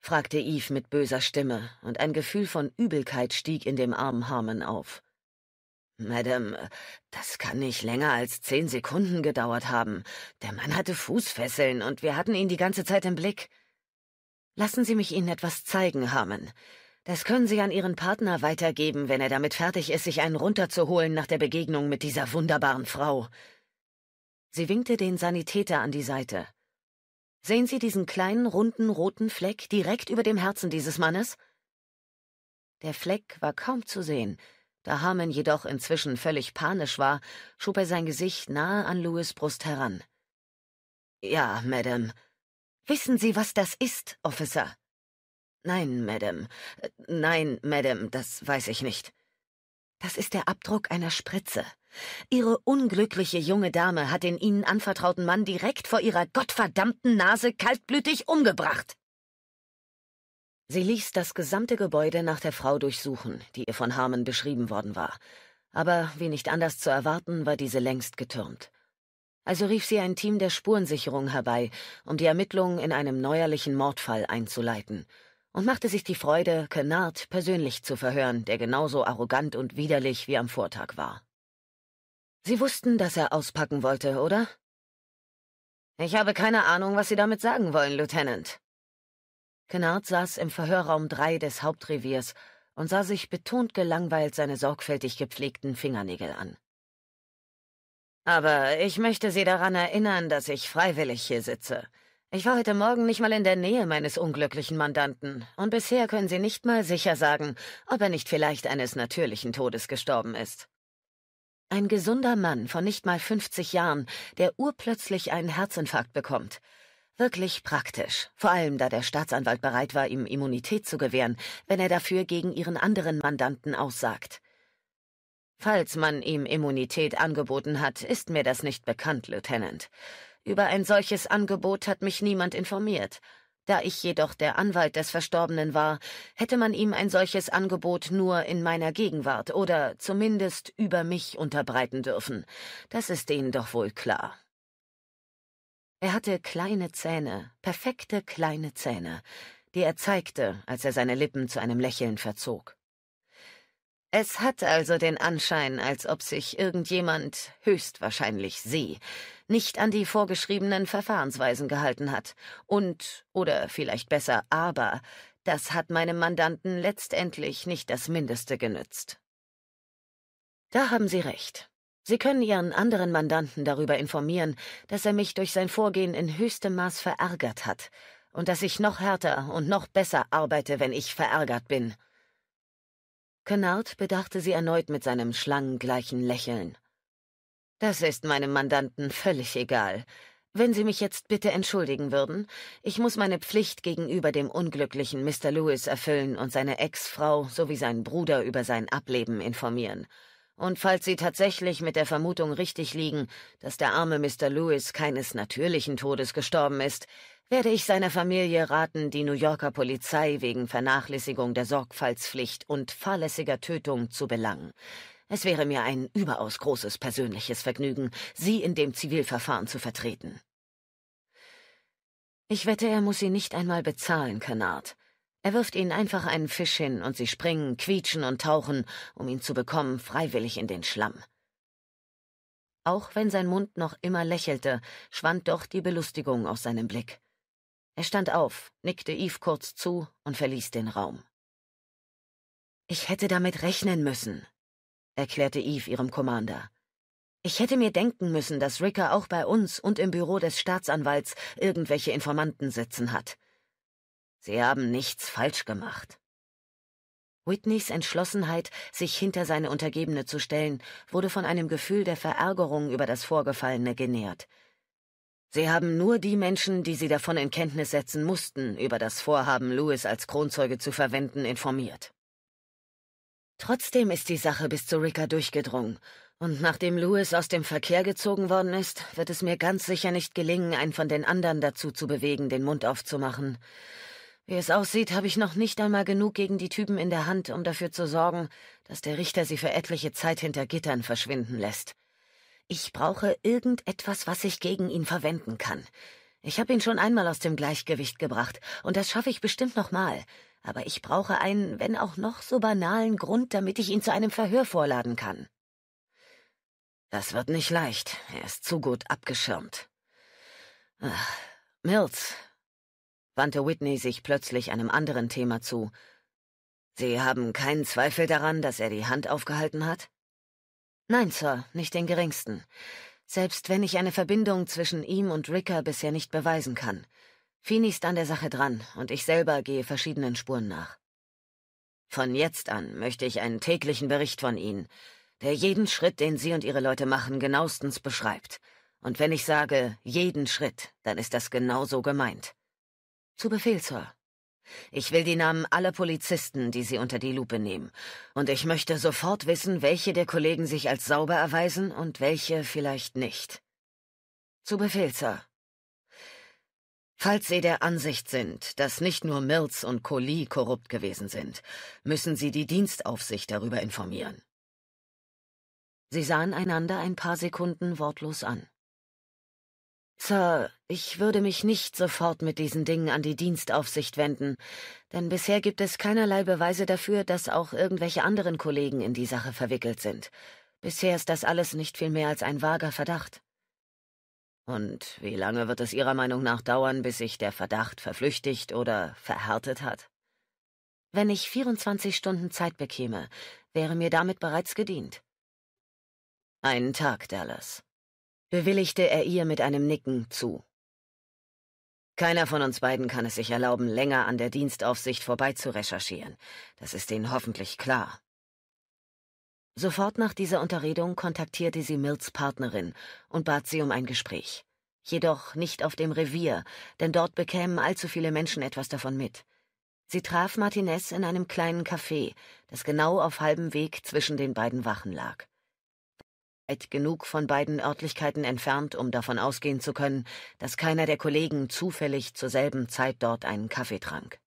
fragte Eve mit böser Stimme, und ein Gefühl von Übelkeit stieg in dem armen Harmon auf. Madame, das kann nicht länger als 10 Sekunden gedauert haben. Der Mann hatte Fußfesseln, und wir hatten ihn die ganze Zeit im Blick. Lassen Sie mich Ihnen etwas zeigen, Harmon. Das können Sie an Ihren Partner weitergeben, wenn er damit fertig ist, sich einen runterzuholen nach der Begegnung mit dieser wunderbaren Frau. Sie winkte den Sanitäter an die Seite. Sehen Sie diesen kleinen, runden, roten Fleck direkt über dem Herzen dieses Mannes? Der Fleck war kaum zu sehen. Da Harmon jedoch inzwischen völlig panisch war, schob er sein Gesicht nahe an Louis' Brust heran. »Ja, Madame. Wissen Sie, was das ist, Officer?« »Nein, Madame. Nein, Madame, das weiß ich nicht.« »Das ist der Abdruck einer Spritze. Ihre unglückliche junge Dame hat den Ihnen anvertrauten Mann direkt vor Ihrer gottverdammten Nase kaltblütig umgebracht.« Sie ließ das gesamte Gebäude nach der Frau durchsuchen, die ihr von Harmon beschrieben worden war. Aber, wie nicht anders zu erwarten, war diese längst getürmt. Also rief sie ein Team der Spurensicherung herbei, um die Ermittlungen in einem neuerlichen Mordfall einzuleiten, und machte sich die Freude, Kenard persönlich zu verhören, der genauso arrogant und widerlich wie am Vortag war. Sie wussten, dass er auspacken wollte, oder? Ich habe keine Ahnung, was Sie damit sagen wollen, Lieutenant. Kenard saß im Verhörraum 3 des Hauptreviers und sah sich betont gelangweilt seine sorgfältig gepflegten Fingernägel an. »Aber ich möchte Sie daran erinnern, dass ich freiwillig hier sitze. Ich war heute Morgen nicht mal in der Nähe meines unglücklichen Mandanten, und bisher können Sie nicht mal sicher sagen, ob er nicht vielleicht eines natürlichen Todes gestorben ist.« Ein gesunder Mann von nicht mal 50 Jahren, der urplötzlich einen Herzinfarkt bekommt. Wirklich praktisch, vor allem da der Staatsanwalt bereit war, ihm Immunität zu gewähren, wenn er dafür gegen ihren anderen Mandanten aussagt. Falls man ihm Immunität angeboten hat, ist mir das nicht bekannt, Lieutenant. Über ein solches Angebot hat mich niemand informiert. Da ich jedoch der Anwalt des Verstorbenen war, hätte man ihm ein solches Angebot nur in meiner Gegenwart oder zumindest über mich unterbreiten dürfen. Das ist Ihnen doch wohl klar. Er hatte kleine Zähne, perfekte kleine Zähne, die er zeigte, als er seine Lippen zu einem Lächeln verzog. Es hat also den Anschein, als ob sich irgendjemand, höchstwahrscheinlich Sie, nicht an die vorgeschriebenen Verfahrensweisen gehalten hat. Und, oder vielleicht besser, aber, das hat meinem Mandanten letztendlich nicht das Mindeste genützt. Da haben Sie recht. Sie können Ihren anderen Mandanten darüber informieren, dass er mich durch sein Vorgehen in höchstem Maß verärgert hat und dass ich noch härter und noch besser arbeite, wenn ich verärgert bin. Kenard bedachte sie erneut mit seinem schlangengleichen Lächeln. Das ist meinem Mandanten völlig egal. Wenn Sie mich jetzt bitte entschuldigen würden, ich muss meine Pflicht gegenüber dem unglücklichen Mr. Louis erfüllen und seine Ex-Frau sowie seinen Bruder über sein Ableben informieren. Und falls Sie tatsächlich mit der Vermutung richtig liegen, dass der arme Mr. Louis keines natürlichen Todes gestorben ist, werde ich seiner Familie raten, die New Yorker Polizei wegen Vernachlässigung der Sorgfaltspflicht und fahrlässiger Tötung zu belangen. Es wäre mir ein überaus großes persönliches Vergnügen, Sie in dem Zivilverfahren zu vertreten. Ich wette, er muss Sie nicht einmal bezahlen, Kenard. Er wirft ihnen einfach einen Fisch hin, und sie springen, quietschen und tauchen, um ihn zu bekommen, freiwillig in den Schlamm. Auch wenn sein Mund noch immer lächelte, schwand doch die Belustigung aus seinem Blick. Er stand auf, nickte Eve kurz zu und verließ den Raum. »Ich hätte damit rechnen müssen«, erklärte Eve ihrem Commander. Ich hätte mir denken müssen, dass Ricker auch bei uns und im Büro des Staatsanwalts irgendwelche Informanten sitzen hat. Sie haben nichts falsch gemacht. Whitneys Entschlossenheit, sich hinter seine Untergebene zu stellen, wurde von einem Gefühl der Verärgerung über das Vorgefallene genährt. Sie haben nur die Menschen, die sie davon in Kenntnis setzen mussten, über das Vorhaben, Louis als Kronzeuge zu verwenden, informiert. Trotzdem ist die Sache bis zu Ricker durchgedrungen, und nachdem Louis aus dem Verkehr gezogen worden ist, wird es mir ganz sicher nicht gelingen, einen von den anderen dazu zu bewegen, den Mund aufzumachen. Wie es aussieht, habe ich noch nicht einmal genug gegen die Typen in der Hand, um dafür zu sorgen, dass der Richter sie für etliche Zeit hinter Gittern verschwinden lässt. Ich brauche irgendetwas, was ich gegen ihn verwenden kann. Ich habe ihn schon einmal aus dem Gleichgewicht gebracht, und das schaffe ich bestimmt nochmal. Aber ich brauche einen, wenn auch noch so banalen Grund, damit ich ihn zu einem Verhör vorladen kann. Das wird nicht leicht. Er ist zu gut abgeschirmt. Ach, Mills, wandte Whitney sich plötzlich einem anderen Thema zu. Sie haben keinen Zweifel daran, dass er die Hand aufgehalten hat? Nein, Sir, nicht den geringsten. Selbst wenn ich eine Verbindung zwischen ihm und Ricker bisher nicht beweisen kann. Feeney ist an der Sache dran, und ich selber gehe verschiedenen Spuren nach. Von jetzt an möchte ich einen täglichen Bericht von Ihnen, der jeden Schritt, den Sie und Ihre Leute machen, genauestens beschreibt. Und wenn ich sage, jeden Schritt, dann ist das genauso gemeint. Zu Befehl, Sir. Ich will die Namen aller Polizisten, die Sie unter die Lupe nehmen, und ich möchte sofort wissen, welche der Kollegen sich als sauber erweisen und welche vielleicht nicht. Zu Befehl, Sir. Falls Sie der Ansicht sind, dass nicht nur Mills und Colley korrupt gewesen sind, müssen Sie die Dienstaufsicht darüber informieren. Sie sahen einander ein paar Sekunden wortlos an. Sir, ich würde mich nicht sofort mit diesen Dingen an die Dienstaufsicht wenden, denn bisher gibt es keinerlei Beweise dafür, dass auch irgendwelche anderen Kollegen in die Sache verwickelt sind. Bisher ist das alles nicht viel mehr als ein vager Verdacht. Und wie lange wird es Ihrer Meinung nach dauern, bis sich der Verdacht verflüchtigt oder verhärtet hat? Wenn ich 24 Stunden Zeit bekäme, wäre mir damit bereits gedient. Einen Tag, Dallas, bewilligte er ihr mit einem Nicken zu. Keiner von uns beiden kann es sich erlauben, länger an der Dienstaufsicht vorbeizurecherchieren. Das ist Ihnen hoffentlich klar. Sofort nach dieser Unterredung kontaktierte sie Mills Partnerin und bat sie um ein Gespräch. Jedoch nicht auf dem Revier, denn dort bekämen allzu viele Menschen etwas davon mit. Sie traf Martinez in einem kleinen Café, das genau auf halbem Weg zwischen den beiden Wachen lag. Weit genug von beiden Örtlichkeiten entfernt, um davon ausgehen zu können, dass keiner der Kollegen zufällig zur selben Zeit dort einen Kaffee trank.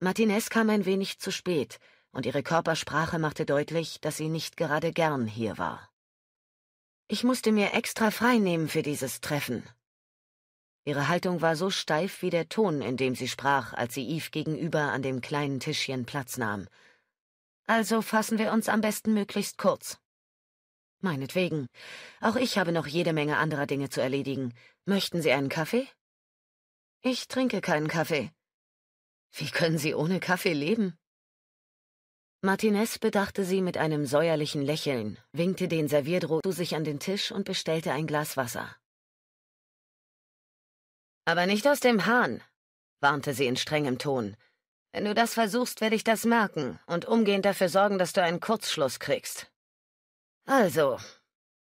Martinez kam ein wenig zu spät, und ihre Körpersprache machte deutlich, dass sie nicht gerade gern hier war. Ich musste mir extra frei nehmen für dieses Treffen. Ihre Haltung war so steif wie der Ton, in dem sie sprach, als sie Eve gegenüber an dem kleinen Tischchen Platz nahm. Also fassen wir uns am besten möglichst kurz. Meinetwegen. Auch ich habe noch jede Menge anderer Dinge zu erledigen. Möchten Sie einen Kaffee? Ich trinke keinen Kaffee. Wie können Sie ohne Kaffee leben? Martinez bedachte sie mit einem säuerlichen Lächeln, winkte den Servierdroht zu sich an den Tisch und bestellte ein Glas Wasser. Aber nicht aus dem Hahn, warnte sie in strengem Ton. Wenn du das versuchst, werde ich das merken und umgehend dafür sorgen, dass du einen Kurzschluss kriegst. Also,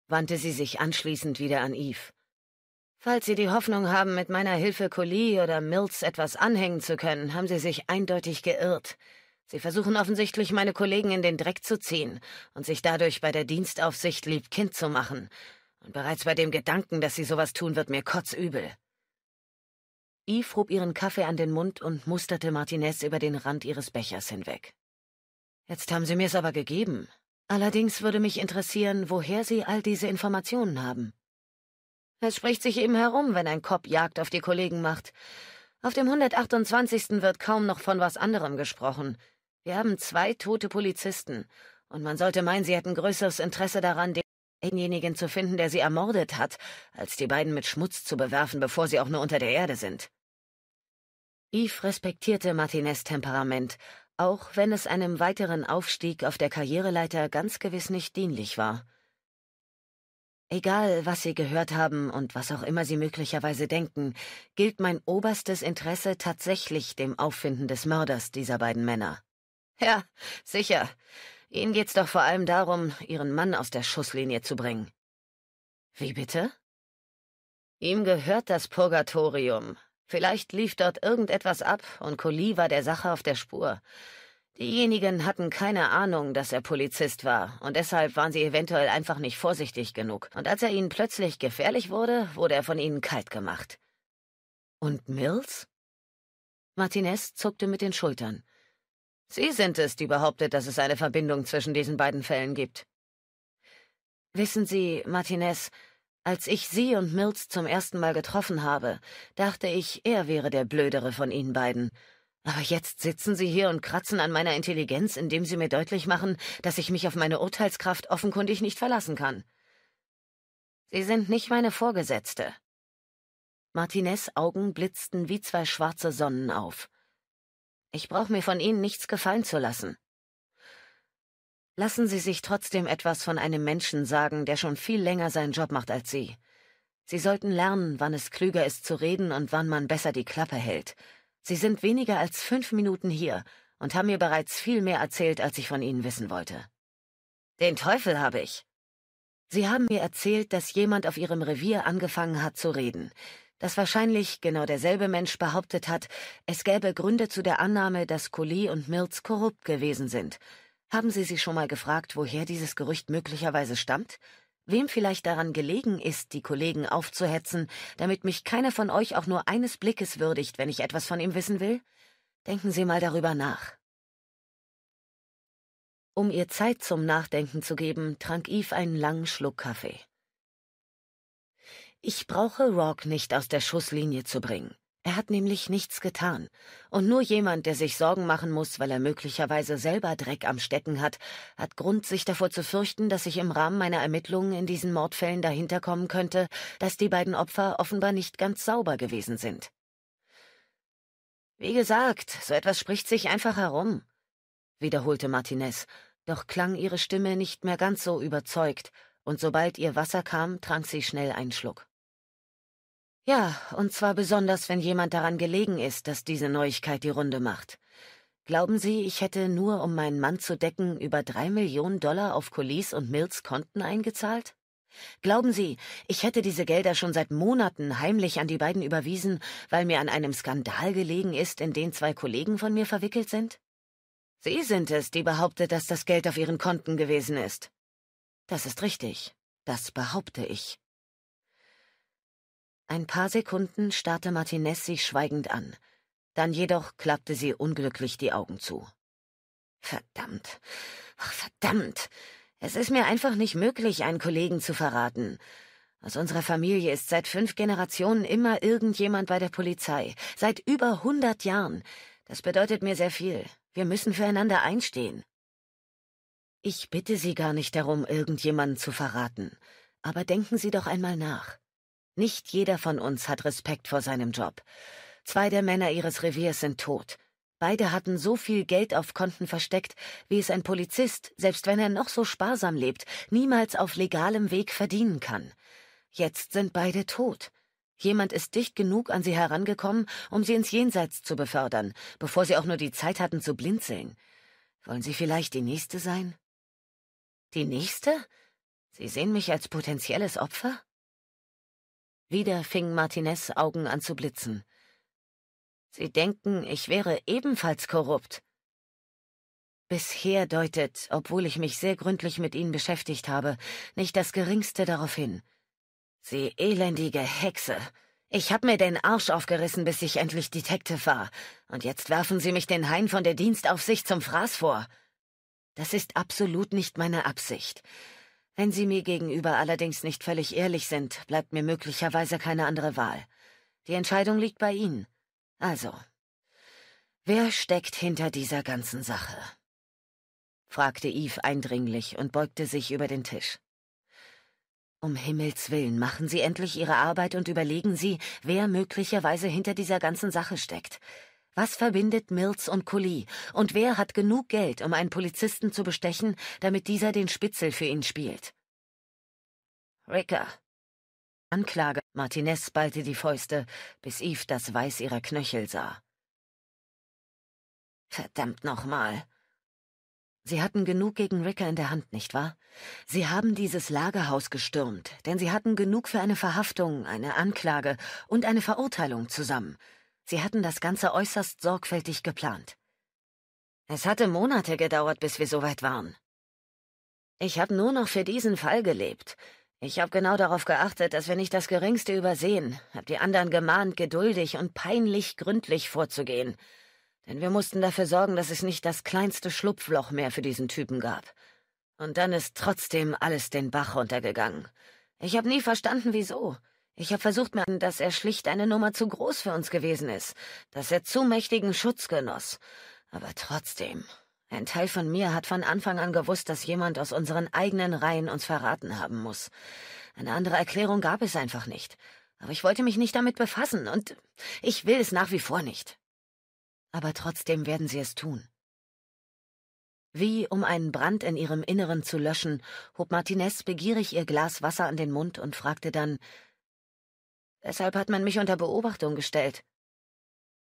wandte sie sich anschließend wieder an Eve. Falls Sie die Hoffnung haben, mit meiner Hilfe Colley oder Mills etwas anhängen zu können, haben Sie sich eindeutig geirrt. Sie versuchen offensichtlich, meine Kollegen in den Dreck zu ziehen und sich dadurch bei der Dienstaufsicht liebkind zu machen. Und bereits bei dem Gedanken, dass sie sowas tun, wird mir kotzübel. Eve hob ihren Kaffee an den Mund und musterte Martinez über den Rand ihres Bechers hinweg. Jetzt haben Sie mir's aber gegeben. Allerdings würde mich interessieren, woher Sie all diese Informationen haben. Es spricht sich eben herum, wenn ein Cop Jagd auf die Kollegen macht. Auf dem 128. wird kaum noch von was anderem gesprochen. Wir haben 2 tote Polizisten, und man sollte meinen, sie hätten größeres Interesse daran, denjenigen zu finden, der sie ermordet hat, als die beiden mit Schmutz zu bewerfen, bevor sie auch nur unter der Erde sind. Eve respektierte Martinez' Temperament, auch wenn es einem weiteren Aufstieg auf der Karriereleiter ganz gewiss nicht dienlich war. Egal, was Sie gehört haben und was auch immer Sie möglicherweise denken, gilt mein oberstes Interesse tatsächlich dem Auffinden des Mörders dieser beiden Männer. Ja, sicher. Ihnen geht's doch vor allem darum, Ihren Mann aus der Schusslinie zu bringen. Wie bitte? Ihm gehört das Purgatorium. Vielleicht lief dort irgendetwas ab und Colley war der Sache auf der Spur. Diejenigen hatten keine Ahnung, dass er Polizist war, und deshalb waren sie eventuell einfach nicht vorsichtig genug. Und als er ihnen plötzlich gefährlich wurde, wurde er von ihnen kalt gemacht. Und Mills? Martinez zuckte mit den Schultern. Sie sind es, die behauptet, dass es eine Verbindung zwischen diesen beiden Fällen gibt. Wissen Sie, Martinez, als ich Sie und Mills zum ersten Mal getroffen habe, dachte ich, er wäre der Blödere von Ihnen beiden. Aber jetzt sitzen Sie hier und kratzen an meiner Intelligenz, indem Sie mir deutlich machen, dass ich mich auf meine Urteilskraft offenkundig nicht verlassen kann. Sie sind nicht meine Vorgesetzte. Martinez' Augen blitzten wie zwei schwarze Sonnen auf. Ich brauche mir von Ihnen nichts gefallen zu lassen. Lassen Sie sich trotzdem etwas von einem Menschen sagen, der schon viel länger seinen Job macht als Sie. Sie sollten lernen, wann es klüger ist zu reden und wann man besser die Klappe hält. Sie sind weniger als 5 Minuten hier und haben mir bereits viel mehr erzählt, als ich von Ihnen wissen wollte. Den Teufel habe ich. Sie haben mir erzählt, dass jemand auf Ihrem Revier angefangen hat zu reden, dass wahrscheinlich genau derselbe Mensch behauptet hat, es gäbe Gründe zu der Annahme, dass Colley und Mills korrupt gewesen sind. Haben Sie sich schon mal gefragt, woher dieses Gerücht möglicherweise stammt? Wem vielleicht daran gelegen ist, die Kollegen aufzuhetzen, damit mich keiner von euch auch nur eines Blickes würdigt, wenn ich etwas von ihm wissen will? Denken Sie mal darüber nach. Um ihr Zeit zum Nachdenken zu geben, trank Eve einen langen Schluck Kaffee. Ich brauche Roarke nicht aus der Schusslinie zu bringen. Er hat nämlich nichts getan. Und nur jemand, der sich Sorgen machen muss, weil er möglicherweise selber Dreck am Stecken hat, hat Grund, sich davor zu fürchten, dass ich im Rahmen meiner Ermittlungen in diesen Mordfällen dahinter kommen könnte, dass die beiden Opfer offenbar nicht ganz sauber gewesen sind. Wie gesagt, so etwas spricht sich einfach herum, wiederholte Martinez, doch klang ihre Stimme nicht mehr ganz so überzeugt, und sobald ihr Wasser kam, trank sie schnell einen Schluck. Ja, und zwar besonders, wenn jemand daran gelegen ist, dass diese Neuigkeit die Runde macht. Glauben Sie, ich hätte nur, um meinen Mann zu decken, über $3 Millionen auf Colleys und Mills Konten eingezahlt? Glauben Sie, ich hätte diese Gelder schon seit Monaten heimlich an die beiden überwiesen, weil mir an einem Skandal gelegen ist, in den 2 Kollegen von mir verwickelt sind? Sie sind es, die behauptet, dass das Geld auf Ihren Konten gewesen ist. Das ist richtig. Das behaupte ich. Ein paar Sekunden starrte Martinez sie schweigend an. Dann jedoch klappte sie unglücklich die Augen zu. Verdammt, ach verdammt, es ist mir einfach nicht möglich, einen Kollegen zu verraten. Aus unserer Familie ist seit 5 Generationen immer irgendjemand bei der Polizei, seit über 100 Jahren. Das bedeutet mir sehr viel. Wir müssen füreinander einstehen. Ich bitte Sie gar nicht darum, irgendjemanden zu verraten, aber denken Sie doch einmal nach. Nicht jeder von uns hat Respekt vor seinem Job. 2 der Männer Ihres Reviers sind tot. Beide hatten so viel Geld auf Konten versteckt, wie es ein Polizist, selbst wenn er noch so sparsam lebt, niemals auf legalem Weg verdienen kann. Jetzt sind beide tot. Jemand ist dicht genug an sie herangekommen, um sie ins Jenseits zu befördern, bevor sie auch nur die Zeit hatten zu blinzeln. Wollen Sie vielleicht die Nächste sein? Die Nächste? Sie sehen mich als potenzielles Opfer? Wieder fing Martinez' Augen an zu blitzen. Sie denken, ich wäre ebenfalls korrupt. Bisher deutet, obwohl ich mich sehr gründlich mit Ihnen beschäftigt habe, nicht das Geringste darauf hin. Sie elendige Hexe! Ich hab mir den Arsch aufgerissen, bis ich endlich Detective war, und jetzt werfen Sie mich den Hain von der Dienstaufsicht zum Fraß vor. Das ist absolut nicht meine Absicht. Wenn Sie mir gegenüber allerdings nicht völlig ehrlich sind, bleibt mir möglicherweise keine andere Wahl. Die Entscheidung liegt bei Ihnen. Also, wer steckt hinter dieser ganzen Sache? Fragte Eve eindringlich und beugte sich über den Tisch. Um Himmels Willen, machen Sie endlich Ihre Arbeit und überlegen Sie, wer möglicherweise hinter dieser ganzen Sache steckt. Was verbindet Mills und Colley? Und wer hat genug Geld, um einen Polizisten zu bestechen, damit dieser den Spitzel für ihn spielt? Ricker. Anklage. Martinez ballte die Fäuste, bis Eve das Weiß ihrer Knöchel sah. Verdammt nochmal. Sie hatten genug gegen Ricker in der Hand, nicht wahr? Sie haben dieses Lagerhaus gestürmt, denn sie hatten genug für eine Verhaftung, eine Anklage und eine Verurteilung zusammen. Sie hatten das Ganze äußerst sorgfältig geplant. Es hatte Monate gedauert, bis wir soweit waren. Ich habe nur noch für diesen Fall gelebt. Ich habe genau darauf geachtet, dass wir nicht das Geringste übersehen, habe die anderen gemahnt, geduldig und peinlich gründlich vorzugehen. Denn wir mussten dafür sorgen, dass es nicht das kleinste Schlupfloch mehr für diesen Typen gab. Und dann ist trotzdem alles den Bach runtergegangen. Ich habe nie verstanden, wieso. Ich habe versucht, mir dass er schlicht eine Nummer zu groß für uns gewesen ist, dass er zu mächtigen Schutz genoss. Aber trotzdem, ein Teil von mir hat von Anfang an gewusst, dass jemand aus unseren eigenen Reihen uns verraten haben muss. Eine andere Erklärung gab es einfach nicht. Aber ich wollte mich nicht damit befassen und ich will es nach wie vor nicht. Aber trotzdem werden sie es tun. Wie um einen Brand in ihrem Inneren zu löschen, hob Martinez begierig ihr Glas Wasser an den Mund und fragte dann, »Weshalb hat man mich unter Beobachtung gestellt?«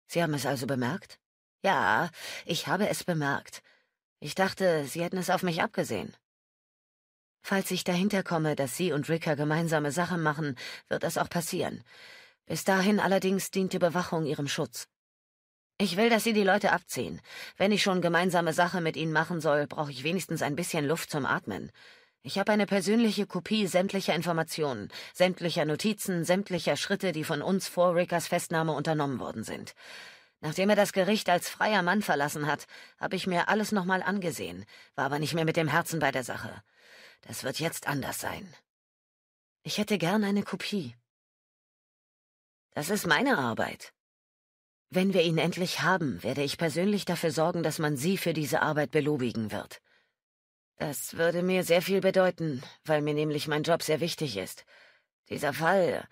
»Sie haben es also bemerkt?« »Ja, ich habe es bemerkt. Ich dachte, Sie hätten es auf mich abgesehen.« »Falls ich dahinter komme, dass Sie und Ricker gemeinsame Sache machen, wird das auch passieren. Bis dahin allerdings diente Bewachung Ihrem Schutz.« Ich will, dass Sie die Leute abziehen. Wenn ich schon gemeinsame Sache mit Ihnen machen soll, brauche ich wenigstens ein bisschen Luft zum Atmen. Ich habe eine persönliche Kopie sämtlicher Informationen, sämtlicher Notizen, sämtlicher Schritte, die von uns vor Rickers Festnahme unternommen worden sind. Nachdem er das Gericht als freier Mann verlassen hat, habe ich mir alles nochmal angesehen, war aber nicht mehr mit dem Herzen bei der Sache. Das wird jetzt anders sein. Ich hätte gern eine Kopie. Das ist meine Arbeit. Wenn wir ihn endlich haben, werde ich persönlich dafür sorgen, dass man Sie für diese Arbeit belobigen wird. Das würde mir sehr viel bedeuten, weil mir nämlich mein Job sehr wichtig ist. Dieser Fall...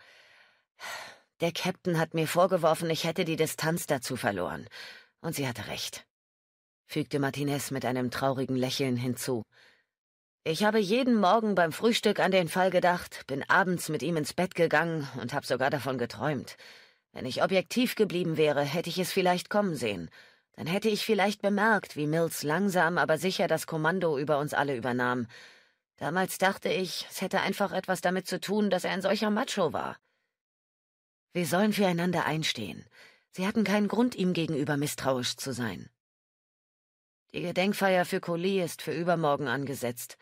Der Captain hat mir vorgeworfen, ich hätte die Distanz dazu verloren. Und sie hatte recht, fügte Martinez mit einem traurigen Lächeln hinzu. Ich habe jeden Morgen beim Frühstück an den Fall gedacht, bin abends mit ihm ins Bett gegangen und habe sogar davon geträumt. Wenn ich objektiv geblieben wäre, hätte ich es vielleicht kommen sehen. Dann hätte ich vielleicht bemerkt, wie Mills langsam, aber sicher das Kommando über uns alle übernahm. Damals dachte ich, es hätte einfach etwas damit zu tun, dass er ein solcher Macho war. Wir sollen füreinander einstehen. Sie hatten keinen Grund, ihm gegenüber misstrauisch zu sein. Die Gedenkfeier für Colley ist für übermorgen angesetzt.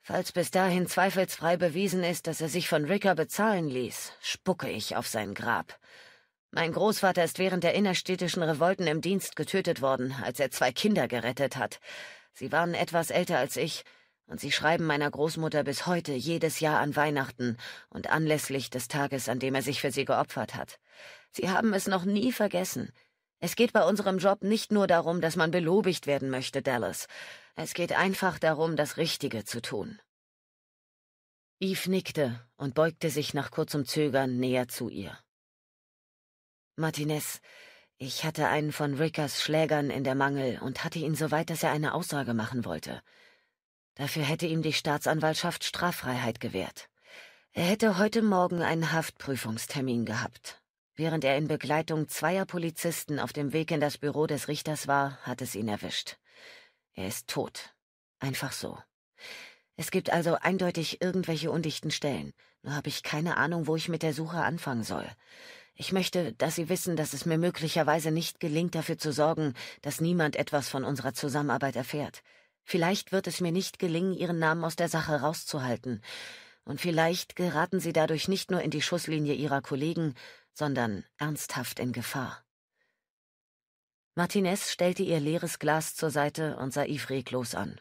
Falls bis dahin zweifelsfrei bewiesen ist, dass er sich von Ricker bezahlen ließ, spucke ich auf sein Grab. Mein Großvater ist während der innerstädtischen Revolten im Dienst getötet worden, als er 2 Kinder gerettet hat. Sie waren etwas älter als ich, und sie schreiben meiner Großmutter bis heute jedes Jahr an Weihnachten und anlässlich des Tages, an dem er sich für sie geopfert hat. Sie haben es noch nie vergessen. Es geht bei unserem Job nicht nur darum, dass man belobigt werden möchte, Dallas. Es geht einfach darum, das Richtige zu tun. Eve nickte und beugte sich nach kurzem Zögern näher zu ihr. Martinez, ich hatte einen von Rickers Schlägern in der Mangel und hatte ihn so weit, dass er eine Aussage machen wollte. Dafür hätte ihm die Staatsanwaltschaft Straffreiheit gewährt. Er hätte heute Morgen einen Haftprüfungstermin gehabt. Während er in Begleitung 2 Polizisten auf dem Weg in das Büro des Richters war, hat es ihn erwischt. Er ist tot. Einfach so. Es gibt also eindeutig irgendwelche undichten Stellen. Nur habe ich keine Ahnung, wo ich mit der Suche anfangen soll. Ich möchte, dass Sie wissen, dass es mir möglicherweise nicht gelingt, dafür zu sorgen, dass niemand etwas von unserer Zusammenarbeit erfährt. Vielleicht wird es mir nicht gelingen, Ihren Namen aus der Sache rauszuhalten. Und vielleicht geraten Sie dadurch nicht nur in die Schusslinie Ihrer Kollegen, sondern ernsthaft in Gefahr. Martinez stellte ihr leeres Glas zur Seite und sah Eve reglos an.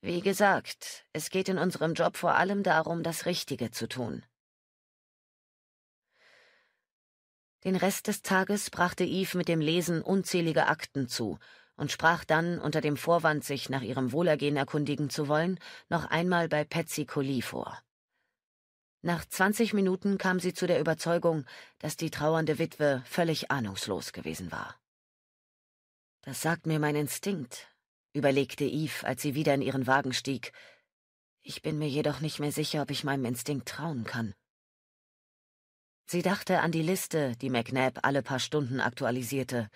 Wie gesagt, es geht in unserem Job vor allem darum, das Richtige zu tun. Den Rest des Tages brachte Eve mit dem Lesen unzähliger Akten zu und sprach dann, unter dem Vorwand, sich nach ihrem Wohlergehen erkundigen zu wollen, noch einmal bei Patsy Colley vor. Nach 20 Minuten kam sie zu der Überzeugung, dass die trauernde Witwe völlig ahnungslos gewesen war. »Das sagt mir mein Instinkt«, überlegte Eve, als sie wieder in ihren Wagen stieg. Ich bin mir jedoch nicht mehr sicher, ob ich meinem Instinkt trauen kann. Sie dachte an die Liste, die McNab alle paar Stunden aktualisierte.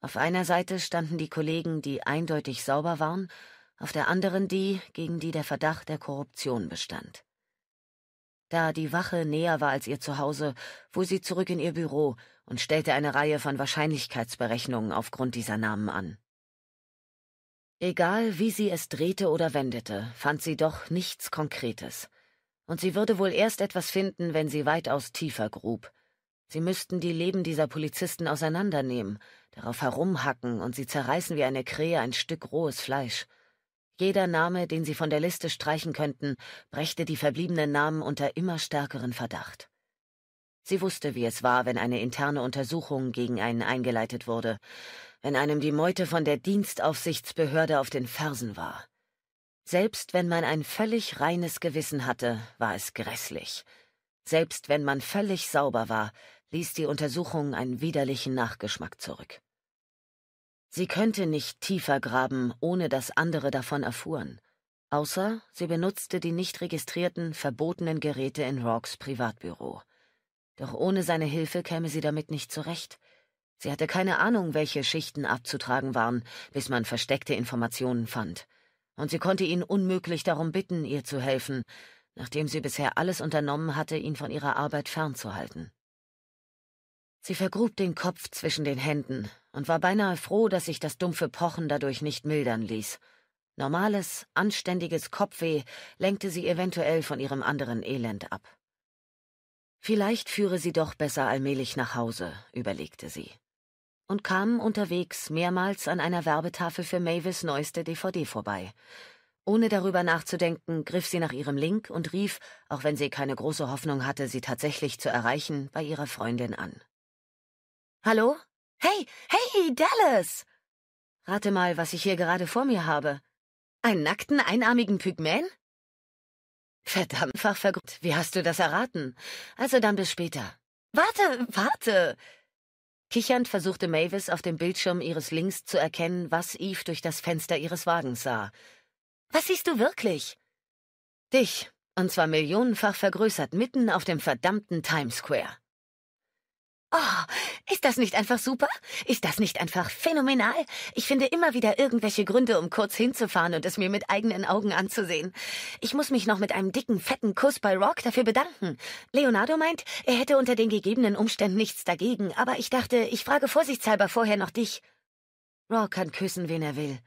Auf einer Seite standen die Kollegen, die eindeutig sauber waren, auf der anderen die, gegen die der Verdacht der Korruption bestand. Da die Wache näher war als ihr Zuhause, fuhr sie zurück in ihr Büro und stellte eine Reihe von Wahrscheinlichkeitsberechnungen aufgrund dieser Namen an. Egal, wie sie es drehte oder wendete, fand sie doch nichts Konkretes. Und sie würde wohl erst etwas finden, wenn sie weitaus tiefer grub. Sie müssten die Leben dieser Polizisten auseinandernehmen, darauf herumhacken und sie zerreißen wie eine Krähe ein Stück rohes Fleisch. Jeder Name, den sie von der Liste streichen könnten, brächte die verbliebenen Namen unter immer stärkeren Verdacht. Sie wusste, wie es war, wenn eine interne Untersuchung gegen einen eingeleitet wurde, wenn einem die Meute von der Dienstaufsichtsbehörde auf den Fersen war. Selbst wenn man ein völlig reines Gewissen hatte, war es grässlich. Selbst wenn man völlig sauber war, ließ die Untersuchung einen widerlichen Nachgeschmack zurück. Sie könnte nicht tiefer graben, ohne dass andere davon erfuhren, außer sie benutzte die nicht registrierten, verbotenen Geräte in Roarkes Privatbüro. Doch ohne seine Hilfe käme sie damit nicht zurecht. Sie hatte keine Ahnung, welche Schichten abzutragen waren, bis man versteckte Informationen fand. Und sie konnte ihn unmöglich darum bitten, ihr zu helfen, nachdem sie bisher alles unternommen hatte, ihn von ihrer Arbeit fernzuhalten. Sie vergrub den Kopf zwischen den Händen und war beinahe froh, dass sich das dumpfe Pochen dadurch nicht mildern ließ. Normales, anständiges Kopfweh lenkte sie eventuell von ihrem anderen Elend ab. Vielleicht führe sie doch besser allmählich nach Hause, überlegte sie. Und kamen unterwegs mehrmals an einer Werbetafel für Mavis' neueste DVD vorbei. Ohne darüber nachzudenken, griff sie nach ihrem Link und rief, auch wenn sie keine große Hoffnung hatte, sie tatsächlich zu erreichen, bei ihrer Freundin an. »Hallo? Hey, hey, Dallas! Rate mal, was ich hier gerade vor mir habe. Einen nackten, einarmigen Pygmäen?« »Verdammt, fachvergrübt, wie hast du das erraten? Also dann bis später.« »Warte, warte!« Kichernd versuchte Mavis auf dem Bildschirm ihres Links zu erkennen, was Eve durch das Fenster ihres Wagens sah. »Was siehst du wirklich?« »Dich, und zwar millionenfach vergrößert, mitten auf dem verdammten Times Square.« »Oh, ist das nicht einfach super? Ist das nicht einfach phänomenal? Ich finde immer wieder irgendwelche Gründe, um kurz hinzufahren und es mir mit eigenen Augen anzusehen. Ich muss mich noch mit einem dicken, fetten Kuss bei Roarke dafür bedanken. Leonardo meint, er hätte unter den gegebenen Umständen nichts dagegen, aber ich dachte, ich frage vorsichtshalber vorher noch dich. Roarke kann küssen, wen er will.«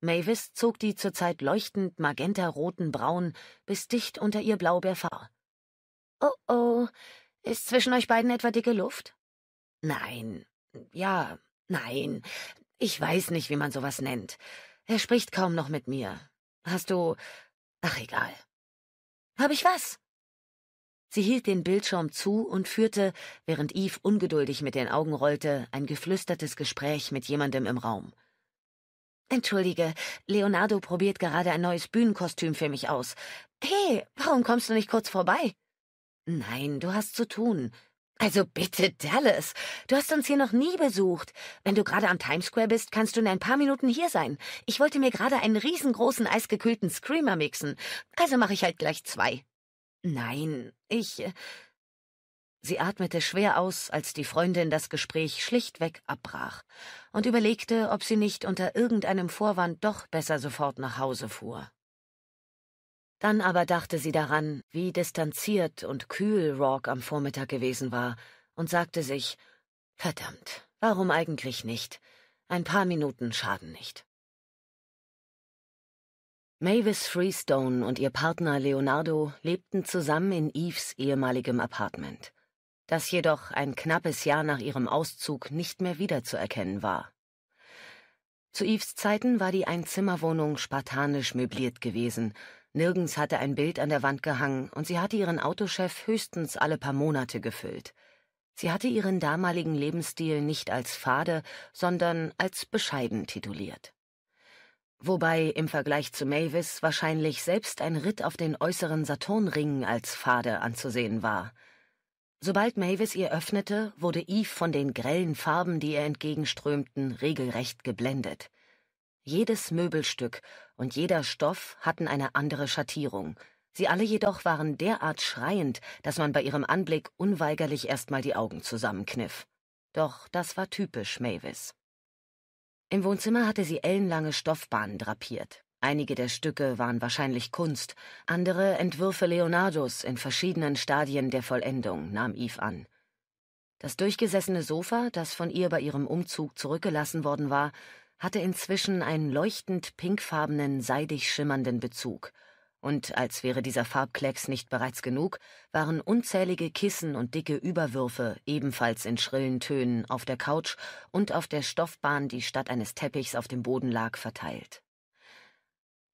Mavis zog die zurzeit leuchtend magentaroten Brauen bis dicht unter ihr Blaubeerfar. »Oh, oh. Ist zwischen euch beiden etwa dicke Luft?« »Nein. Ja, nein. Ich weiß nicht, wie man sowas nennt. Er spricht kaum noch mit mir. Hast du... Ach, egal.« »Hab ich was?« Sie hielt den Bildschirm zu und führte, während Eve ungeduldig mit den Augen rollte, ein geflüstertes Gespräch mit jemandem im Raum. »Entschuldige, Leonardo probiert gerade ein neues Bühnenkostüm für mich aus. Hey, warum kommst du nicht kurz vorbei?« »Nein, du hast zu tun. Also bitte, Dallas, du hast uns hier noch nie besucht. Wenn du gerade am Times Square bist, kannst du in ein paar Minuten hier sein. Ich wollte mir gerade einen riesengroßen, eisgekühlten Screamer mixen. Also mache ich halt gleich zwei.« »Nein, ich...« Sie atmete schwer aus, als die Freundin das Gespräch schlichtweg abbrach und überlegte, ob sie nicht unter irgendeinem Vorwand doch besser sofort nach Hause fuhr. Dann aber dachte sie daran, wie distanziert und kühl Roarke am Vormittag gewesen war, und sagte sich, »Verdammt, warum eigentlich nicht? Ein paar Minuten schaden nicht.« Mavis Freestone und ihr Partner Leonardo lebten zusammen in Eves ehemaligem Apartment, das jedoch ein knappes Jahr nach ihrem Auszug nicht mehr wiederzuerkennen war. Zu Eves Zeiten war die Einzimmerwohnung spartanisch möbliert gewesen. Nirgends hatte ein Bild an der Wand gehangen und sie hatte ihren Autochef höchstens alle paar Monate gefüllt. Sie hatte ihren damaligen Lebensstil nicht als fade, sondern als bescheiden tituliert. Wobei im Vergleich zu Mavis wahrscheinlich selbst ein Ritt auf den äußeren Saturnringen als fade anzusehen war. Sobald Mavis ihr öffnete, wurde Eve von den grellen Farben, die ihr entgegenströmten, regelrecht geblendet. Jedes Möbelstück, und jeder Stoff hatten eine andere Schattierung. Sie alle jedoch waren derart schreiend, dass man bei ihrem Anblick unweigerlich erstmal die Augen zusammenkniff. Doch das war typisch Mavis. Im Wohnzimmer hatte sie ellenlange Stoffbahnen drapiert. Einige der Stücke waren wahrscheinlich Kunst, andere Entwürfe Leonardos in verschiedenen Stadien der Vollendung, nahm Eve an. Das durchgesessene Sofa, das von ihr bei ihrem Umzug zurückgelassen worden war, hatte inzwischen einen leuchtend pinkfarbenen, seidig schimmernden Bezug. Und als wäre dieser Farbklecks nicht bereits genug, waren unzählige Kissen und dicke Überwürfe, ebenfalls in schrillen Tönen, auf der Couch und auf der Stoffbahn, die statt eines Teppichs auf dem Boden lag, verteilt.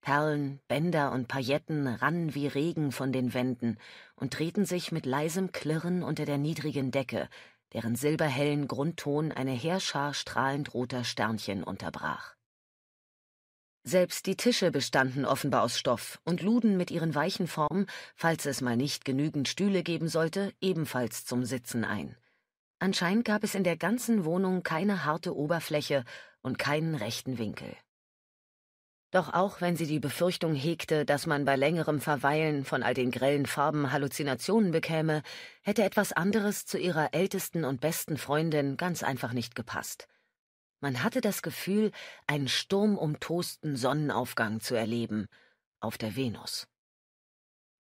Perlen, Bänder und Pailletten rannen wie Regen von den Wänden und drehten sich mit leisem Klirren unter der niedrigen Decke, deren silberhellen Grundton eine Heerschar strahlend roter Sternchen unterbrach. Selbst die Tische bestanden offenbar aus Stoff und luden mit ihren weichen Formen, falls es mal nicht genügend Stühle geben sollte, ebenfalls zum Sitzen ein. Anscheinend gab es in der ganzen Wohnung keine harte Oberfläche und keinen rechten Winkel. Doch auch wenn sie die Befürchtung hegte, dass man bei längerem Verweilen von all den grellen Farben Halluzinationen bekäme, hätte etwas anderes zu ihrer ältesten und besten Freundin ganz einfach nicht gepasst. Man hatte das Gefühl, einen sturmumtosten Sonnenaufgang zu erleben, auf der Venus.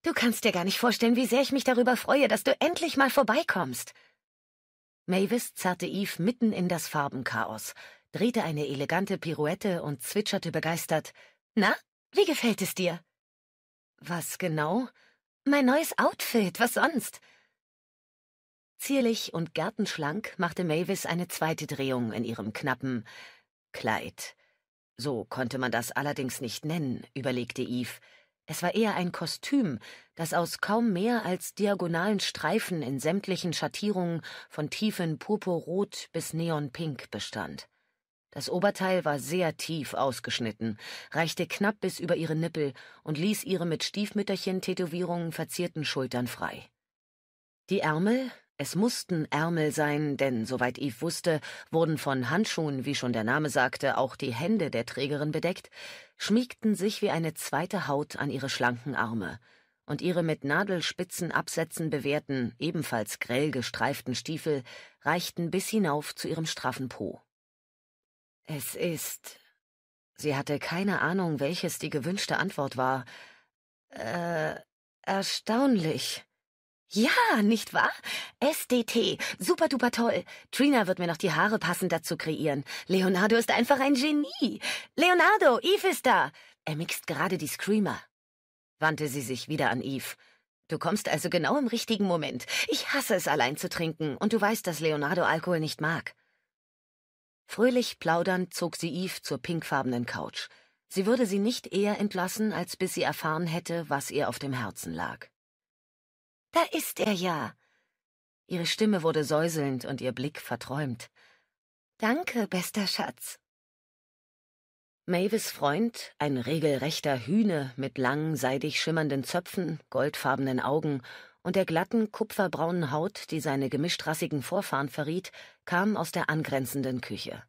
»Du kannst dir gar nicht vorstellen, wie sehr ich mich darüber freue, dass du endlich mal vorbeikommst!« Mavis zerrte Eve mitten in das Farbenchaos, drehte eine elegante Pirouette und zwitscherte begeistert. »Na, wie gefällt es dir?« »Was genau?« »Mein neues Outfit, was sonst?« Zierlich und gärtenschlank machte Mavis eine zweite Drehung in ihrem knappen Kleid. So konnte man das allerdings nicht nennen, überlegte Eve. Es war eher ein Kostüm, das aus kaum mehr als diagonalen Streifen in sämtlichen Schattierungen von tiefen Purpurrot bis Neonpink bestand. Das Oberteil war sehr tief ausgeschnitten, reichte knapp bis über ihre Nippel und ließ ihre mit Stiefmütterchen-Tätowierungen verzierten Schultern frei. Die Ärmel, es mussten Ärmel sein, denn soweit Eve wusste, wurden von Handschuhen, wie schon der Name sagte, auch die Hände der Trägerin bedeckt, schmiegten sich wie eine zweite Haut an ihre schlanken Arme. Und ihre mit nadelspitzen Absätzen bewehrten, ebenfalls grell gestreiften Stiefel reichten bis hinauf zu ihrem straffen Po. »Es ist...« Sie hatte keine Ahnung, welches die gewünschte Antwort war. Erstaunlich.« »Ja, nicht wahr? SDT, super duper toll. Trina wird mir noch die Haare passend dazu kreieren. Leonardo ist einfach ein Genie. Leonardo, Eve ist da. Er mixt gerade die Screamer.« Wandte sie sich wieder an Eve. »Du kommst also genau im richtigen Moment. Ich hasse es, allein zu trinken, und du weißt, dass Leonardo Alkohol nicht mag.« Fröhlich plaudernd zog sie Eve zur pinkfarbenen Couch. Sie würde sie nicht eher entlassen, als bis sie erfahren hätte, was ihr auf dem Herzen lag. »Da ist er ja!« Ihre Stimme wurde säuselnd und ihr Blick verträumt. »Danke, bester Schatz!« Mavis' Freund, ein regelrechter Hüne mit langen, seidig schimmernden Zöpfen, goldfarbenen Augen und der glatten, kupferbraunen Haut, die seine gemischtrassigen Vorfahren verriet, kam aus der angrenzenden Küche.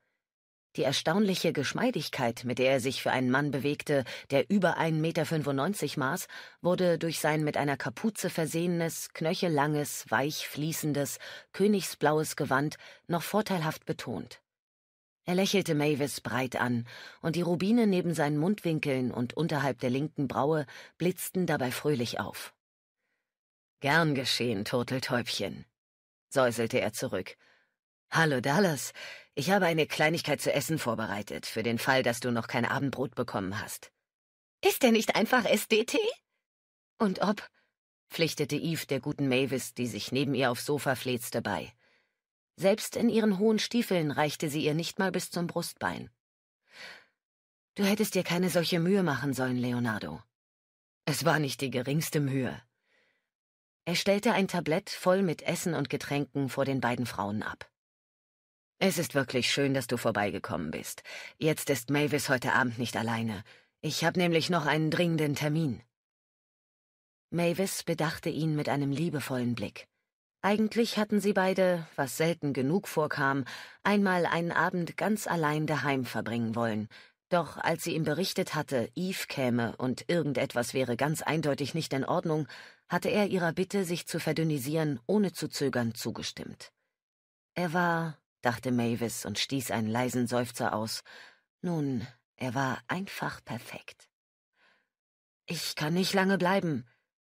Die erstaunliche Geschmeidigkeit, mit der er sich für einen Mann bewegte, der über 1,95 Meter maß, wurde durch sein mit einer Kapuze versehenes, knöchellanges, weich fließendes, königsblaues Gewand noch vorteilhaft betont. Er lächelte Mavis breit an, und die Rubine neben seinen Mundwinkeln und unterhalb der linken Braue blitzten dabei fröhlich auf. »Gern geschehen, Turteltäubchen«, säuselte er zurück. »Hallo, Dallas. Ich habe eine Kleinigkeit zu essen vorbereitet, für den Fall, dass du noch kein Abendbrot bekommen hast.« »Ist er nicht einfach SDT?« »Und ob?«, pflichtete Eve der guten Mavis, die sich neben ihr aufs Sofa fläzte, bei. Selbst in ihren hohen Stiefeln reichte sie ihr nicht mal bis zum Brustbein. »Du hättest dir keine solche Mühe machen sollen, Leonardo.« »Es war nicht die geringste Mühe.« Er stellte ein Tablett voll mit Essen und Getränken vor den beiden Frauen ab. »Es ist wirklich schön, dass du vorbeigekommen bist. Jetzt ist Mavis heute Abend nicht alleine. Ich habe nämlich noch einen dringenden Termin.« Mavis bedachte ihn mit einem liebevollen Blick. Eigentlich hatten sie beide, was selten genug vorkam, einmal einen Abend ganz allein daheim verbringen wollen. Doch als sie ihm berichtet hatte, Eve käme und irgendetwas wäre ganz eindeutig nicht in Ordnung, hatte er ihrer Bitte, sich zu verdünnisieren, ohne zu zögern, zugestimmt. Er war, dachte Mavis und stieß einen leisen Seufzer aus. Nun, er war einfach perfekt. »Ich kann nicht lange bleiben«,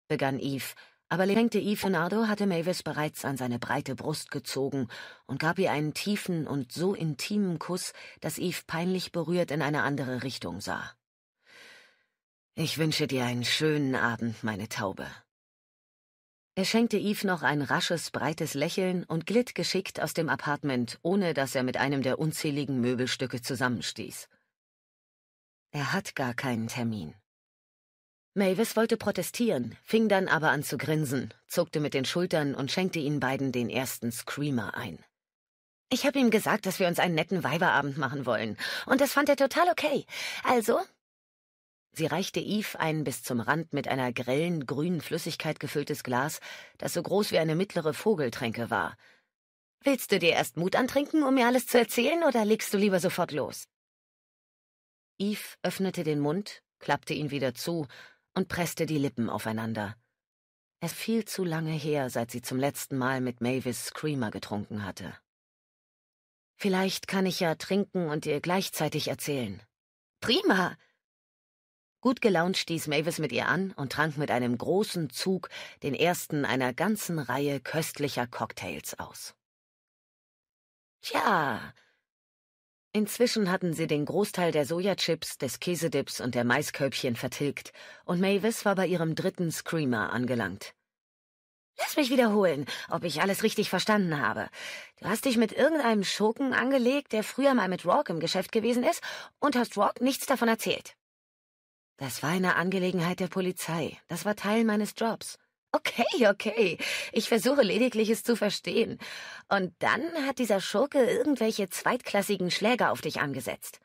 begann Eve, aber Leonardo hatte Mavis bereits an seine breite Brust gezogen und gab ihr einen tiefen und so intimen Kuss, dass Eve peinlich berührt in eine andere Richtung sah. »Ich wünsche dir einen schönen Abend, meine Taube.« Er schenkte Eve noch ein rasches, breites Lächeln und glitt geschickt aus dem Apartment, ohne dass er mit einem der unzähligen Möbelstücke zusammenstieß. Er hat gar keinen Termin. Mavis wollte protestieren, fing dann aber an zu grinsen, zuckte mit den Schultern und schenkte ihnen beiden den ersten Screamer ein. »Ich habe ihm gesagt, dass wir uns einen netten Weiberabend machen wollen, und das fand er total okay. Also?« Sie reichte Eve ein bis zum Rand mit einer grellen, grünen Flüssigkeit gefülltes Glas, das so groß wie eine mittlere Vogeltränke war. »Willst du dir erst Mut antrinken, um mir alles zu erzählen, oder legst du lieber sofort los?« Eve öffnete den Mund, klappte ihn wieder zu und presste die Lippen aufeinander. Es fiel zu lange her, seit sie zum letzten Mal mit Mavis Screamer getrunken hatte. »Vielleicht kann ich ja trinken und dir gleichzeitig erzählen.« »Prima!« Gut gelaunt stieß Mavis mit ihr an und trank mit einem großen Zug den ersten einer ganzen Reihe köstlicher Cocktails aus. Tja. Inzwischen hatten sie den Großteil der Sojachips, des Käsedips und der Maiskörbchen vertilgt, und Mavis war bei ihrem dritten Screamer angelangt. »Lass mich wiederholen, ob ich alles richtig verstanden habe. Du hast dich mit irgendeinem Schurken angelegt, der früher mal mit Roarke im Geschäft gewesen ist, und hast Roarke nichts davon erzählt.« »Das war eine Angelegenheit der Polizei. Das war Teil meines Jobs.« Okay. Ich versuche lediglich, es zu verstehen. Und dann hat dieser Schurke irgendwelche zweitklassigen Schläger auf dich angesetzt,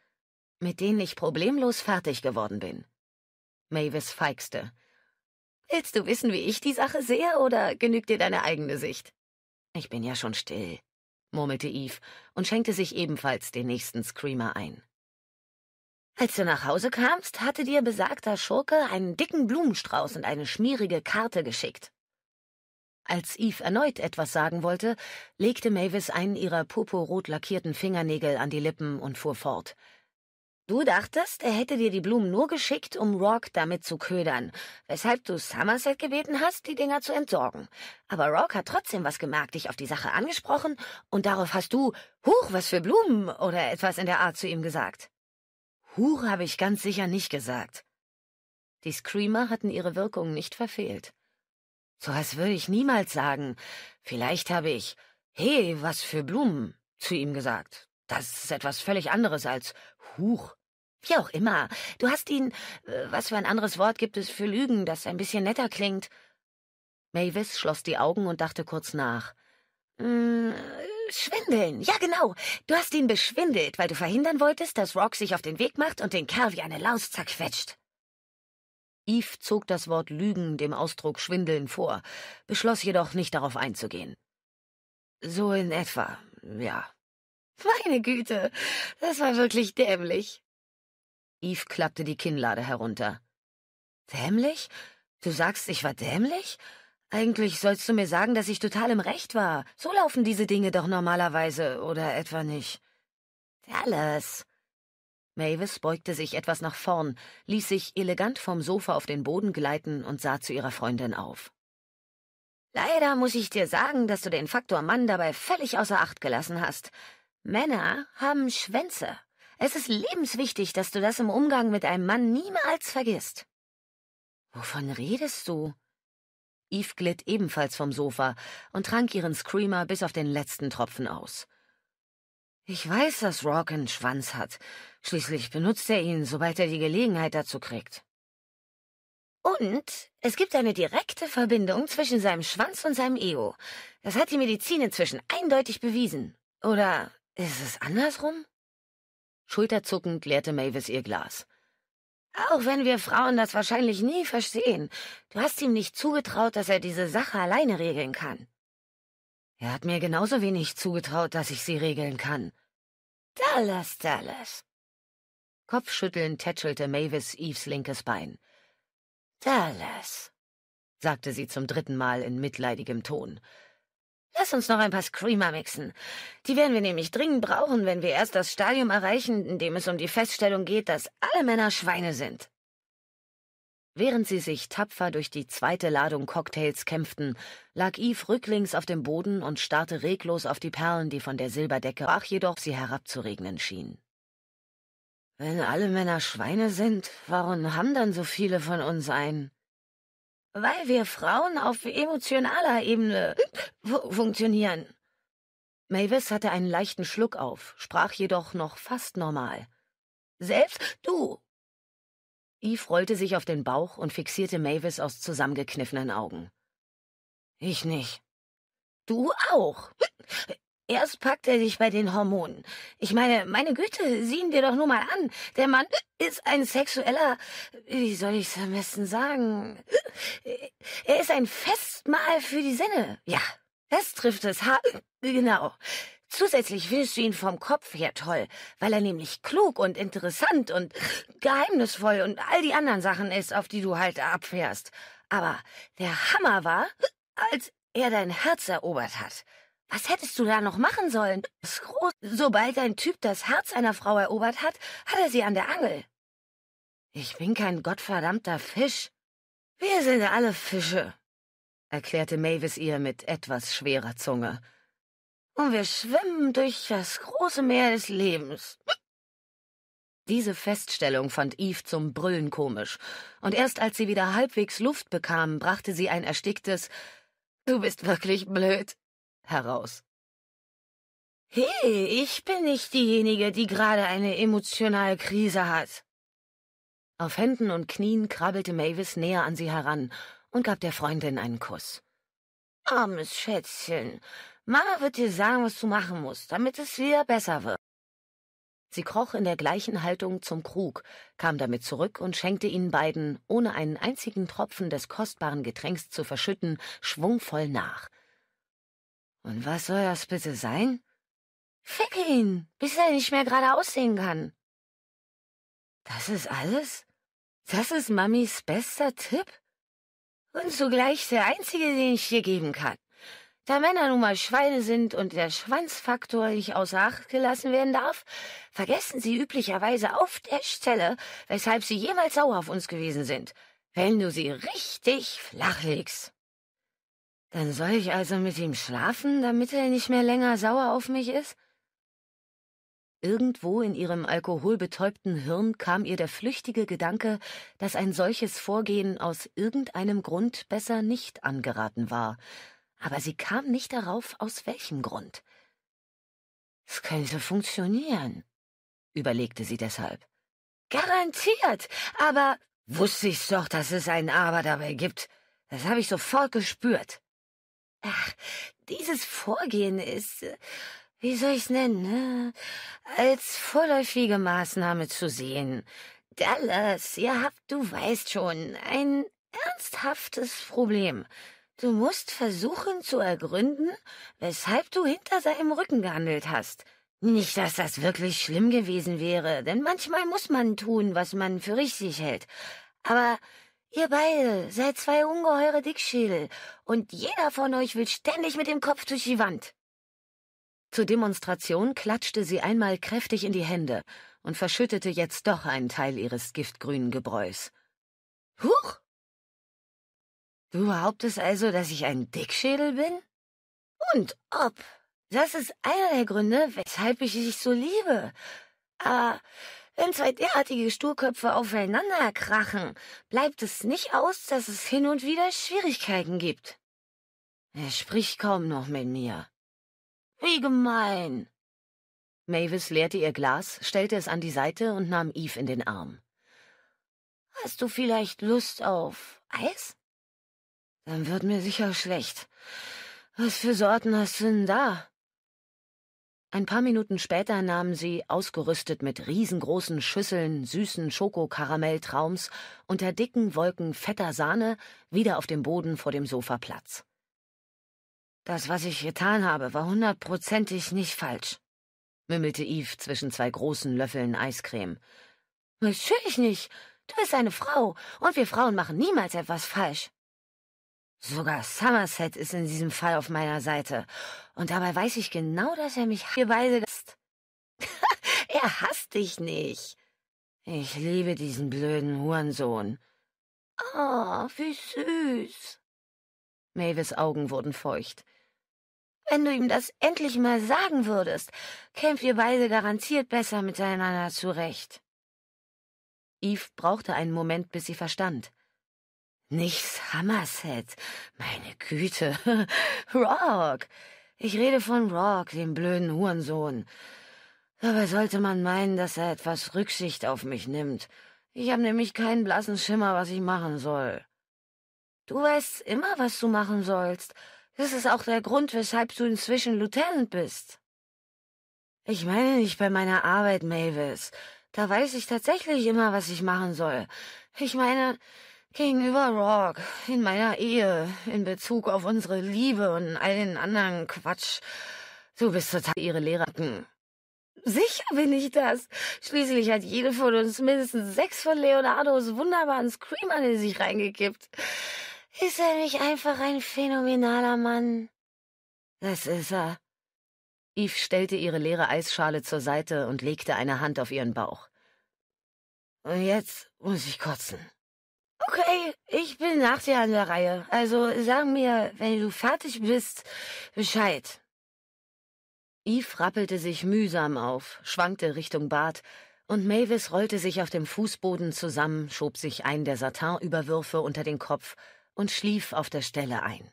mit denen ich problemlos fertig geworden bin.« Mavis feixte. »Willst du wissen, wie ich die Sache sehe, oder genügt dir deine eigene Sicht?« »Ich bin ja schon still«, murmelte Eve und schenkte sich ebenfalls den nächsten Screamer ein. »Als du nach Hause kamst, hatte dir besagter Schurke einen dicken Blumenstrauß und eine schmierige Karte geschickt.« Als Eve erneut etwas sagen wollte, legte Mavis einen ihrer purpurrot lackierten Fingernägel an die Lippen und fuhr fort. »Du dachtest, er hätte dir die Blumen nur geschickt, um Roarke damit zu ködern, weshalb du Somerset gebeten hast, die Dinger zu entsorgen. Aber Roarke hat trotzdem was gemerkt, dich auf die Sache angesprochen, und darauf hast du, »Huch, was für Blumen!« oder etwas in der Art zu ihm gesagt.« »Huch« habe ich ganz sicher nicht gesagt. Die Screamer hatten ihre Wirkung nicht verfehlt. »So was würde ich niemals sagen. Vielleicht habe ich, »Hey, was für Blumen« zu ihm gesagt. Das ist etwas völlig anderes als »Huch«. Wie auch immer, du hast ihn, was für ein anderes Wort gibt es für Lügen, das ein bisschen netter klingt.« Mavis schloss die Augen und dachte kurz nach. »Schwindeln, ja genau. Du hast ihn beschwindelt, weil du verhindern wolltest, dass Roarke sich auf den Weg macht und den Kerl wie eine Laus zerquetscht.« Eve zog das Wort Lügen dem Ausdruck Schwindeln vor, beschloss jedoch nicht darauf einzugehen. »So in etwa, ja.« »Meine Güte, das war wirklich dämlich.« Eve klappte die Kinnlade herunter. »Dämlich? Du sagst, ich war dämlich? Eigentlich sollst du mir sagen, dass ich total im Recht war. So laufen diese Dinge doch normalerweise, oder etwa nicht?« »Dallas.« Mavis beugte sich etwas nach vorn, ließ sich elegant vom Sofa auf den Boden gleiten und sah zu ihrer Freundin auf. »Leider muss ich dir sagen, dass du den Faktor Mann dabei völlig außer Acht gelassen hast. Männer haben Schwänze. Es ist lebenswichtig, dass du das im Umgang mit einem Mann niemals vergisst.« »Wovon redest du?« Eve glitt ebenfalls vom Sofa und trank ihren Screamer bis auf den letzten Tropfen aus. »Ich weiß, dass Roarke einen Schwanz hat. Schließlich benutzt er ihn, sobald er die Gelegenheit dazu kriegt.« »Und es gibt eine direkte Verbindung zwischen seinem Schwanz und seinem Ego. Das hat die Medizin inzwischen eindeutig bewiesen. Oder ist es andersrum?« Schulterzuckend leerte Mavis ihr Glas. »Auch wenn wir Frauen das wahrscheinlich nie verstehen. Du hast ihm nicht zugetraut, dass er diese Sache alleine regeln kann.« »Er hat mir genauso wenig zugetraut, dass ich sie regeln kann.« »Dallas, Dallas.« Kopfschüttelnd tätschelte Mavis Eves linkes Bein. »Dallas«, sagte sie zum 3. Mal in mitleidigem Ton, »lass uns noch ein paar Screamer mixen. Die werden wir nämlich dringend brauchen, wenn wir erst das Stadium erreichen, in dem es um die Feststellung geht, dass alle Männer Schweine sind.« Während sie sich tapfer durch die 2. Ladung Cocktails kämpften, lag Eve rücklings auf dem Boden und starrte reglos auf die Perlen, die von der Silberdecke brach, jedoch sie herabzuregnen schien. »Wenn alle Männer Schweine sind, warum haben dann so viele von uns einen?« »Weil wir Frauen auf emotionaler Ebene funktionieren.« Mavis hatte einen leichten Schluck auf, sprach jedoch noch fast normal. »Selbst du!« Eve rollte sich auf den Bauch und fixierte Mavis aus zusammengekniffenen Augen. »Ich nicht.« »Du auch. Erst packt er dich bei den Hormonen. Ich meine, meine Güte, sieh ihn dir doch nur mal an. Der Mann ist ein sexueller, wie soll ich es am besten sagen, er ist ein Festmahl für die Sinne. Ja, das trifft es hart, genau. Zusätzlich findest du ihn vom Kopf her toll, weil er nämlich klug und interessant und geheimnisvoll und all die anderen Sachen ist, auf die du halt abfährst. Aber der Hammer war, als er dein Herz erobert hat. Was hättest du da noch machen sollen? Sobald ein Typ das Herz einer Frau erobert hat, hat er sie an der Angel. »Ich bin kein gottverdammter Fisch. Wir sind alle Fische«, erklärte Mavis ihr mit etwas schwerer Zunge. »Und wir schwimmen durch das große Meer des Lebens.« Diese Feststellung fand Eve zum Brüllen komisch, und erst als sie wieder halbwegs Luft bekam, brachte sie ein ersticktes »Du bist wirklich blöd« heraus. »Hey, ich bin nicht diejenige, die gerade eine emotionale Krise hat.« Auf Händen und Knien krabbelte Mavis näher an sie heran und gab der Freundin einen Kuss. »Armes Schätzchen, Mama wird dir sagen, was du machen musst, damit es wieder besser wird.« Sie kroch in der gleichen Haltung zum Krug, kam damit zurück und schenkte ihnen beiden, ohne einen einzigen Tropfen des kostbaren Getränks zu verschütten, schwungvoll nach. »Und was soll das bitte sein?« »Fick ihn, bis er nicht mehr geradeaus sehen kann.« »Das ist alles? Das ist Mamis bester Tipp? Und zugleich der einzige, den ich dir geben kann. Da Männer nun mal Schweine sind und der Schwanzfaktor nicht außer Acht gelassen werden darf, vergessen sie üblicherweise auf der Stelle, weshalb sie jemals sauer auf uns gewesen sind, wenn du sie richtig flach legst.« »Dann soll ich also mit ihm schlafen, damit er nicht mehr länger sauer auf mich ist?« Irgendwo in ihrem alkoholbetäubten Hirn kam ihr der flüchtige Gedanke, dass ein solches Vorgehen aus irgendeinem Grund besser nicht angeraten war. Aber sie kam nicht darauf, aus welchem Grund. »Es könnte funktionieren«, überlegte sie deshalb. »Garantiert, aber wusste ich's doch, dass es ein Aber dabei gibt. Das habe ich sofort gespürt.« »Ach, dieses Vorgehen ist, wie soll ich's nennen, ne? Als vorläufige Maßnahme zu sehen. Dallas, ihr habt, du weißt schon, ein ernsthaftes Problem. Du musst versuchen zu ergründen, weshalb du hinter seinem Rücken gehandelt hast. Nicht, dass das wirklich schlimm gewesen wäre, denn manchmal muss man tun, was man für richtig hält. Aber ihr beide seid 2 ungeheure Dickschädel, und jeder von euch will ständig mit dem Kopf durch die Wand.« Zur Demonstration klatschte sie einmal kräftig in die Hände und verschüttete jetzt doch einen Teil ihres giftgrünen Gebräus. »Huch! Du behauptest also, dass ich ein Dickschädel bin? Und ob! Das ist einer der Gründe, weshalb ich dich so liebe. Aber wenn 2 derartige Sturköpfe aufeinander krachen, bleibt es nicht aus, dass es hin und wieder Schwierigkeiten gibt.« »Er spricht kaum noch mit mir.« »Wie gemein!« Mavis leerte ihr Glas, stellte es an die Seite und nahm Eve in den Arm. »Hast du vielleicht Lust auf Eis? Dann wird mir sicher schlecht. Was für Sorten hast du denn da?« Ein paar Minuten später nahmen sie, ausgerüstet mit riesengroßen Schüsseln süßen Schokokaramelltraums unter dicken Wolken fetter Sahne, wieder auf dem Boden vor dem Sofa Platz. »Das, was ich getan habe, war 100%ig nicht falsch«, mümmelte Eve zwischen 2 großen Löffeln Eiscreme. Natürlich nicht. Du bist eine Frau und wir Frauen machen niemals etwas falsch. Sogar Somerset ist in diesem Fall auf meiner Seite. Und dabei weiß ich genau, dass er mich hier beide hasst. Er hasst dich nicht. Ich liebe diesen blöden Hurensohn. Oh, wie süß. Mavis' Augen wurden feucht. Wenn du ihm das endlich mal sagen würdest, kämpft ihr beide garantiert besser miteinander zurecht. Eve brauchte einen Moment, bis sie verstand. Nicht Somerset, meine Güte, Roarke. Ich rede von Roarke, dem blöden Hurensohn. Dabei sollte man meinen, dass er etwas Rücksicht auf mich nimmt. Ich habe nämlich keinen blassen Schimmer, was ich machen soll. Du weißt immer, was du machen sollst. Das ist auch der Grund, weshalb du inzwischen Lieutenant bist. Ich meine nicht bei meiner Arbeit, Mavis. Da weiß ich tatsächlich immer, was ich machen soll. Ich meine, gegenüber Roarke, in meiner Ehe, in Bezug auf unsere Liebe und all den anderen Quatsch. Du bist total ihre Lehrerin. Sicher bin ich das. Schließlich hat jede von uns mindestens 6 von Leonardos wunderbaren Screamern in sich reingekippt. Ist er nicht einfach ein phänomenaler Mann? Das ist er. Eve stellte ihre leere Eisschale zur Seite und legte eine Hand auf ihren Bauch. Und jetzt muss ich kotzen. Okay, ich bin nach dir an der Reihe. Also sag mir, wenn du fertig bist, Bescheid. Eve rappelte sich mühsam auf, schwankte Richtung Bad, und Mavis rollte sich auf dem Fußboden zusammen, schob sich einen der Satinüberwürfe unter den Kopf und schlief auf der Stelle ein.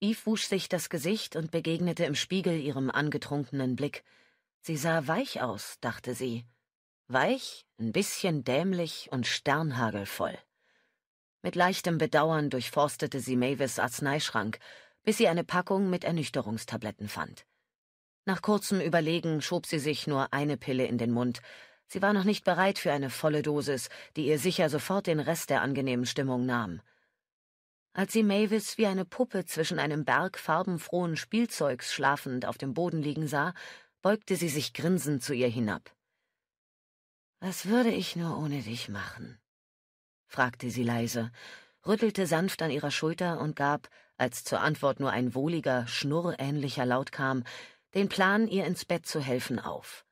Eve wusch sich das Gesicht und begegnete im Spiegel ihrem angetrunkenen Blick. Sie sah weich aus, dachte sie. Weich, ein bisschen dämlich und sternhagelvoll. Mit leichtem Bedauern durchforstete sie Mavis' Arzneischrank, bis sie eine Packung mit Ernüchterungstabletten fand. Nach kurzem Überlegen schob sie sich nur eine Pille in den Mund. Sie war noch nicht bereit für eine volle Dosis, die ihr sicher sofort den Rest der angenehmen Stimmung nahm. Als sie Mavis wie eine Puppe zwischen einem Berg farbenfrohen Spielzeugs schlafend auf dem Boden liegen sah, beugte sie sich grinsend zu ihr hinab. »Was würde ich nur ohne dich machen?« fragte sie leise, rüttelte sanft an ihrer Schulter und gab, als zur Antwort nur ein wohliger, schnurrähnlicher Laut kam, den Plan, ihr ins Bett zu helfen, auf.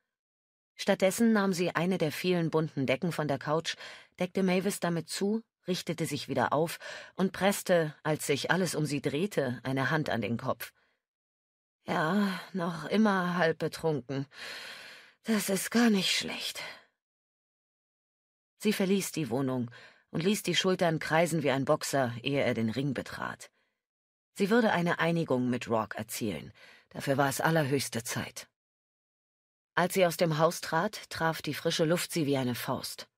Stattdessen nahm sie eine der vielen bunten Decken von der Couch, deckte Mavis damit zu, richtete sich wieder auf und presste, als sich alles um sie drehte, eine Hand an den Kopf. »Ja, noch immer halb betrunken. Das ist gar nicht schlecht.« Sie verließ die Wohnung und ließ die Schultern kreisen wie ein Boxer, ehe er den Ring betrat. Sie würde eine Einigung mit Roarke erzielen. Dafür war es allerhöchste Zeit. Als sie aus dem Haus trat, traf die frische Luft sie wie eine Faust.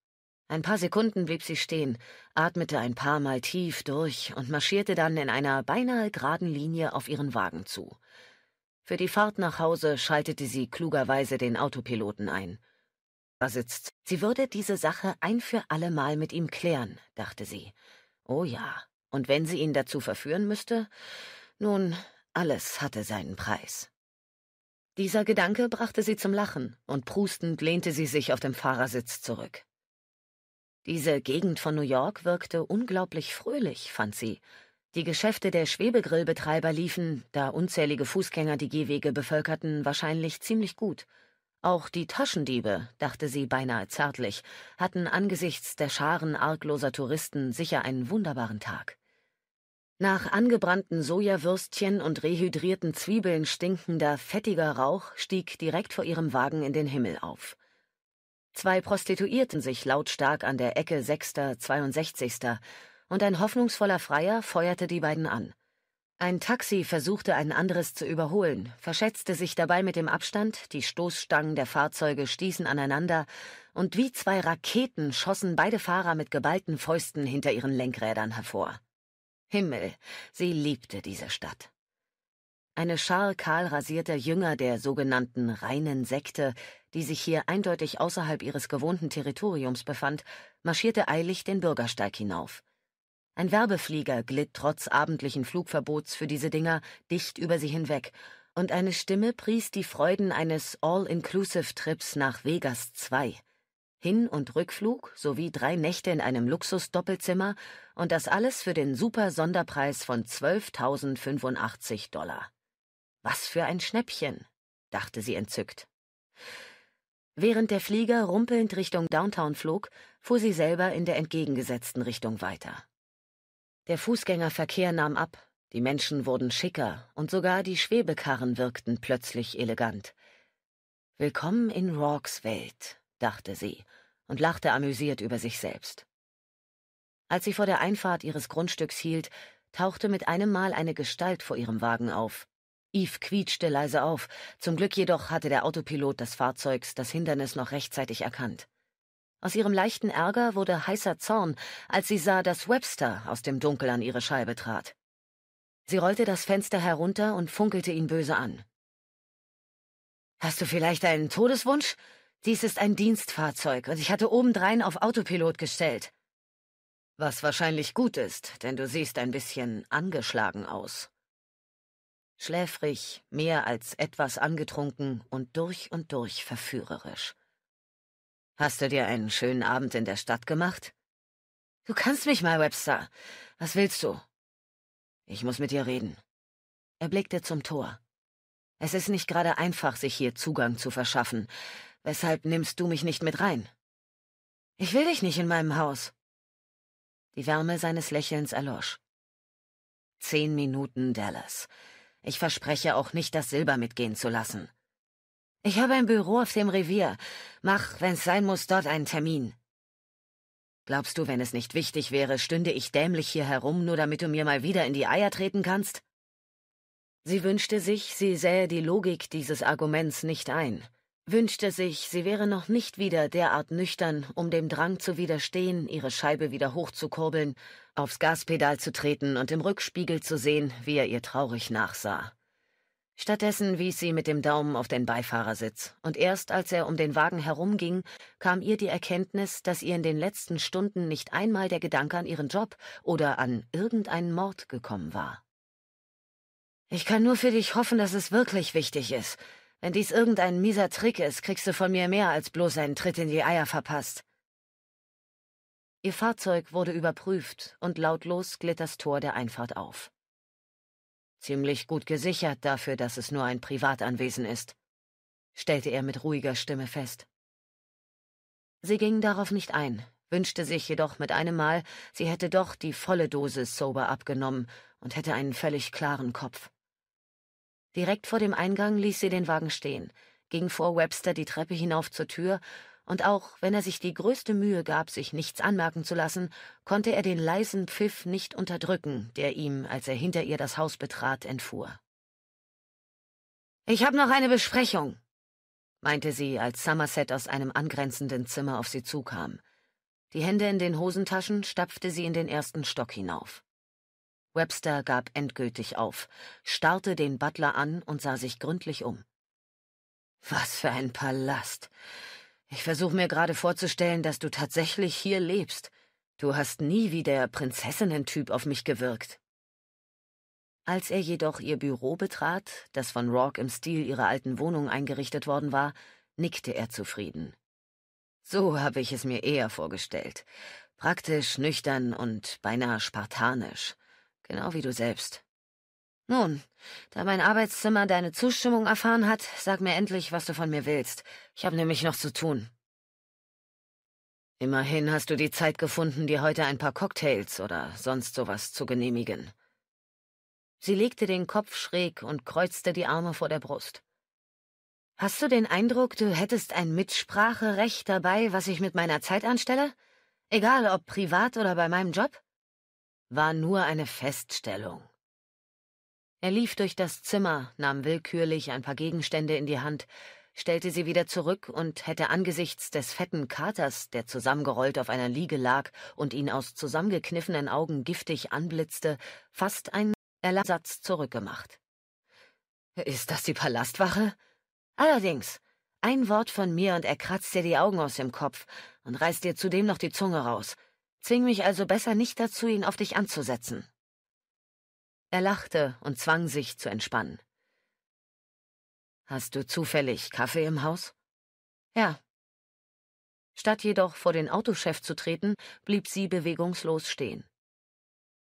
Ein paar Sekunden blieb sie stehen, atmete ein paar Mal tief durch und marschierte dann in einer beinahe geraden Linie auf ihren Wagen zu. Für die Fahrt nach Hause schaltete sie klugerweise den Autopiloten ein. Da sitzt. Sie würde diese Sache ein für allemal mit ihm klären, dachte sie. Oh ja, und wenn sie ihn dazu verführen müsste? Nun, alles hatte seinen Preis. Dieser Gedanke brachte sie zum Lachen, und prustend lehnte sie sich auf dem Fahrersitz zurück. Diese Gegend von New York wirkte unglaublich fröhlich, fand sie. Die Geschäfte der Schwebegrillbetreiber liefen, da unzählige Fußgänger die Gehwege bevölkerten, wahrscheinlich ziemlich gut. Auch die Taschendiebe, dachte sie beinahe zärtlich, hatten angesichts der Scharen argloser Touristen sicher einen wunderbaren Tag. Nach angebrannten Sojawürstchen und rehydrierten Zwiebeln stinkender, fettiger Rauch stieg direkt vor ihrem Wagen in den Himmel auf. Zwei prostituierten sich lautstark an der Ecke 6. und 62. und ein hoffnungsvoller Freier feuerte die beiden an. Ein Taxi versuchte, ein anderes zu überholen, verschätzte sich dabei mit dem Abstand, die Stoßstangen der Fahrzeuge stießen aneinander und wie zwei Raketen schossen beide Fahrer mit geballten Fäusten hinter ihren Lenkrädern hervor. Himmel, sie liebte diese Stadt. Eine Schar kahl rasierter Jünger der sogenannten reinen Sekte, die sich hier eindeutig außerhalb ihres gewohnten Territoriums befand, marschierte eilig den Bürgersteig hinauf. Ein Werbeflieger glitt trotz abendlichen Flugverbots für diese Dinger dicht über sie hinweg, und eine Stimme pries die Freuden eines All-Inclusive-Trips nach Vegas 2. Hin- und Rückflug sowie 3 Nächte in einem Luxus-Doppelzimmer und das alles für den Super-Sonderpreis von 12.085 $. Was für ein Schnäppchen, dachte sie entzückt. Während der Flieger rumpelnd Richtung Downtown flog, fuhr sie selber in der entgegengesetzten Richtung weiter. Der Fußgängerverkehr nahm ab, die Menschen wurden schicker und sogar die Schwebekarren wirkten plötzlich elegant. Willkommen in Roarkes Welt, dachte sie und lachte amüsiert über sich selbst. Als sie vor der Einfahrt ihres Grundstücks hielt, tauchte mit einem Mal eine Gestalt vor ihrem Wagen auf. Eve quietschte leise auf, zum Glück jedoch hatte der Autopilot des Fahrzeugs das Hindernis noch rechtzeitig erkannt. Aus ihrem leichten Ärger wurde heißer Zorn, als sie sah, dass Webster aus dem Dunkel an ihre Scheibe trat. Sie rollte das Fenster herunter und funkelte ihn böse an. »Hast du vielleicht einen Todeswunsch? Dies ist ein Dienstfahrzeug und ich hatte obendrein auf Autopilot gestellt.« »Was wahrscheinlich gut ist, denn du siehst ein bisschen angeschlagen aus.« Schläfrig, mehr als etwas angetrunken und durch verführerisch. »Hast du dir einen schönen Abend in der Stadt gemacht?« »Du kannst mich mal, Webster. Was willst du?« »Ich muss mit dir reden.« Er blickte zum Tor. »Es ist nicht gerade einfach, sich hier Zugang zu verschaffen. Weshalb nimmst du mich nicht mit rein?« »Ich will dich nicht in meinem Haus.« Die Wärme seines Lächelns erlosch. 10 Minuten Dallas. Ich verspreche auch nicht, das Silber mitgehen zu lassen. Ich habe ein Büro auf dem Revier. Mach, wenn's sein muss, dort einen Termin. Glaubst du, wenn es nicht wichtig wäre, stünde ich dämlich hier herum, nur damit du mir mal wieder in die Eier treten kannst? Sie wünschte sich, sie sähe die Logik dieses Arguments nicht ein. Wünschte sich, sie wäre noch nicht wieder derart nüchtern, um dem Drang zu widerstehen, ihre Scheibe wieder hochzukurbeln, aufs Gaspedal zu treten und im Rückspiegel zu sehen, wie er ihr traurig nachsah. Stattdessen wies sie mit dem Daumen auf den Beifahrersitz, und erst als er um den Wagen herumging, kam ihr die Erkenntnis, dass ihr in den letzten Stunden nicht einmal der Gedanke an ihren Job oder an irgendeinen Mord gekommen war. »Ich kann nur für dich hoffen, dass es wirklich wichtig ist. Wenn dies irgendein mieser Trick ist, kriegst du von mir mehr als bloß einen Tritt in die Eier verpasst.« Ihr Fahrzeug wurde überprüft und lautlos glitt das Tor der Einfahrt auf. »Ziemlich gut gesichert dafür, dass es nur ein Privatanwesen ist«, stellte er mit ruhiger Stimme fest. Sie ging darauf nicht ein, wünschte sich jedoch mit einem Mal, sie hätte doch die volle Dosis Sober abgenommen und hätte einen völlig klaren Kopf. Direkt vor dem Eingang ließ sie den Wagen stehen, ging vor Webster die Treppe hinauf zur Tür, und auch wenn er sich die größte Mühe gab, sich nichts anmerken zu lassen, konnte er den leisen Pfiff nicht unterdrücken, der ihm, als er hinter ihr das Haus betrat, entfuhr. »Ich habe noch eine Besprechung«, meinte sie, als Somerset aus einem angrenzenden Zimmer auf sie zukam. Die Hände in den Hosentaschen stapfte sie in den ersten Stock hinauf. Webster gab endgültig auf, starrte den Butler an und sah sich gründlich um. »Was für ein Palast! Ich versuche mir gerade vorzustellen, dass du tatsächlich hier lebst. Du hast nie wie der Prinzessinnen-Typ auf mich gewirkt.« Als er jedoch ihr Büro betrat, das von Roarke im Stil ihrer alten Wohnung eingerichtet worden war, nickte er zufrieden. »So habe ich es mir eher vorgestellt. Praktisch, nüchtern und beinahe spartanisch. Genau wie du selbst. Nun, da mein Arbeitszimmer deine Zustimmung erfahren hat, sag mir endlich, was du von mir willst. Ich habe nämlich noch zu tun.« »Immerhin hast du die Zeit gefunden, dir heute ein paar Cocktails oder sonst sowas zu genehmigen.« Sie legte den Kopf schräg und kreuzte die Arme vor der Brust. »Hast du den Eindruck, du hättest ein Mitspracherecht dabei, was ich mit meiner Zeit anstelle? Egal, ob privat oder bei meinem Job?« War nur eine Feststellung. Er lief durch das Zimmer, nahm willkürlich ein paar Gegenstände in die Hand, stellte sie wieder zurück und hätte angesichts des fetten Katers, der zusammengerollt auf einer Liege lag und ihn aus zusammengekniffenen Augen giftig anblitzte, fast einen Erlassatz zurückgemacht. »Ist das die Palastwache?« »Allerdings. Ein Wort von mir und er kratzt dir die Augen aus dem Kopf und reißt dir zudem noch die Zunge raus. Zwing mich also besser nicht dazu, ihn auf dich anzusetzen.« Er lachte und zwang sich zu entspannen. »Hast du zufällig Kaffee im Haus?« »Ja.« Statt jedoch vor den Autochef zu treten, blieb sie bewegungslos stehen.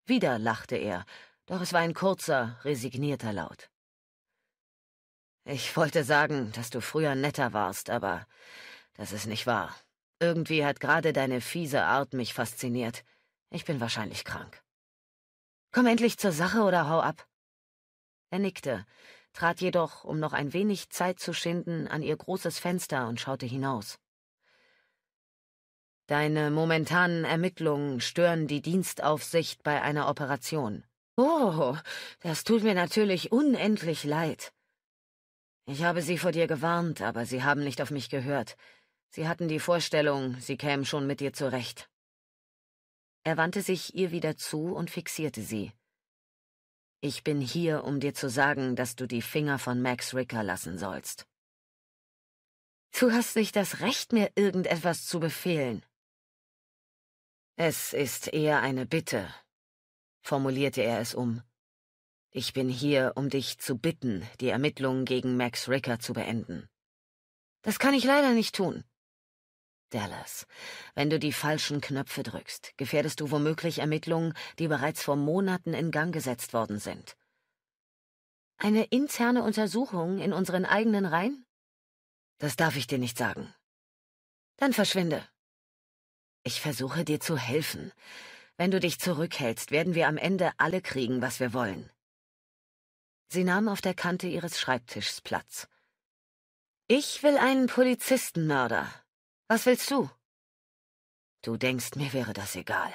Wieder lachte er, doch es war ein kurzer, resignierter Laut. »Ich wollte sagen, dass du früher netter warst, aber das ist nicht wahr. Irgendwie hat gerade deine fiese Art mich fasziniert. Ich bin wahrscheinlich krank.« »Komm endlich zur Sache oder hau ab.« Er nickte, trat jedoch, um noch ein wenig Zeit zu schinden, an ihr großes Fenster und schaute hinaus. »Deine momentanen Ermittlungen stören die Dienstaufsicht bei einer Operation.« »Oh, das tut mir natürlich unendlich leid. Ich habe sie vor dir gewarnt, aber sie haben nicht auf mich gehört. Sie hatten die Vorstellung, sie kämen schon mit dir zurecht.« Er wandte sich ihr wieder zu und fixierte sie. »Ich bin hier, um dir zu sagen, dass du die Finger von Max Ricker lassen sollst.« »Du hast nicht das Recht, mir irgendetwas zu befehlen.« »Es ist eher eine Bitte«, formulierte er es um. »Ich bin hier, um dich zu bitten, die Ermittlungen gegen Max Ricker zu beenden.« »Das kann ich leider nicht tun.« »Dallas, wenn du die falschen Knöpfe drückst, gefährdest du womöglich Ermittlungen, die bereits vor Monaten in Gang gesetzt worden sind.« »Eine interne Untersuchung in unseren eigenen Reihen?« »Das darf ich dir nicht sagen.« »Dann verschwinde.« »Ich versuche, dir zu helfen. Wenn du dich zurückhältst, werden wir am Ende alle kriegen, was wir wollen.« Sie nahm auf der Kante ihres Schreibtischs Platz. »Ich will einen Polizistenmörder. Was willst du?« »Du denkst, mir wäre das egal.«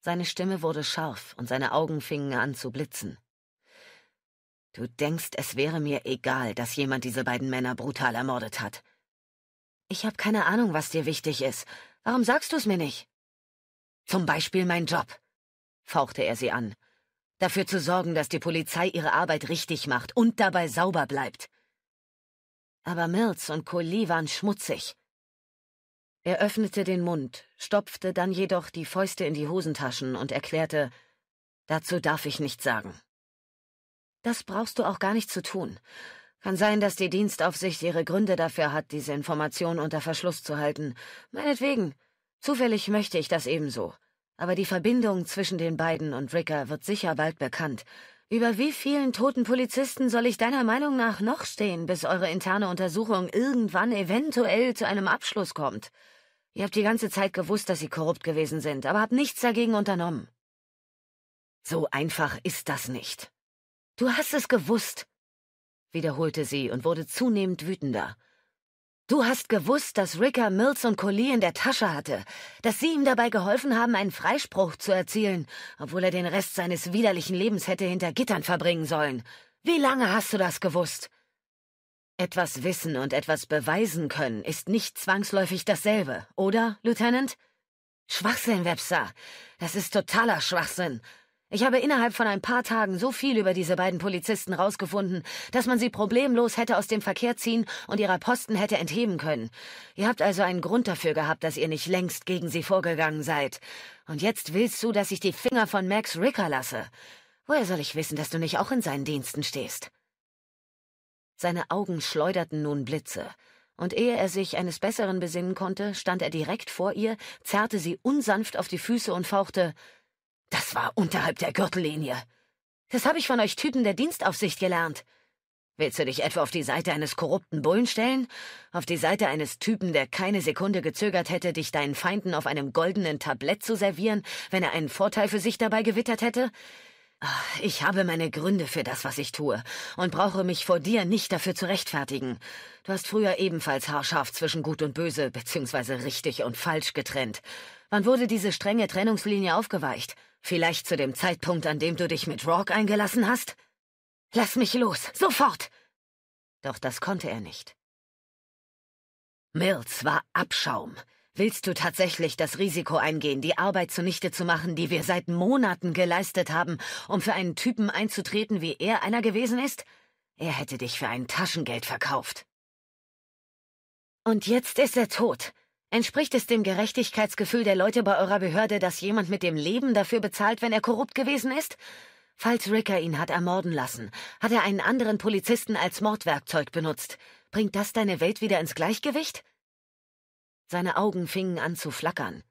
Seine Stimme wurde scharf und seine Augen fingen an zu blitzen. »Du denkst, es wäre mir egal, dass jemand diese beiden Männer brutal ermordet hat.« »Ich habe keine Ahnung, was dir wichtig ist. Warum sagst du es mir nicht?« »Zum Beispiel mein Job«, fauchte er sie an. »Dafür zu sorgen, dass die Polizei ihre Arbeit richtig macht und dabei sauber bleibt.« »Aber Mills und Colley waren schmutzig.« Er öffnete den Mund, stopfte dann jedoch die Fäuste in die Hosentaschen und erklärte, »Dazu darf ich nichts sagen.« »Das brauchst du auch gar nicht zu tun. Kann sein, dass die Dienstaufsicht ihre Gründe dafür hat, diese Information unter Verschluss zu halten. Meinetwegen. Zufällig möchte ich das ebenso. Aber die Verbindung zwischen den beiden und Ricker wird sicher bald bekannt. Über wie vielen toten Polizisten soll ich deiner Meinung nach noch stehen, bis eure interne Untersuchung irgendwann eventuell zu einem Abschluss kommt? Ihr habt die ganze Zeit gewusst, dass sie korrupt gewesen sind, aber habt nichts dagegen unternommen.« »So einfach ist das nicht.« »Du hast es gewusst«, wiederholte sie und wurde zunehmend wütender. »Du hast gewusst, dass Ricker Mills und Colley in der Tasche hatte, dass sie ihm dabei geholfen haben, einen Freispruch zu erzielen, obwohl er den Rest seines widerlichen Lebens hätte hinter Gittern verbringen sollen. Wie lange hast du das gewusst?« »Etwas wissen und etwas beweisen können ist nicht zwangsläufig dasselbe, oder, Lieutenant?« »Schwachsinn, Webster. Das ist totaler Schwachsinn. Ich habe innerhalb von ein paar Tagen so viel über diese beiden Polizisten rausgefunden, dass man sie problemlos hätte aus dem Verkehr ziehen und ihrer Posten hätte entheben können. Ihr habt also einen Grund dafür gehabt, dass ihr nicht längst gegen sie vorgegangen seid. Und jetzt willst du, dass ich die Finger von Max Ricker lasse. Woher soll ich wissen, dass du nicht auch in seinen Diensten stehst?« Seine Augen schleuderten nun Blitze. Und ehe er sich eines Besseren besinnen konnte, stand er direkt vor ihr, zerrte sie unsanft auf die Füße und fauchte: »Das war unterhalb der Gürtellinie. Das habe ich von euch Typen der Dienstaufsicht gelernt. Willst du dich etwa auf die Seite eines korrupten Bullen stellen? Auf die Seite eines Typen, der keine Sekunde gezögert hätte, dich deinen Feinden auf einem goldenen Tablett zu servieren, wenn er einen Vorteil für sich dabei gewittert hätte? Ich habe meine Gründe für das, was ich tue, und brauche mich vor dir nicht dafür zu rechtfertigen. Du hast früher ebenfalls haarscharf zwischen Gut und Böse, beziehungsweise richtig und falsch getrennt. Wann wurde diese strenge Trennungslinie aufgeweicht? Vielleicht zu dem Zeitpunkt, an dem du dich mit Roarke eingelassen hast? Lass mich los, sofort!« Doch das konnte er nicht. »Mills war Abschaum. Willst du tatsächlich das Risiko eingehen, die Arbeit zunichte zu machen, die wir seit Monaten geleistet haben, um für einen Typen einzutreten, wie er einer gewesen ist? Er hätte dich für ein Taschengeld verkauft.« »Und jetzt ist er tot. Entspricht es dem Gerechtigkeitsgefühl der Leute bei eurer Behörde, dass jemand mit dem Leben dafür bezahlt, wenn er korrupt gewesen ist? Falls Ricker ihn hat ermorden lassen, hat er einen anderen Polizisten als Mordwerkzeug benutzt. Bringt das deine Welt wieder ins Gleichgewicht?« Seine Augen fingen an zu flackern.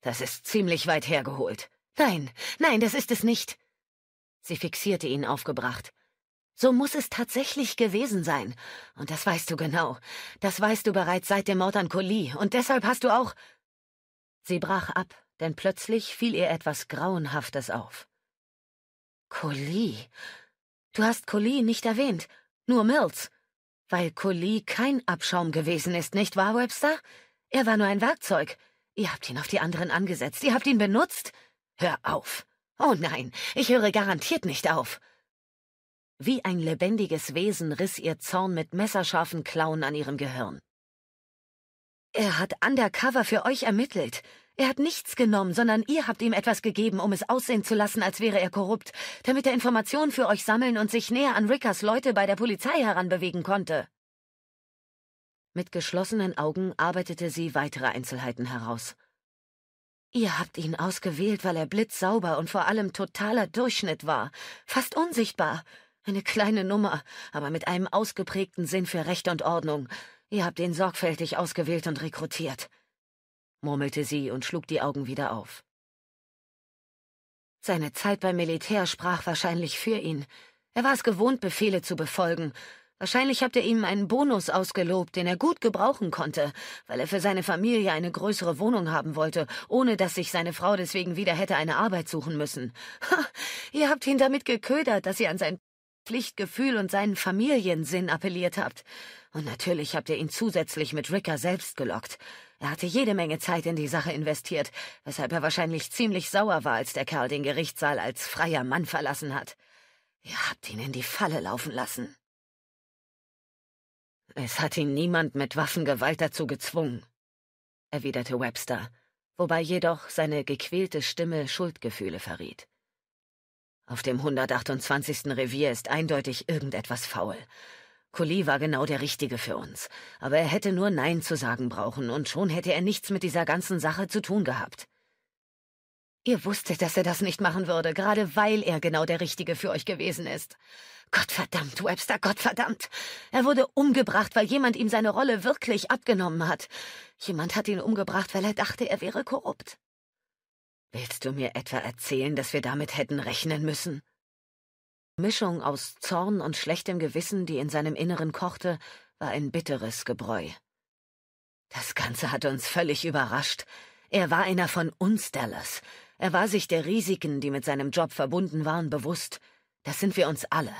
»Das ist ziemlich weit hergeholt. Nein, nein, das ist es nicht.« Sie fixierte ihn aufgebracht. »So muss es tatsächlich gewesen sein. Und das weißt du genau. Das weißt du bereits seit dem Mord an Colley. Und deshalb hast du auch...« Sie brach ab, denn plötzlich fiel ihr etwas Grauenhaftes auf. »Colley? Du hast Colley nicht erwähnt, nur Mills. Weil Colley kein Abschaum gewesen ist, nicht wahr, Webster? Er war nur ein Werkzeug. Ihr habt ihn auf die anderen angesetzt, ihr habt ihn benutzt. Hör auf. Oh nein, ich höre garantiert nicht auf.« Wie ein lebendiges Wesen riss ihr Zorn mit messerscharfen Klauen an ihrem Gehirn. »Er hat undercover für euch ermittelt. Er hat nichts genommen, sondern ihr habt ihm etwas gegeben, um es aussehen zu lassen, als wäre er korrupt, damit er Informationen für euch sammeln und sich näher an Rickers Leute bei der Polizei heranbewegen konnte.« Mit geschlossenen Augen arbeitete sie weitere Einzelheiten heraus. »Ihr habt ihn ausgewählt, weil er blitzsauber und vor allem totaler Durchschnitt war. Fast unsichtbar. Eine kleine Nummer, aber mit einem ausgeprägten Sinn für Recht und Ordnung. Ihr habt ihn sorgfältig ausgewählt und rekrutiert.« murmelte sie und schlug die Augen wieder auf. Seine Zeit beim Militär sprach wahrscheinlich für ihn. Er war es gewohnt, Befehle zu befolgen. Wahrscheinlich habt ihr ihm einen Bonus ausgelobt, den er gut gebrauchen konnte, weil er für seine Familie eine größere Wohnung haben wollte, ohne dass sich seine Frau deswegen wieder hätte eine Arbeit suchen müssen. Ha, ihr habt ihn damit geködert, dass ihr an sein Pflichtgefühl und seinen Familiensinn appelliert habt. Und natürlich habt ihr ihn zusätzlich mit Ricker selbst gelockt. Er hatte jede Menge Zeit in die Sache investiert, weshalb er wahrscheinlich ziemlich sauer war, als der Kerl den Gerichtssaal als freier Mann verlassen hat. Ihr habt ihn in die Falle laufen lassen. »Es hat ihn niemand mit Waffengewalt dazu gezwungen«, erwiderte Webster, wobei jedoch seine gequälte Stimme Schuldgefühle verriet. »Auf dem 128. Revier ist eindeutig irgendetwas faul. Colley war genau der Richtige für uns, aber er hätte nur Nein zu sagen brauchen und schon hätte er nichts mit dieser ganzen Sache zu tun gehabt.« »Ihr wusstet, dass er das nicht machen würde, gerade weil er genau der Richtige für euch gewesen ist. Gottverdammt, Webster, Gottverdammt! Er wurde umgebracht, weil jemand ihm seine Rolle wirklich abgenommen hat. Jemand hat ihn umgebracht, weil er dachte, er wäre korrupt.« »Willst du mir etwa erzählen, dass wir damit hätten rechnen müssen?« Mischung aus Zorn und schlechtem Gewissen, die in seinem Inneren kochte, war ein bitteres Gebräu. »Das Ganze hat uns völlig überrascht. Er war einer von uns, Dallas. Er war sich der Risiken, die mit seinem Job verbunden waren, bewusst. Das sind wir uns alle.«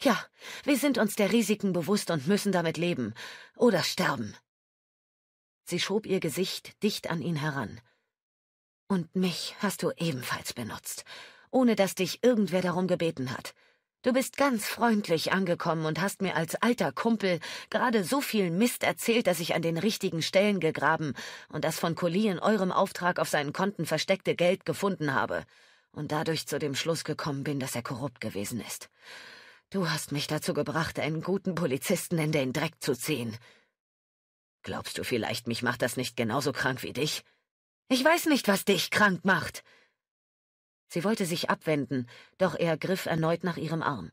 »Ja, wir sind uns der Risiken bewusst und müssen damit leben. Oder sterben.« Sie schob ihr Gesicht dicht an ihn heran. »Und mich hast du ebenfalls benutzt, ohne dass dich irgendwer darum gebeten hat. Du bist ganz freundlich angekommen und hast mir als alter Kumpel gerade so viel Mist erzählt, dass ich an den richtigen Stellen gegraben und das von Colley in eurem Auftrag auf seinen Konten versteckte Geld gefunden habe und dadurch zu dem Schluss gekommen bin, dass er korrupt gewesen ist. Du hast mich dazu gebracht, einen guten Polizisten in den Dreck zu ziehen. Glaubst du vielleicht, mich macht das nicht genauso krank wie dich? Ich weiß nicht, was dich krank macht.« Sie wollte sich abwenden, doch er griff erneut nach ihrem Arm.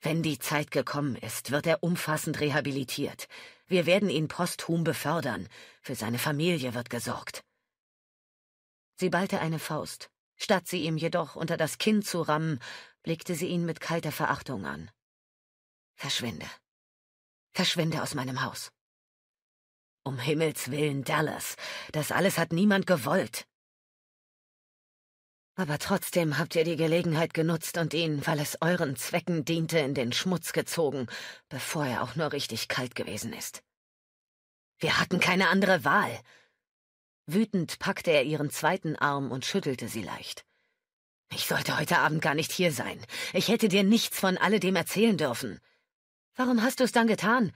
»Wenn die Zeit gekommen ist, wird er umfassend rehabilitiert. Wir werden ihn posthum befördern. Für seine Familie wird gesorgt.« Sie ballte eine Faust. Statt sie ihm jedoch unter das Kinn zu rammen, blickte sie ihn mit kalter Verachtung an. »Verschwinde. Verschwinde aus meinem Haus.« »Um Himmels Willen, Dallas, das alles hat niemand gewollt.« »Aber trotzdem habt ihr die Gelegenheit genutzt und ihn, weil es euren Zwecken diente, in den Schmutz gezogen, bevor er auch nur richtig kalt gewesen ist.« »Wir hatten keine andere Wahl.« Wütend packte er ihren zweiten Arm und schüttelte sie leicht. »Ich sollte heute Abend gar nicht hier sein. Ich hätte dir nichts von alledem erzählen dürfen.« »Warum hast du es dann getan?«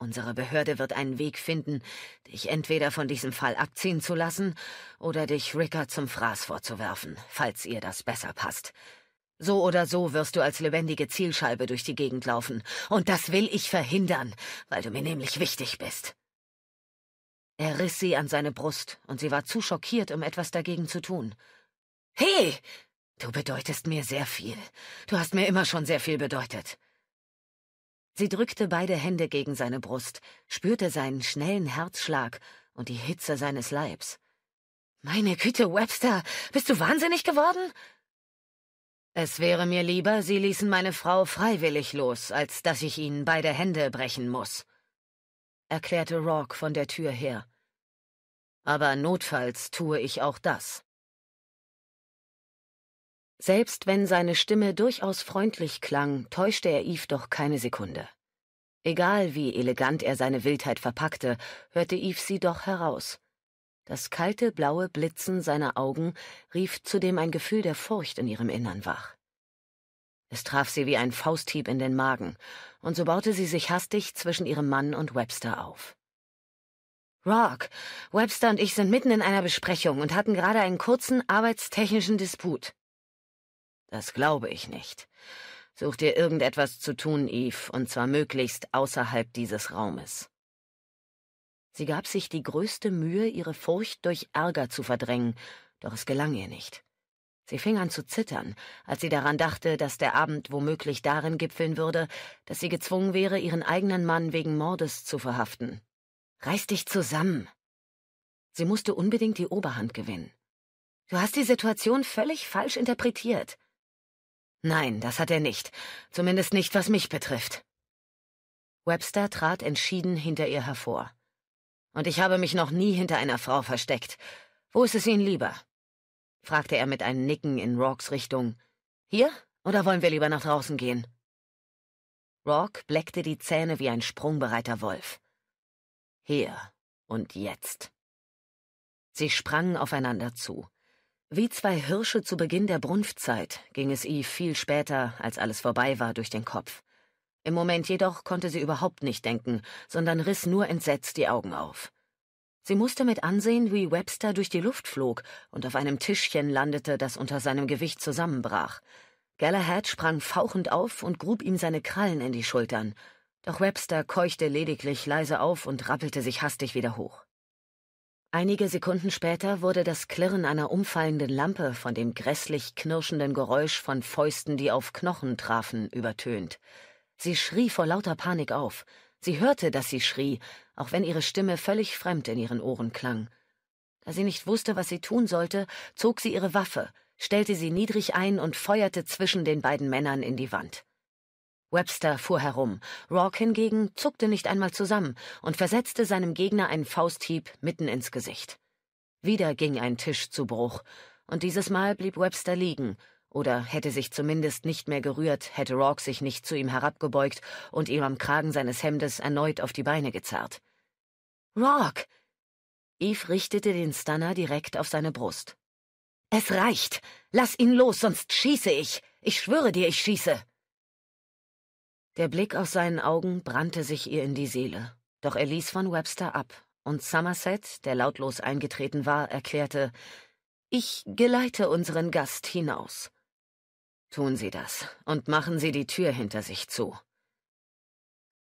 »Unsere Behörde wird einen Weg finden, dich entweder von diesem Fall abziehen zu lassen oder dich Ricker zum Fraß vorzuwerfen, falls ihr das besser passt. So oder so wirst du als lebendige Zielscheibe durch die Gegend laufen, und das will ich verhindern, weil du mir nämlich wichtig bist.« Er riss sie an seine Brust, und sie war zu schockiert, um etwas dagegen zu tun. »Hey, du bedeutest mir sehr viel. Du hast mir immer schon sehr viel bedeutet.« Sie drückte beide Hände gegen seine Brust, spürte seinen schnellen Herzschlag und die Hitze seines Leibs. »Meine Güte, Webster, bist du wahnsinnig geworden?« »Es wäre mir lieber, Sie ließen meine Frau freiwillig los, als dass ich Ihnen beide Hände brechen muss«, erklärte Roarke von der Tür her. »Aber notfalls tue ich auch das.« Selbst wenn seine Stimme durchaus freundlich klang, täuschte er Eve doch keine Sekunde. Egal wie elegant er seine Wildheit verpackte, hörte Eve sie doch heraus. Das kalte, blaue Blitzen seiner Augen rief zudem ein Gefühl der Furcht in ihrem Innern wach. Es traf sie wie ein Fausthieb in den Magen, und so baute sie sich hastig zwischen ihrem Mann und Webster auf. »Roarke, Webster und ich sind mitten in einer Besprechung und hatten gerade einen kurzen arbeitstechnischen Disput.« »Das glaube ich nicht. Such dir irgendetwas zu tun, Eve, und zwar möglichst außerhalb dieses Raumes.« Sie gab sich die größte Mühe, ihre Furcht durch Ärger zu verdrängen, doch es gelang ihr nicht. Sie fing an zu zittern, als sie daran dachte, dass der Abend womöglich darin gipfeln würde, dass sie gezwungen wäre, ihren eigenen Mann wegen Mordes zu verhaften. »Reiß dich zusammen!« Sie musste unbedingt die Oberhand gewinnen. »Du hast die Situation völlig falsch interpretiert.« »Nein, das hat er nicht. Zumindest nicht, was mich betrifft.« Webster trat entschieden hinter ihr hervor. »Und ich habe mich noch nie hinter einer Frau versteckt. Wo ist es Ihnen lieber?« fragte er mit einem Nicken in Roarkes Richtung. »Hier, oder wollen wir lieber nach draußen gehen?« Roarke bleckte die Zähne wie ein sprungbereiter Wolf. »Hier und jetzt.« Sie sprangen aufeinander zu. Wie zwei Hirsche zu Beginn der Brunftzeit ging es Eve viel später, als alles vorbei war, durch den Kopf. Im Moment jedoch konnte sie überhaupt nicht denken, sondern riss nur entsetzt die Augen auf. Sie musste mit ansehen, wie Webster durch die Luft flog und auf einem Tischchen landete, das unter seinem Gewicht zusammenbrach. Galahad sprang fauchend auf und grub ihm seine Krallen in die Schultern. Doch Webster keuchte lediglich leise auf und rappelte sich hastig wieder hoch. Einige Sekunden später wurde das Klirren einer umfallenden Lampe von dem grässlich knirschenden Geräusch von Fäusten, die auf Knochen trafen, übertönt. Sie schrie vor lauter Panik auf. Sie hörte, dass sie schrie, auch wenn ihre Stimme völlig fremd in ihren Ohren klang. Da sie nicht wusste, was sie tun sollte, zog sie ihre Waffe, stellte sie niedrig ein und feuerte zwischen den beiden Männern in die Wand. Webster fuhr herum, Roarke hingegen zuckte nicht einmal zusammen und versetzte seinem Gegner einen Fausthieb mitten ins Gesicht. Wieder ging ein Tisch zu Bruch, und dieses Mal blieb Webster liegen, oder hätte sich zumindest nicht mehr gerührt, hätte Roarke sich nicht zu ihm herabgebeugt und ihm am Kragen seines Hemdes erneut auf die Beine gezerrt. »Roarke!« Eve richtete den Stunner direkt auf seine Brust. »Es reicht! Lass ihn los, sonst schieße ich! Ich schwöre dir, ich schieße!« Der Blick aus seinen Augen brannte sich ihr in die Seele, doch er ließ von Webster ab, und Somerset, der lautlos eingetreten war, erklärte, »Ich geleite unseren Gast hinaus.« »Tun Sie das, und machen Sie die Tür hinter sich zu.«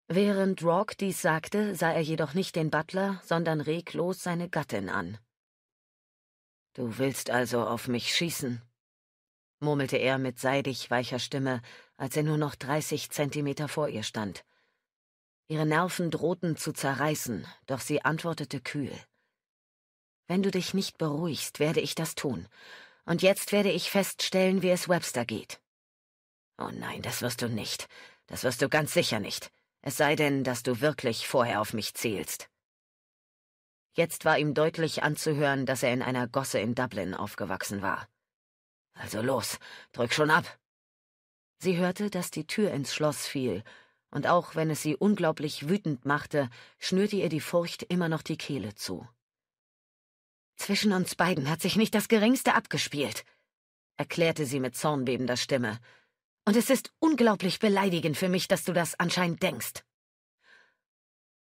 Während Roarke dies sagte, sah er jedoch nicht den Butler, sondern reglos seine Gattin an. »Du willst also auf mich schießen?« murmelte er mit seidig weicher Stimme, als er nur noch 30 Zentimeter vor ihr stand. Ihre Nerven drohten zu zerreißen, doch sie antwortete kühl. »Wenn du dich nicht beruhigst, werde ich das tun. Und jetzt werde ich feststellen, wie es Webster geht.« »Oh nein, das wirst du nicht. Das wirst du ganz sicher nicht. Es sei denn, dass du wirklich vorher auf mich zielst.« Jetzt war ihm deutlich anzuhören, dass er in einer Gosse in Dublin aufgewachsen war. »Also los, drück schon ab!« Sie hörte, dass die Tür ins Schloss fiel, und auch wenn es sie unglaublich wütend machte, schnürte ihr die Furcht immer noch die Kehle zu. »Zwischen uns beiden hat sich nicht das Geringste abgespielt«, erklärte sie mit zornbebender Stimme, »und es ist unglaublich beleidigend für mich, dass du das anscheinend denkst.«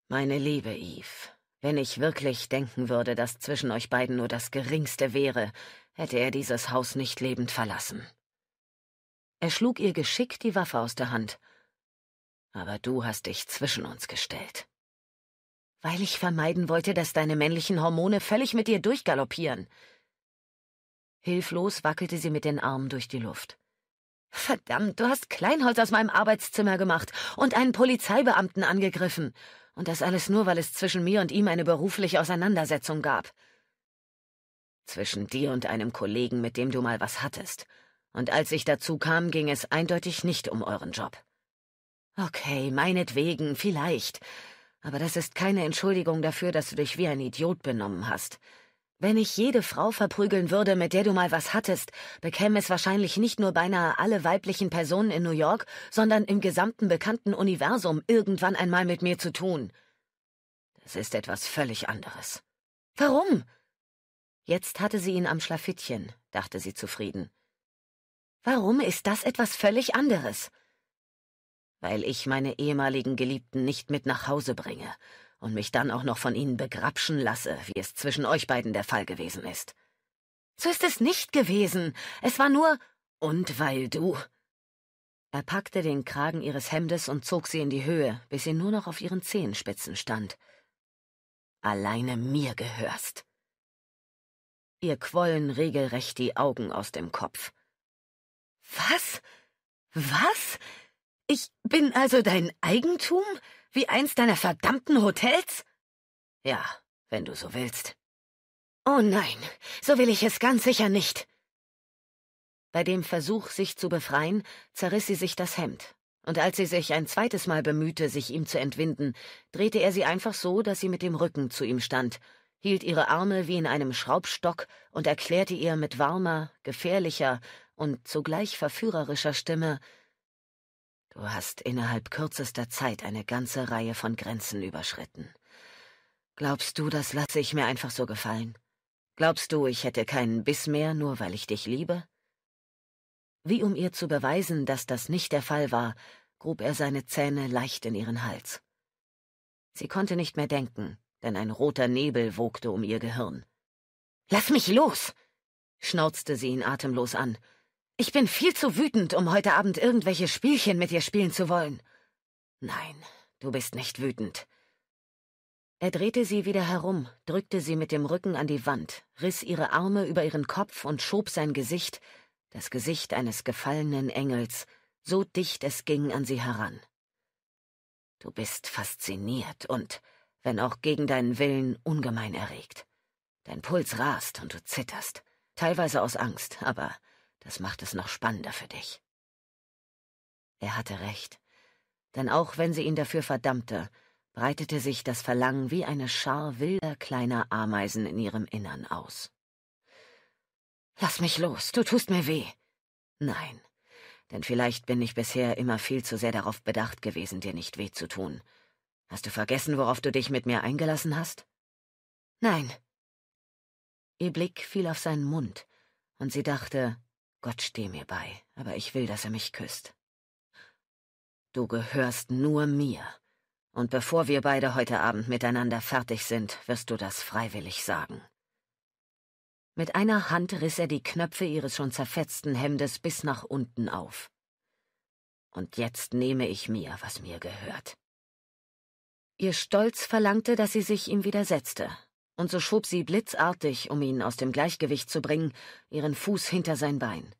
»Meine liebe Eve, wenn ich wirklich denken würde, dass zwischen euch beiden nur das Geringste wäre, hätte er dieses Haus nicht lebend verlassen.« Er schlug ihr geschickt die Waffe aus der Hand. »Aber du hast dich zwischen uns gestellt.« »Weil ich vermeiden wollte, dass deine männlichen Hormone völlig mit dir durchgaloppieren.« Hilflos wackelte sie mit den Armen durch die Luft. Verdammt, du hast Kleinholz aus meinem Arbeitszimmer gemacht und einen Polizeibeamten angegriffen. Und das alles nur, weil es zwischen mir und ihm eine berufliche Auseinandersetzung gab. Zwischen dir und einem Kollegen, mit dem du mal was hattest. Und als ich dazu kam, ging es eindeutig nicht um euren Job. Okay, meinetwegen, vielleicht. Aber das ist keine Entschuldigung dafür, dass du dich wie ein Idiot benommen hast. Wenn ich jede Frau verprügeln würde, mit der du mal was hattest, bekäme es wahrscheinlich nicht nur beinahe alle weiblichen Personen in New York, sondern im gesamten bekannten Universum irgendwann einmal mit mir zu tun. Das ist etwas völlig anderes. Warum? Jetzt hatte sie ihn am Schlafittchen, dachte sie zufrieden. Warum ist das etwas völlig anderes? Weil ich meine ehemaligen Geliebten nicht mit nach Hause bringe. Und mich dann auch noch von ihnen begrapschen lasse, wie es zwischen euch beiden der Fall gewesen ist. So ist es nicht gewesen. Es war nur... Und weil du... Er packte den Kragen ihres Hemdes und zog sie in die Höhe, bis sie nur noch auf ihren Zehenspitzen stand. Alleine mir gehörst. Ihr quollen regelrecht die Augen aus dem Kopf. Was? Was? Ich bin also dein Eigentum? Wie eins deiner verdammten Hotels? Ja, wenn du so willst. Oh nein, so will ich es ganz sicher nicht. Bei dem Versuch, sich zu befreien, zerriss sie sich das Hemd. Und als sie sich ein zweites Mal bemühte, sich ihm zu entwinden, drehte er sie einfach so, dass sie mit dem Rücken zu ihm stand, hielt ihre Arme wie in einem Schraubstock und erklärte ihr mit warmer, gefährlicher und zugleich verführerischer Stimme, du hast innerhalb kürzester Zeit eine ganze Reihe von Grenzen überschritten. Glaubst du, das lasse ich mir einfach so gefallen? Glaubst du, ich hätte keinen Biss mehr, nur weil ich dich liebe? Wie um ihr zu beweisen, dass das nicht der Fall war, grub er seine Zähne leicht in ihren Hals. Sie konnte nicht mehr denken, denn ein roter Nebel wogte um ihr Gehirn. »Lass mich los!« schnauzte sie ihn atemlos an. Ich bin viel zu wütend, um heute Abend irgendwelche Spielchen mit dir spielen zu wollen. Nein, du bist nicht wütend. Er drehte sie wieder herum, drückte sie mit dem Rücken an die Wand, riss ihre Arme über ihren Kopf und schob sein Gesicht, das Gesicht eines gefallenen Engels, so dicht es ging an sie heran. Du bist fasziniert und, wenn auch gegen deinen Willen, ungemein erregt. Dein Puls rast und du zitterst, teilweise aus Angst, aber... Das macht es noch spannender für dich. Er hatte recht, denn auch wenn sie ihn dafür verdammte, breitete sich das Verlangen wie eine Schar wilder kleiner Ameisen in ihrem Innern aus. Lass mich los, du tust mir weh. Nein, denn vielleicht bin ich bisher immer viel zu sehr darauf bedacht gewesen, dir nicht weh zu tun. Hast du vergessen, worauf du dich mit mir eingelassen hast? Nein. Ihr Blick fiel auf seinen Mund, und sie dachte... Gott steh mir bei, aber ich will, dass er mich küsst. Du gehörst nur mir, und bevor wir beide heute Abend miteinander fertig sind, wirst du das freiwillig sagen. Mit einer Hand riss er die Knöpfe ihres schon zerfetzten Hemdes bis nach unten auf. Und jetzt nehme ich mir, was mir gehört. Ihr Stolz verlangte, dass sie sich ihm widersetzte. Und so schob sie blitzartig, um ihn aus dem Gleichgewicht zu bringen, ihren Fuß hinter sein Bein.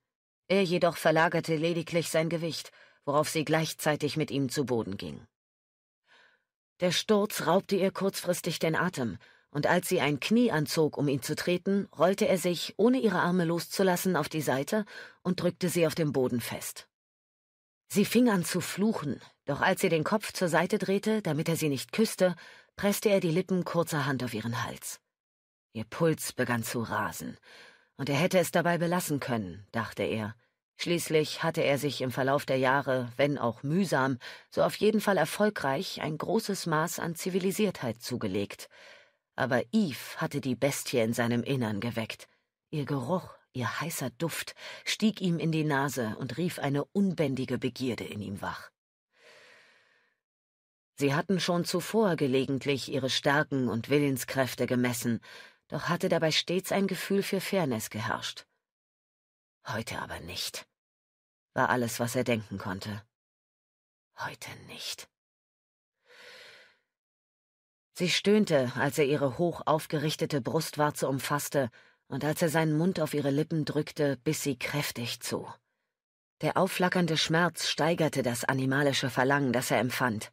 Er jedoch verlagerte lediglich sein Gewicht, worauf sie gleichzeitig mit ihm zu Boden ging. Der Sturz raubte ihr kurzfristig den Atem, und als sie ein Knie anzog, um ihn zu treten, rollte er sich, ohne ihre Arme loszulassen, auf die Seite und drückte sie auf dem Boden fest. Sie fing an zu fluchen, doch als sie den Kopf zur Seite drehte, damit er sie nicht küsste, presste er die Lippen kurzerhand auf ihren Hals. Ihr Puls begann zu rasen, und er hätte es dabei belassen können, dachte er. Schließlich hatte er sich im Verlauf der Jahre, wenn auch mühsam, so auf jeden Fall erfolgreich, ein großes Maß an Zivilisiertheit zugelegt. Aber Eve hatte die Bestie in seinem Innern geweckt. Ihr Geruch, ihr heißer Duft, stieg ihm in die Nase und rief eine unbändige Begierde in ihm wach. Sie hatten schon zuvor gelegentlich ihre Stärken und Willenskräfte gemessen, doch hatte dabei stets ein Gefühl für Fairness geherrscht. Heute aber nicht, war alles, was er denken konnte. Heute nicht. Sie stöhnte, als er ihre hoch aufgerichtete Brustwarze umfasste und als er seinen Mund auf ihre Lippen drückte, biss sie kräftig zu. Der aufflackernde Schmerz steigerte das animalische Verlangen, das er empfand.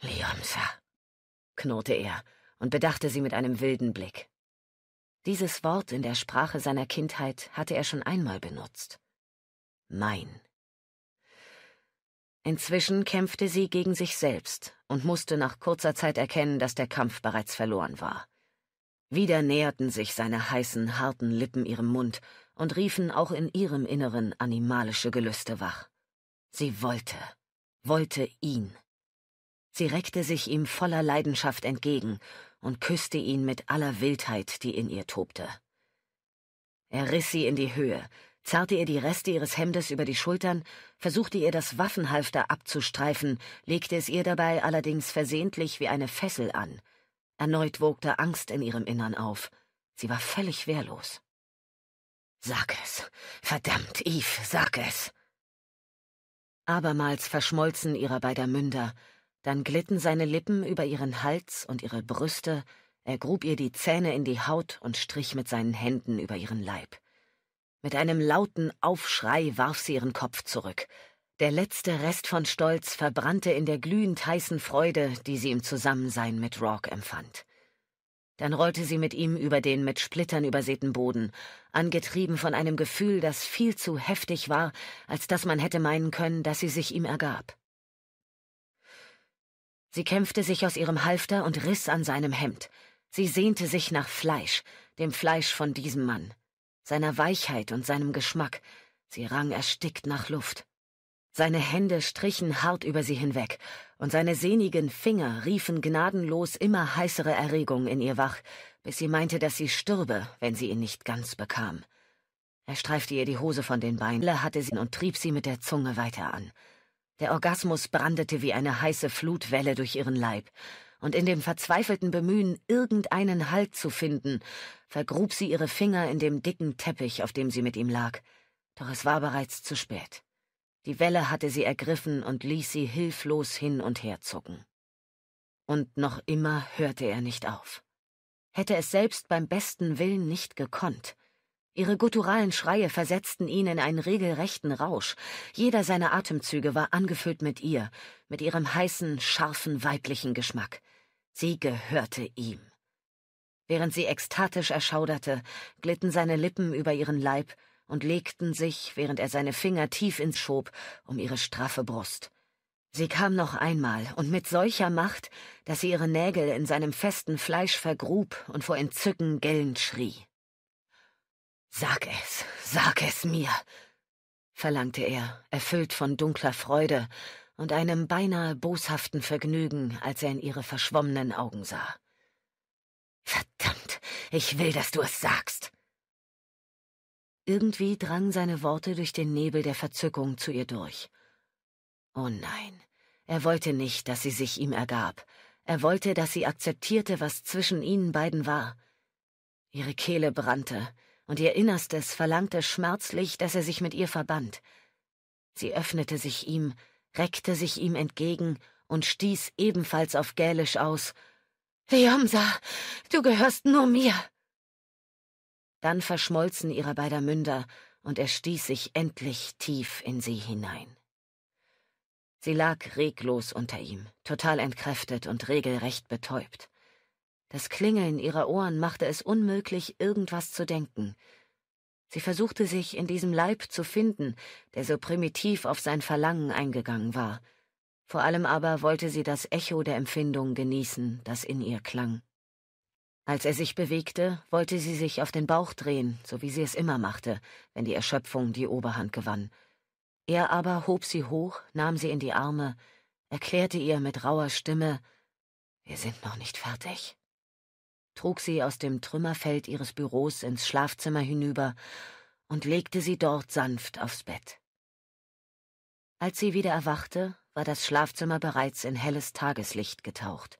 »Leonsa«, knurrte er und bedachte sie mit einem wilden Blick. Dieses Wort in der Sprache seiner Kindheit hatte er schon einmal benutzt. »Mein«. Inzwischen kämpfte sie gegen sich selbst und musste nach kurzer Zeit erkennen, dass der Kampf bereits verloren war. Wieder näherten sich seine heißen, harten Lippen ihrem Mund und riefen auch in ihrem Inneren animalische Gelüste wach. Sie wollte ihn. Sie reckte sich ihm voller Leidenschaft entgegen und küsste ihn mit aller Wildheit, die in ihr tobte. Er riss sie in die Höhe, zerrte ihr die Reste ihres Hemdes über die Schultern, versuchte ihr das Waffenhalfter abzustreifen, legte es ihr dabei allerdings versehentlich wie eine Fessel an. Erneut wogte Angst in ihrem Innern auf. Sie war völlig wehrlos. »Sag es! Verdammt, Eve, sag es!« Abermals verschmolzen ihrer beider Münder, dann glitten seine Lippen über ihren Hals und ihre Brüste, er grub ihr die Zähne in die Haut und strich mit seinen Händen über ihren Leib. Mit einem lauten Aufschrei warf sie ihren Kopf zurück. Der letzte Rest von Stolz verbrannte in der glühend heißen Freude, die sie im Zusammensein mit Roarke empfand. Dann rollte sie mit ihm über den mit Splittern übersäten Boden, angetrieben von einem Gefühl, das viel zu heftig war, als dass man hätte meinen können, dass sie sich ihm ergab. Sie kämpfte sich aus ihrem Halfter und riss an seinem Hemd. Sie sehnte sich nach Fleisch, dem Fleisch von diesem Mann, seiner Weichheit und seinem Geschmack. Sie rang erstickt nach Luft. Seine Hände strichen hart über sie hinweg, und seine sehnigen Finger riefen gnadenlos immer heißere Erregung in ihr wach, bis sie meinte, dass sie stürbe, wenn sie ihn nicht ganz bekam. Er streifte ihr die Hose von den Beinen, hatte sie und trieb sie mit der Zunge weiter an. Der Orgasmus brandete wie eine heiße Flutwelle durch ihren Leib, und in dem verzweifelten Bemühen, irgendeinen Halt zu finden, vergrub sie ihre Finger in dem dicken Teppich, auf dem sie mit ihm lag. Doch es war bereits zu spät. Die Welle hatte sie ergriffen und ließ sie hilflos hin und her zucken. Und noch immer hörte er nicht auf. Hätte es selbst beim besten Willen nicht gekonnt. Ihre gutturalen Schreie versetzten ihn in einen regelrechten Rausch. Jeder seiner Atemzüge war angefüllt mit ihr, mit ihrem heißen, scharfen, weiblichen Geschmack. Sie gehörte ihm. Während sie ekstatisch erschauderte, glitten seine Lippen über ihren Leib und legten sich, während er seine Finger tief ins schob, um ihre straffe Brust. Sie kam noch einmal und mit solcher Macht, dass sie ihre Nägel in seinem festen Fleisch vergrub und vor Entzücken gellend schrie. Sag es mir«, verlangte er, erfüllt von dunkler Freude und einem beinahe boshaften Vergnügen, als er in ihre verschwommenen Augen sah. »Verdammt, ich will, dass du es sagst!« Irgendwie drangen seine Worte durch den Nebel der Verzückung zu ihr durch. Oh nein, er wollte nicht, dass sie sich ihm ergab. Er wollte, dass sie akzeptierte, was zwischen ihnen beiden war. Ihre Kehle brannte, und ihr Innerstes verlangte schmerzlich, dass er sich mit ihr verband. Sie öffnete sich ihm, reckte sich ihm entgegen und stieß ebenfalls auf Gälisch aus: »Leonsa, du gehörst nur mir!« Dann verschmolzen ihre beider Münder, und er stieß sich endlich tief in sie hinein. Sie lag reglos unter ihm, total entkräftet und regelrecht betäubt. Das Klingeln ihrer Ohren machte es unmöglich, irgendwas zu denken. Sie versuchte sich in diesem Leib zu finden, der so primitiv auf sein Verlangen eingegangen war. Vor allem aber wollte sie das Echo der Empfindung genießen, das in ihr klang. Als er sich bewegte, wollte sie sich auf den Bauch drehen, so wie sie es immer machte, wenn die Erschöpfung die Oberhand gewann. Er aber hob sie hoch, nahm sie in die Arme, erklärte ihr mit rauer Stimme: »Wir sind noch nicht fertig«, trug sie aus dem Trümmerfeld ihres Büros ins Schlafzimmer hinüber und legte sie dort sanft aufs Bett. Als sie wieder erwachte, war das Schlafzimmer bereits in helles Tageslicht getaucht.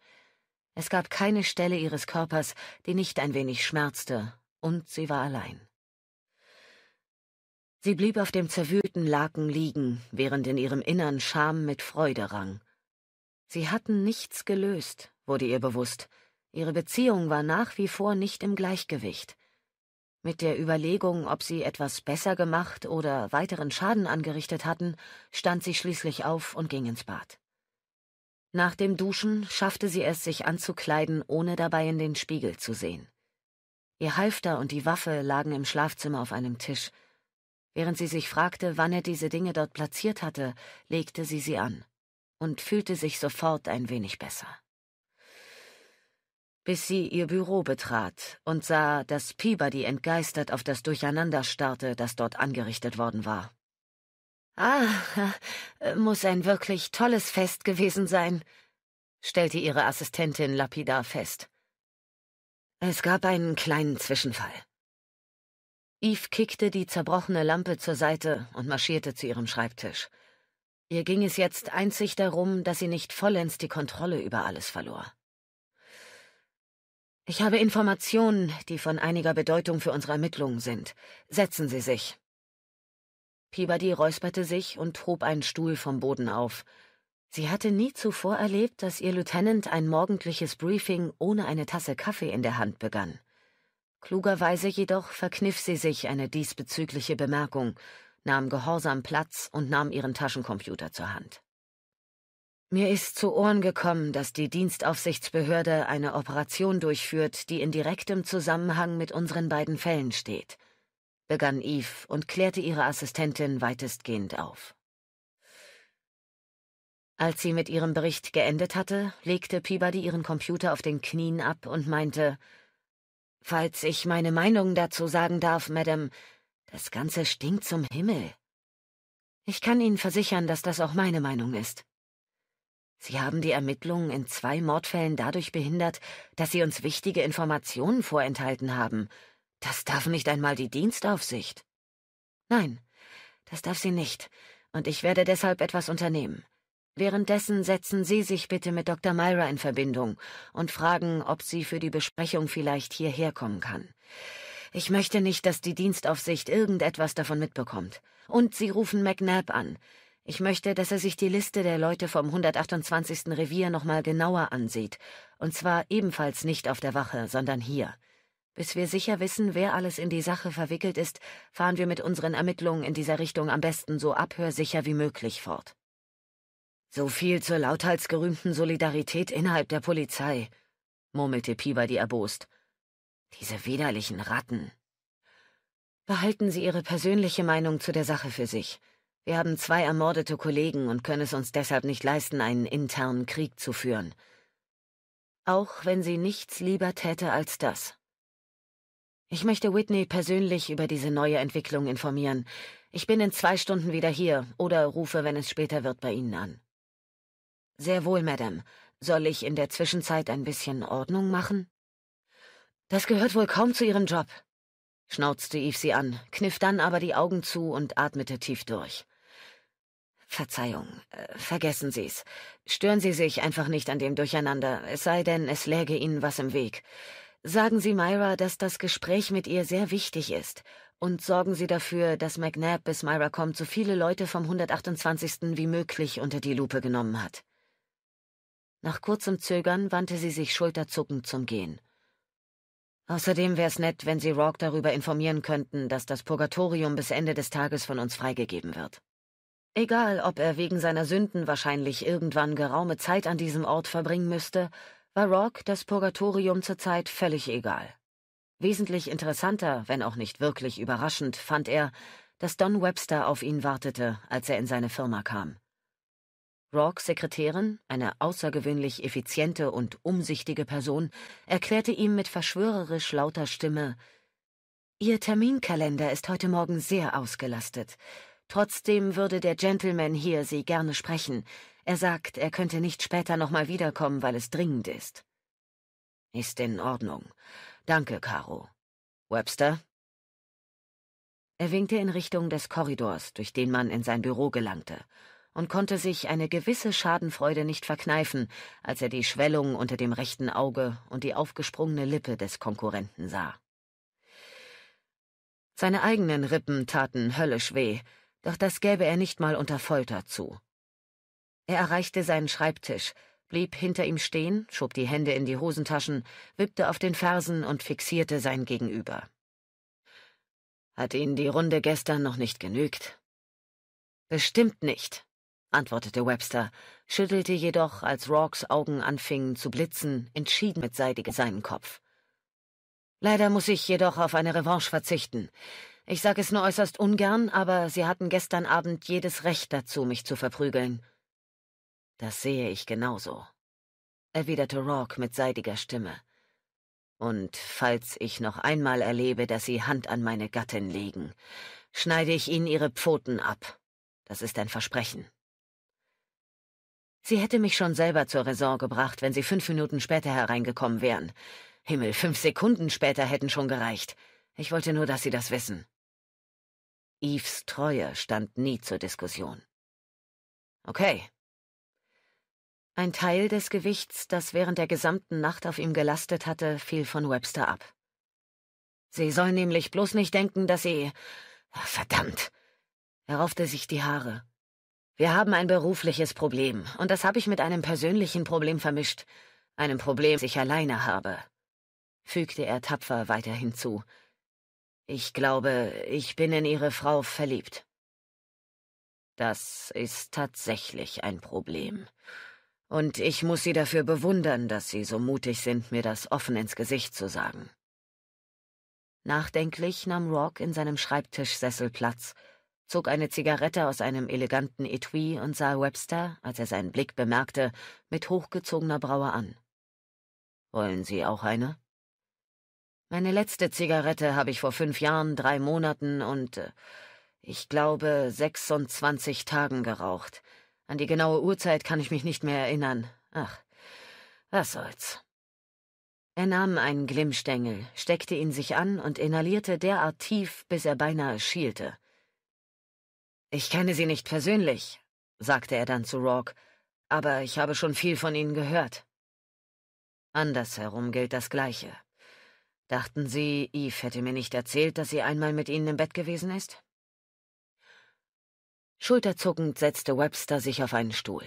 Es gab keine Stelle ihres Körpers, die nicht ein wenig schmerzte, und sie war allein. Sie blieb auf dem zerwühlten Laken liegen, während in ihrem Innern Scham mit Freude rang. Sie hatten nichts gelöst, wurde ihr bewusst. Ihre Beziehung war nach wie vor nicht im Gleichgewicht. Mit der Überlegung, ob sie etwas besser gemacht oder weiteren Schaden angerichtet hatten, stand sie schließlich auf und ging ins Bad. Nach dem Duschen schaffte sie es, sich anzukleiden, ohne dabei in den Spiegel zu sehen. Ihr Halfter und die Waffe lagen im Schlafzimmer auf einem Tisch. Während sie sich fragte, wann er diese Dinge dort platziert hatte, legte sie sie an und fühlte sich sofort ein wenig besser. Bis sie ihr Büro betrat und sah, dass Peabody entgeistert auf das Durcheinander starrte, das dort angerichtet worden war. »Ah, muss ein wirklich tolles Fest gewesen sein«, stellte ihre Assistentin lapidar fest. Es gab einen kleinen Zwischenfall. Eve kickte die zerbrochene Lampe zur Seite und marschierte zu ihrem Schreibtisch. Ihr ging es jetzt einzig darum, dass sie nicht vollends die Kontrolle über alles verlor. »Ich habe Informationen, die von einiger Bedeutung für unsere Ermittlungen sind. Setzen Sie sich.« Peabody räusperte sich und hob einen Stuhl vom Boden auf. Sie hatte nie zuvor erlebt, dass ihr Lieutenant ein morgendliches Briefing ohne eine Tasse Kaffee in der Hand begann. Klugerweise jedoch verkniff sie sich eine diesbezügliche Bemerkung, nahm gehorsam Platz und nahm ihren Taschencomputer zur Hand. »Mir ist zu Ohren gekommen, dass die Dienstaufsichtsbehörde eine Operation durchführt, die in direktem Zusammenhang mit unseren beiden Fällen steht«, begann Eve und klärte ihre Assistentin weitestgehend auf. Als sie mit ihrem Bericht geendet hatte, legte Peabody ihren Computer auf den Knien ab und meinte, »Falls ich meine Meinung dazu sagen darf, Madame, das Ganze stinkt zum Himmel. Ich kann Ihnen versichern, dass das auch meine Meinung ist. Sie haben die Ermittlungen in 2 Mordfällen dadurch behindert, dass Sie uns wichtige Informationen vorenthalten haben. Das darf nicht einmal die Dienstaufsicht.« »Nein, das darf sie nicht, und ich werde deshalb etwas unternehmen. Währenddessen setzen Sie sich bitte mit Dr. Myra in Verbindung und fragen, ob sie für die Besprechung vielleicht hierher kommen kann. Ich möchte nicht, dass die Dienstaufsicht irgendetwas davon mitbekommt. Und Sie rufen McNab an. Ich möchte, dass er sich die Liste der Leute vom 128. Revier nochmal genauer ansieht, und zwar ebenfalls nicht auf der Wache, sondern hier. Bis wir sicher wissen, wer alles in die Sache verwickelt ist, fahren wir mit unseren Ermittlungen in dieser Richtung am besten so abhörsicher wie möglich fort.« »So viel zur lauthals gerühmten Solidarität innerhalb der Polizei«, murmelte Peabody erbost. »Diese widerlichen Ratten.« »Behalten Sie Ihre persönliche Meinung zu der Sache für sich. Wir haben 2 ermordete Kollegen und können es uns deshalb nicht leisten, einen internen Krieg zu führen. Auch wenn sie nichts lieber täte als das. Ich möchte Whitney persönlich über diese neue Entwicklung informieren. Ich bin in 2 Stunden wieder hier oder rufe, wenn es später wird, bei Ihnen an.« »Sehr wohl, Madame. Soll ich in der Zwischenzeit ein bisschen Ordnung machen?« »Das gehört wohl kaum zu Ihrem Job«, schnauzte Eve sie an, kniff dann aber die Augen zu und atmete tief durch. »Verzeihung, vergessen Sie's. Stören Sie sich einfach nicht an dem Durcheinander, es sei denn, es läge Ihnen was im Weg. Sagen Sie Myra, dass das Gespräch mit ihr sehr wichtig ist, und sorgen Sie dafür, dass McNab, bis Myra kommt, so viele Leute vom 128. wie möglich unter die Lupe genommen hat.« Nach kurzem Zögern wandte sie sich schulterzuckend zum Gehen. »Außerdem wär's nett, wenn Sie Roarke darüber informieren könnten, dass das Purgatorium bis Ende des Tages von uns freigegeben wird. Egal, ob er wegen seiner Sünden wahrscheinlich irgendwann geraume Zeit an diesem Ort verbringen müsste,« war Roarke das Purgatorium zurzeit völlig egal. Wesentlich interessanter, wenn auch nicht wirklich überraschend, fand er, dass Don Webster auf ihn wartete, als er in seine Firma kam. Roarkes Sekretärin, eine außergewöhnlich effiziente und umsichtige Person, erklärte ihm mit verschwörerisch lauter Stimme, »Ihr Terminkalender ist heute Morgen sehr ausgelastet. Trotzdem würde der Gentleman hier Sie gerne sprechen. Er sagt, er könnte nicht später nochmal wiederkommen, weil es dringend ist.« »Ist in Ordnung. Danke, Caro. Webster?« Er winkte in Richtung des Korridors, durch den man in sein Büro gelangte, und konnte sich eine gewisse Schadenfreude nicht verkneifen, als er die Schwellung unter dem rechten Auge und die aufgesprungene Lippe des Konkurrenten sah. Seine eigenen Rippen taten höllisch weh, doch das gäbe er nicht mal unter Folter zu. Er erreichte seinen Schreibtisch, blieb hinter ihm stehen, schob die Hände in die Hosentaschen, wippte auf den Fersen und fixierte sein Gegenüber. Hat Ihnen die Runde gestern noch nicht genügt?« »Bestimmt nicht«, antwortete Webster, schüttelte jedoch, als Roarkes Augen anfingen zu blitzen, entschieden mit seinen Kopf. »Leider muss ich jedoch auf eine Revanche verzichten. Ich sage es nur äußerst ungern, aber Sie hatten gestern Abend jedes Recht dazu, mich zu verprügeln.« »Das sehe ich genauso«, erwiderte Roarke mit seidiger Stimme. »Und falls ich noch einmal erlebe, dass Sie Hand an meine Gattin legen, schneide ich Ihnen Ihre Pfoten ab. Das ist ein Versprechen.« Sie hätte mich schon selber zur Raison gebracht, wenn Sie 5 Minuten später hereingekommen wären. Himmel, 5 Sekunden später hätten schon gereicht. Ich wollte nur, dass Sie das wissen. Eves Treue stand nie zur Diskussion. Okay. Ein Teil des Gewichts, das während der gesamten Nacht auf ihm gelastet hatte, fiel von Webster ab. »Sie sollen nämlich bloß nicht denken, dass Sie... Verdammt!« Er raufte sich die Haare. »Wir haben ein berufliches Problem, und das habe ich mit einem persönlichen Problem vermischt. Einem Problem, das ich alleine habe«, fügte er tapfer weiter hinzu. »Ich glaube, ich bin in Ihre Frau verliebt.« »Das ist tatsächlich ein Problem. Und ich muss Sie dafür bewundern, dass Sie so mutig sind, mir das offen ins Gesicht zu sagen.« Nachdenklich nahm Roarke in seinem Schreibtischsessel Platz, zog eine Zigarette aus einem eleganten Etui und sah Webster, als er seinen Blick bemerkte, mit hochgezogener Braue an. »Wollen Sie auch eine?« »Meine letzte Zigarette habe ich vor 5 Jahren, 3 Monaten und, ich glaube, 26 Tagen geraucht. An die genaue Uhrzeit kann ich mich nicht mehr erinnern. Ach, was soll's.« Er nahm einen Glimmstängel, steckte ihn sich an und inhalierte derart tief, bis er beinahe schielte. »Ich kenne Sie nicht persönlich«, sagte er dann zu Roarke, »aber ich habe schon viel von Ihnen gehört.« »Andersherum gilt das Gleiche. Dachten Sie, Eve hätte mir nicht erzählt, dass sie einmal mit Ihnen im Bett gewesen ist?« Schulterzuckend setzte Webster sich auf einen Stuhl.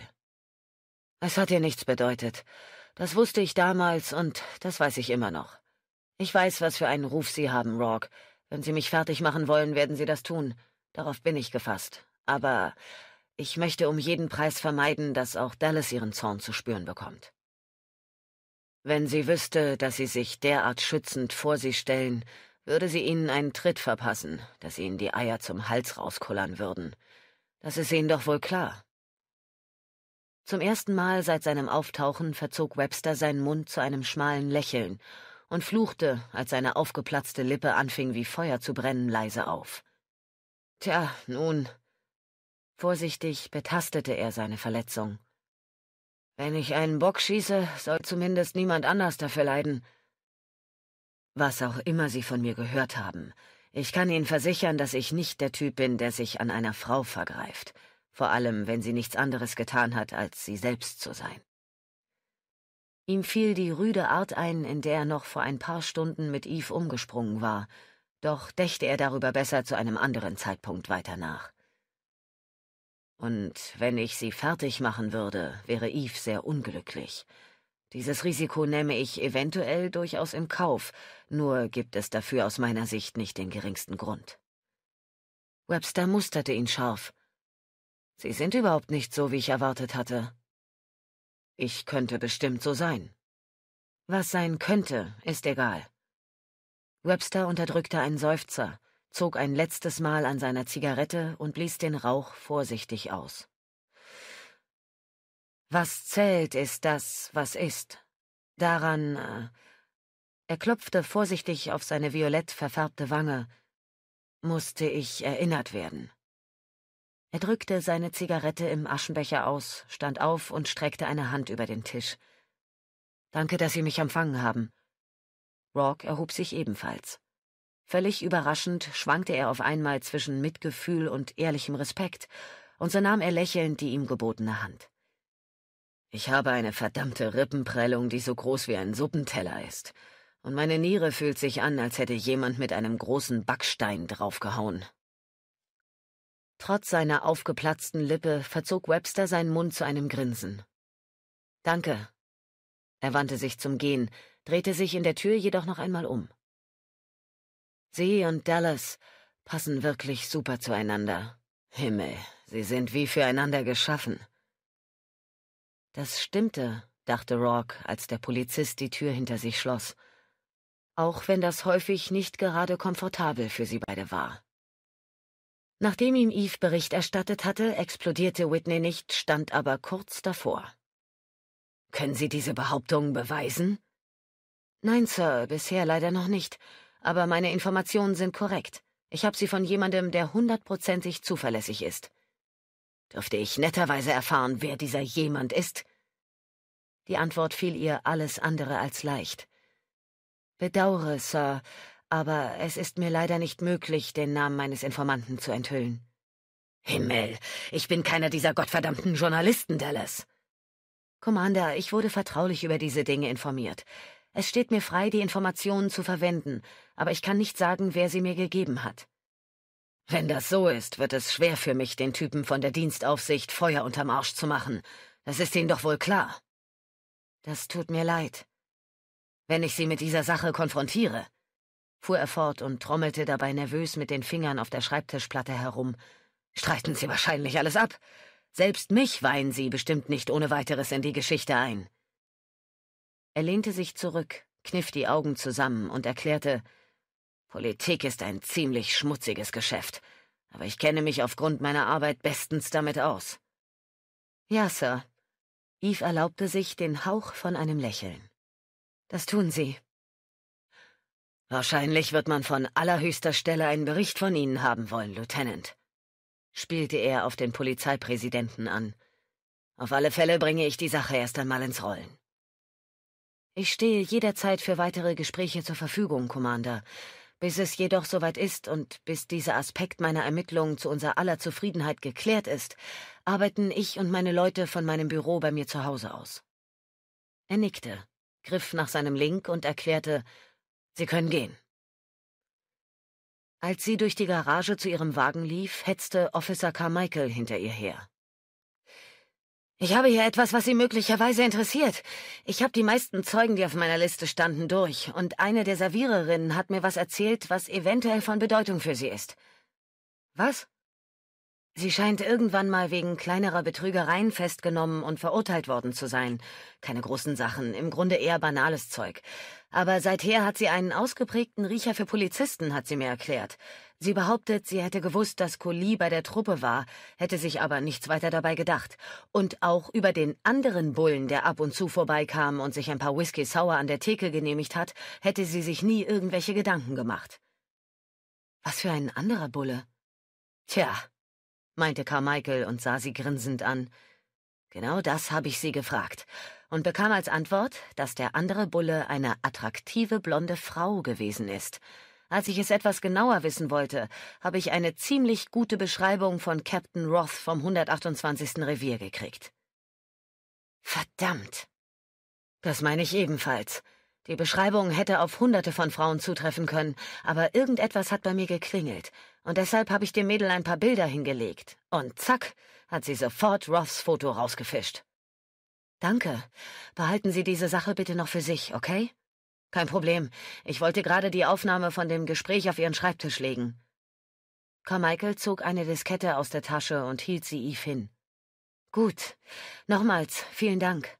»Es hat ihr nichts bedeutet. Das wusste ich damals und das weiß ich immer noch. Ich weiß, was für einen Ruf Sie haben, Roarke. Wenn Sie mich fertig machen wollen, werden Sie das tun. Darauf bin ich gefasst. Aber ich möchte um jeden Preis vermeiden, dass auch Dallas ihren Zorn zu spüren bekommt.« »Wenn sie wüsste, dass Sie sich derart schützend vor sie stellen, würde sie Ihnen einen Tritt verpassen, dass Ihnen die Eier zum Hals rauskullern würden. Das ist Ihnen doch wohl klar.« Zum ersten Mal seit seinem Auftauchen verzog Webster seinen Mund zu einem schmalen Lächeln und fluchte, als seine aufgeplatzte Lippe anfing, wie Feuer zu brennen, leise auf. »Tja, nun...« Vorsichtig betastete er seine Verletzung. »Wenn ich einen Bock schieße, soll zumindest niemand anders dafür leiden.« »Was auch immer Sie von mir gehört haben, ich kann Ihnen versichern, dass ich nicht der Typ bin, der sich an einer Frau vergreift, vor allem, wenn sie nichts anderes getan hat, als sie selbst zu sein.« Ihm fiel die rüde Art ein, in der er noch vor ein paar Stunden mit Eve umgesprungen war, doch dächte er darüber besser zu einem anderen Zeitpunkt weiter nach. »Und wenn ich Sie fertig machen würde, wäre Eve sehr unglücklich. Dieses Risiko nehme ich eventuell durchaus in Kauf, nur gibt es dafür aus meiner Sicht nicht den geringsten Grund.« Webster musterte ihn scharf. »Sie sind überhaupt nicht so, wie ich erwartet hatte.« »Ich könnte bestimmt so sein.« »Was sein könnte, ist egal.« Webster unterdrückte einen Seufzer, zog ein letztes Mal an seiner Zigarette und blies den Rauch vorsichtig aus. »Was zählt, ist das, was ist. Daran...« Er klopfte vorsichtig auf seine violett verfärbte Wange. »Musste ich erinnert werden.« Er drückte seine Zigarette im Aschenbecher aus, stand auf und streckte eine Hand über den Tisch. »Danke, dass Sie mich empfangen haben.« Roarke erhob sich ebenfalls. Völlig überraschend schwankte er auf einmal zwischen Mitgefühl und ehrlichem Respekt, und so nahm er lächelnd die ihm gebotene Hand. »Ich habe eine verdammte Rippenprellung, die so groß wie ein Suppenteller ist, und meine Niere fühlt sich an, als hätte jemand mit einem großen Backstein draufgehauen.« Trotz seiner aufgeplatzten Lippe verzog Webster seinen Mund zu einem Grinsen. »Danke.« Er wandte sich zum Gehen, drehte sich in der Tür jedoch noch einmal um. »Sie und Dallas, passen wirklich super zueinander. Himmel, sie sind wie füreinander geschaffen.« Das stimmte, dachte Roarke, als der Polizist die Tür hinter sich schloss, auch wenn das häufig nicht gerade komfortabel für sie beide war. Nachdem ihm Eve Bericht erstattet hatte, explodierte Whitney nicht, stand aber kurz davor. »Können Sie diese Behauptungen beweisen?« »Nein, Sir, bisher leider noch nicht, aber meine Informationen sind korrekt. Ich habe sie von jemandem, der 100-prozentig zuverlässig ist.« »Dürfte ich netterweise erfahren, wer dieser jemand ist?« Die Antwort fiel ihr alles andere als leicht. »Bedauere, Sir, aber es ist mir leider nicht möglich, den Namen meines Informanten zu enthüllen.« »Himmel, ich bin keiner dieser gottverdammten Journalisten, Dallas.« »Commander, ich wurde vertraulich über diese Dinge informiert. Es steht mir frei, die Informationen zu verwenden, aber ich kann nicht sagen, wer sie mir gegeben hat.« »Wenn das so ist, wird es schwer für mich, den Typen von der Dienstaufsicht Feuer unterm Arsch zu machen. Das ist Ihnen doch wohl klar.« »Das tut mir leid. Wenn ich Sie mit dieser Sache konfrontiere,« fuhr er fort und trommelte dabei nervös mit den Fingern auf der Schreibtischplatte herum, »streiten Sie wahrscheinlich alles ab. Selbst mich weihen Sie bestimmt nicht ohne weiteres in die Geschichte ein.« Er lehnte sich zurück, kniff die Augen zusammen und erklärte, »Politik ist ein ziemlich schmutziges Geschäft, aber ich kenne mich aufgrund meiner Arbeit bestens damit aus.« »Ja, Sir.« Eve erlaubte sich den Hauch von einem Lächeln. »Das tun Sie.« »Wahrscheinlich wird man von allerhöchster Stelle einen Bericht von Ihnen haben wollen, Lieutenant,« spielte er auf den Polizeipräsidenten an. »Auf alle Fälle bringe ich die Sache erst einmal ins Rollen.« »Ich stehe jederzeit für weitere Gespräche zur Verfügung, Commander. Bis es jedoch soweit ist und bis dieser Aspekt meiner Ermittlungen zu unser aller Zufriedenheit geklärt ist, arbeiten ich und meine Leute von meinem Büro bei mir zu Hause aus.« Er nickte, griff nach seinem Link und erklärte, »Sie können gehen.« Als sie durch die Garage zu ihrem Wagen lief, hetzte Officer Carmichael hinter ihr her. »Ich habe hier etwas, was Sie möglicherweise interessiert. Ich habe die meisten Zeugen, die auf meiner Liste standen, durch, und eine der Serviererinnen hat mir was erzählt, was eventuell von Bedeutung für Sie ist.« »Was?« »Sie scheint irgendwann mal wegen kleinerer Betrügereien festgenommen und verurteilt worden zu sein. Keine großen Sachen, im Grunde eher banales Zeug. Aber seither hat sie einen ausgeprägten Riecher für Polizisten,« hat sie mir erklärt. »Sie behauptet, sie hätte gewusst, dass Colley bei der Truppe war, hätte sich aber nichts weiter dabei gedacht. Und auch über den anderen Bullen, der ab und zu vorbeikam und sich ein paar Whisky Sour an der Theke genehmigt hat, hätte sie sich nie irgendwelche Gedanken gemacht.« »Was für ein anderer Bulle?« »Tja,« meinte Carmichael und sah sie grinsend an. »Genau das habe ich sie gefragt und bekam als Antwort, dass der andere Bulle eine attraktive blonde Frau gewesen ist. Als ich es etwas genauer wissen wollte, habe ich eine ziemlich gute Beschreibung von Captain Roth vom 128. Revier gekriegt.« »Verdammt!« »Das meine ich ebenfalls. Die Beschreibung hätte auf hunderte von Frauen zutreffen können, aber irgendetwas hat bei mir geklingelt, und deshalb habe ich dem Mädel ein paar Bilder hingelegt. Und zack, hat sie sofort Roths Foto rausgefischt.« »Danke. Behalten Sie diese Sache bitte noch für sich, okay?« »Kein Problem. Ich wollte gerade die Aufnahme von dem Gespräch auf Ihren Schreibtisch legen.« Carmichael zog eine Diskette aus der Tasche und hielt sie Eve hin. »Gut. Nochmals, vielen Dank.«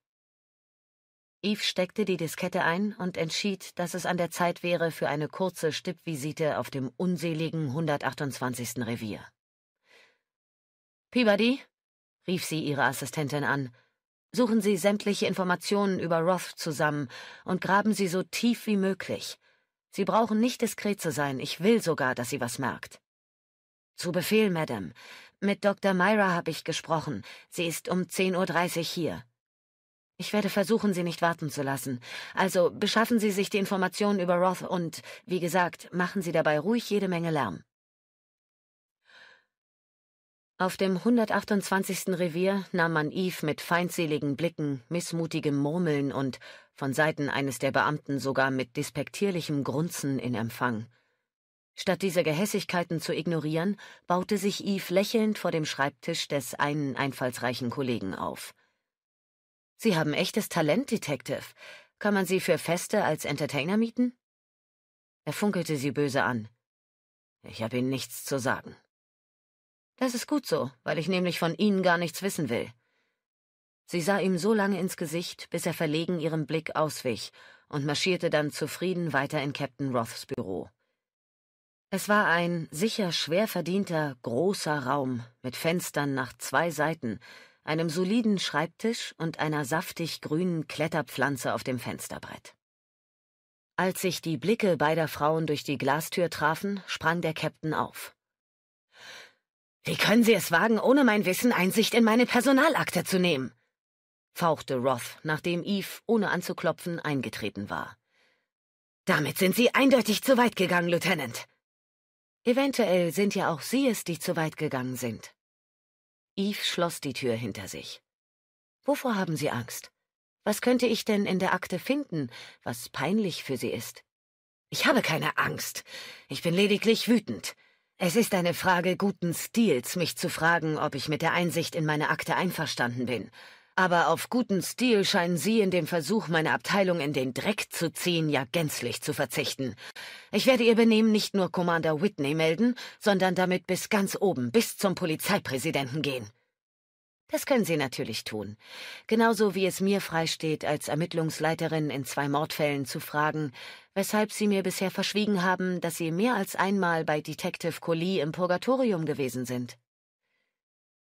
Eve steckte die Diskette ein und entschied, dass es an der Zeit wäre für eine kurze Stippvisite auf dem unseligen 128. Revier. »Peabody«, rief sie ihre Assistentin an, »suchen Sie sämtliche Informationen über Roth zusammen und graben Sie so tief wie möglich. Sie brauchen nicht diskret zu sein, ich will sogar, dass sie was merkt.« »Zu Befehl, Madame. Mit Dr. Myra habe ich gesprochen. Sie ist um 10:30 Uhr hier.« »Ich werde versuchen, Sie nicht warten zu lassen. Also beschaffen Sie sich die Informationen über Roth und, wie gesagt, machen Sie dabei ruhig jede Menge Lärm.« Auf dem 128. Revier nahm man Eve mit feindseligen Blicken, missmutigem Murmeln und von Seiten eines der Beamten sogar mit despektierlichem Grunzen in Empfang. Statt diese Gehässigkeiten zu ignorieren, baute sich Eve lächelnd vor dem Schreibtisch des einen einfallsreichen Kollegen auf. »Sie haben echtes Talent, Detective. Kann man Sie für Feste als Entertainer mieten?« Er funkelte sie böse an. Ich habe Ihnen nichts zu sagen. Das ist gut so, weil ich nämlich von Ihnen gar nichts wissen will. Sie sah ihm so lange ins Gesicht, bis er verlegen ihrem Blick auswich und marschierte dann zufrieden weiter in Captain Roths Büro. Es war ein sicher schwer verdienter, großer Raum mit Fenstern nach zwei Seiten, einem soliden Schreibtisch und einer saftig grünen Kletterpflanze auf dem Fensterbrett. Als sich die Blicke beider Frauen durch die Glastür trafen, sprang der Captain auf. »Wie können Sie es wagen, ohne mein Wissen Einsicht in meine Personalakte zu nehmen?« fauchte Roth, nachdem Eve, ohne anzuklopfen, eingetreten war. »Damit sind Sie eindeutig zu weit gegangen, Lieutenant.« »Eventuell sind ja auch Sie es, die zu weit gegangen sind.« Eve schloss die Tür hinter sich. »Wovor haben Sie Angst? Was könnte ich denn in der Akte finden, was peinlich für Sie ist?« »Ich habe keine Angst. Ich bin lediglich wütend. Es ist eine Frage guten Stils, mich zu fragen, ob ich mit der Einsicht in meine Akte einverstanden bin. Aber auf guten Stil scheinen Sie in dem Versuch, meine Abteilung in den Dreck zu ziehen, ja gänzlich zu verzichten. Ich werde Ihr Benehmen nicht nur Commander Whitney melden, sondern damit bis ganz oben, bis zum Polizeipräsidenten gehen.« »Das können Sie natürlich tun. Genauso wie es mir freisteht, als Ermittlungsleiterin in 2 Mordfällen zu fragen, weshalb Sie mir bisher verschwiegen haben, dass Sie mehr als einmal bei Detective Colley im Purgatorium gewesen sind.«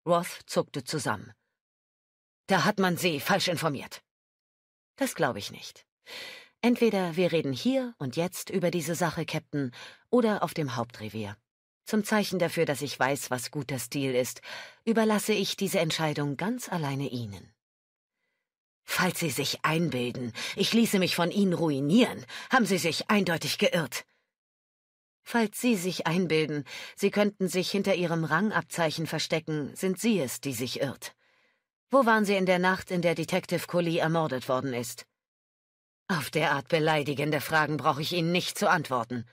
Roth zuckte zusammen. »Da hat man Sie falsch informiert.« »Das glaube ich nicht. Entweder wir reden hier und jetzt über diese Sache, Captain, oder auf dem Hauptrevier. Zum Zeichen dafür, dass ich weiß, was guter Stil ist, überlasse ich diese Entscheidung ganz alleine Ihnen.« »Falls Sie sich einbilden, ich ließe mich von Ihnen ruinieren, haben Sie sich eindeutig geirrt.« »Falls Sie sich einbilden, Sie könnten sich hinter Ihrem Rangabzeichen verstecken, sind Sie es, die sich irrt. Wo waren Sie in der Nacht, in der Detective Colley ermordet worden ist?« »Auf derart beleidigende Fragen brauche ich Ihnen nicht zu antworten.«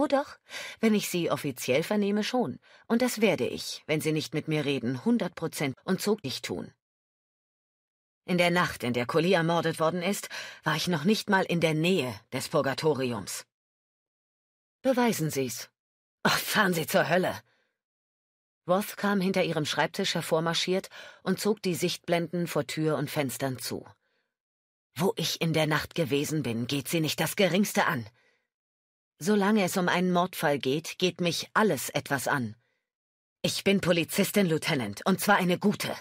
»Oh doch, wenn ich Sie offiziell vernehme schon. Und das werde ich, wenn Sie nicht mit mir reden, 100% und zog nicht tun.« »In der Nacht, in der Colley ermordet worden ist, war ich noch nicht mal in der Nähe des Purgatoriums.« »Beweisen Sie's.« »Ach, fahren Sie zur Hölle!« Roth kam hinter ihrem Schreibtisch hervormarschiert und zog die Sichtblenden vor Tür und Fenstern zu. »Wo ich in der Nacht gewesen bin, geht Sie nicht das Geringste an. Solange es um einen Mordfall geht, geht mich alles etwas an. Ich bin Polizistin, Lieutenant, und zwar eine gute.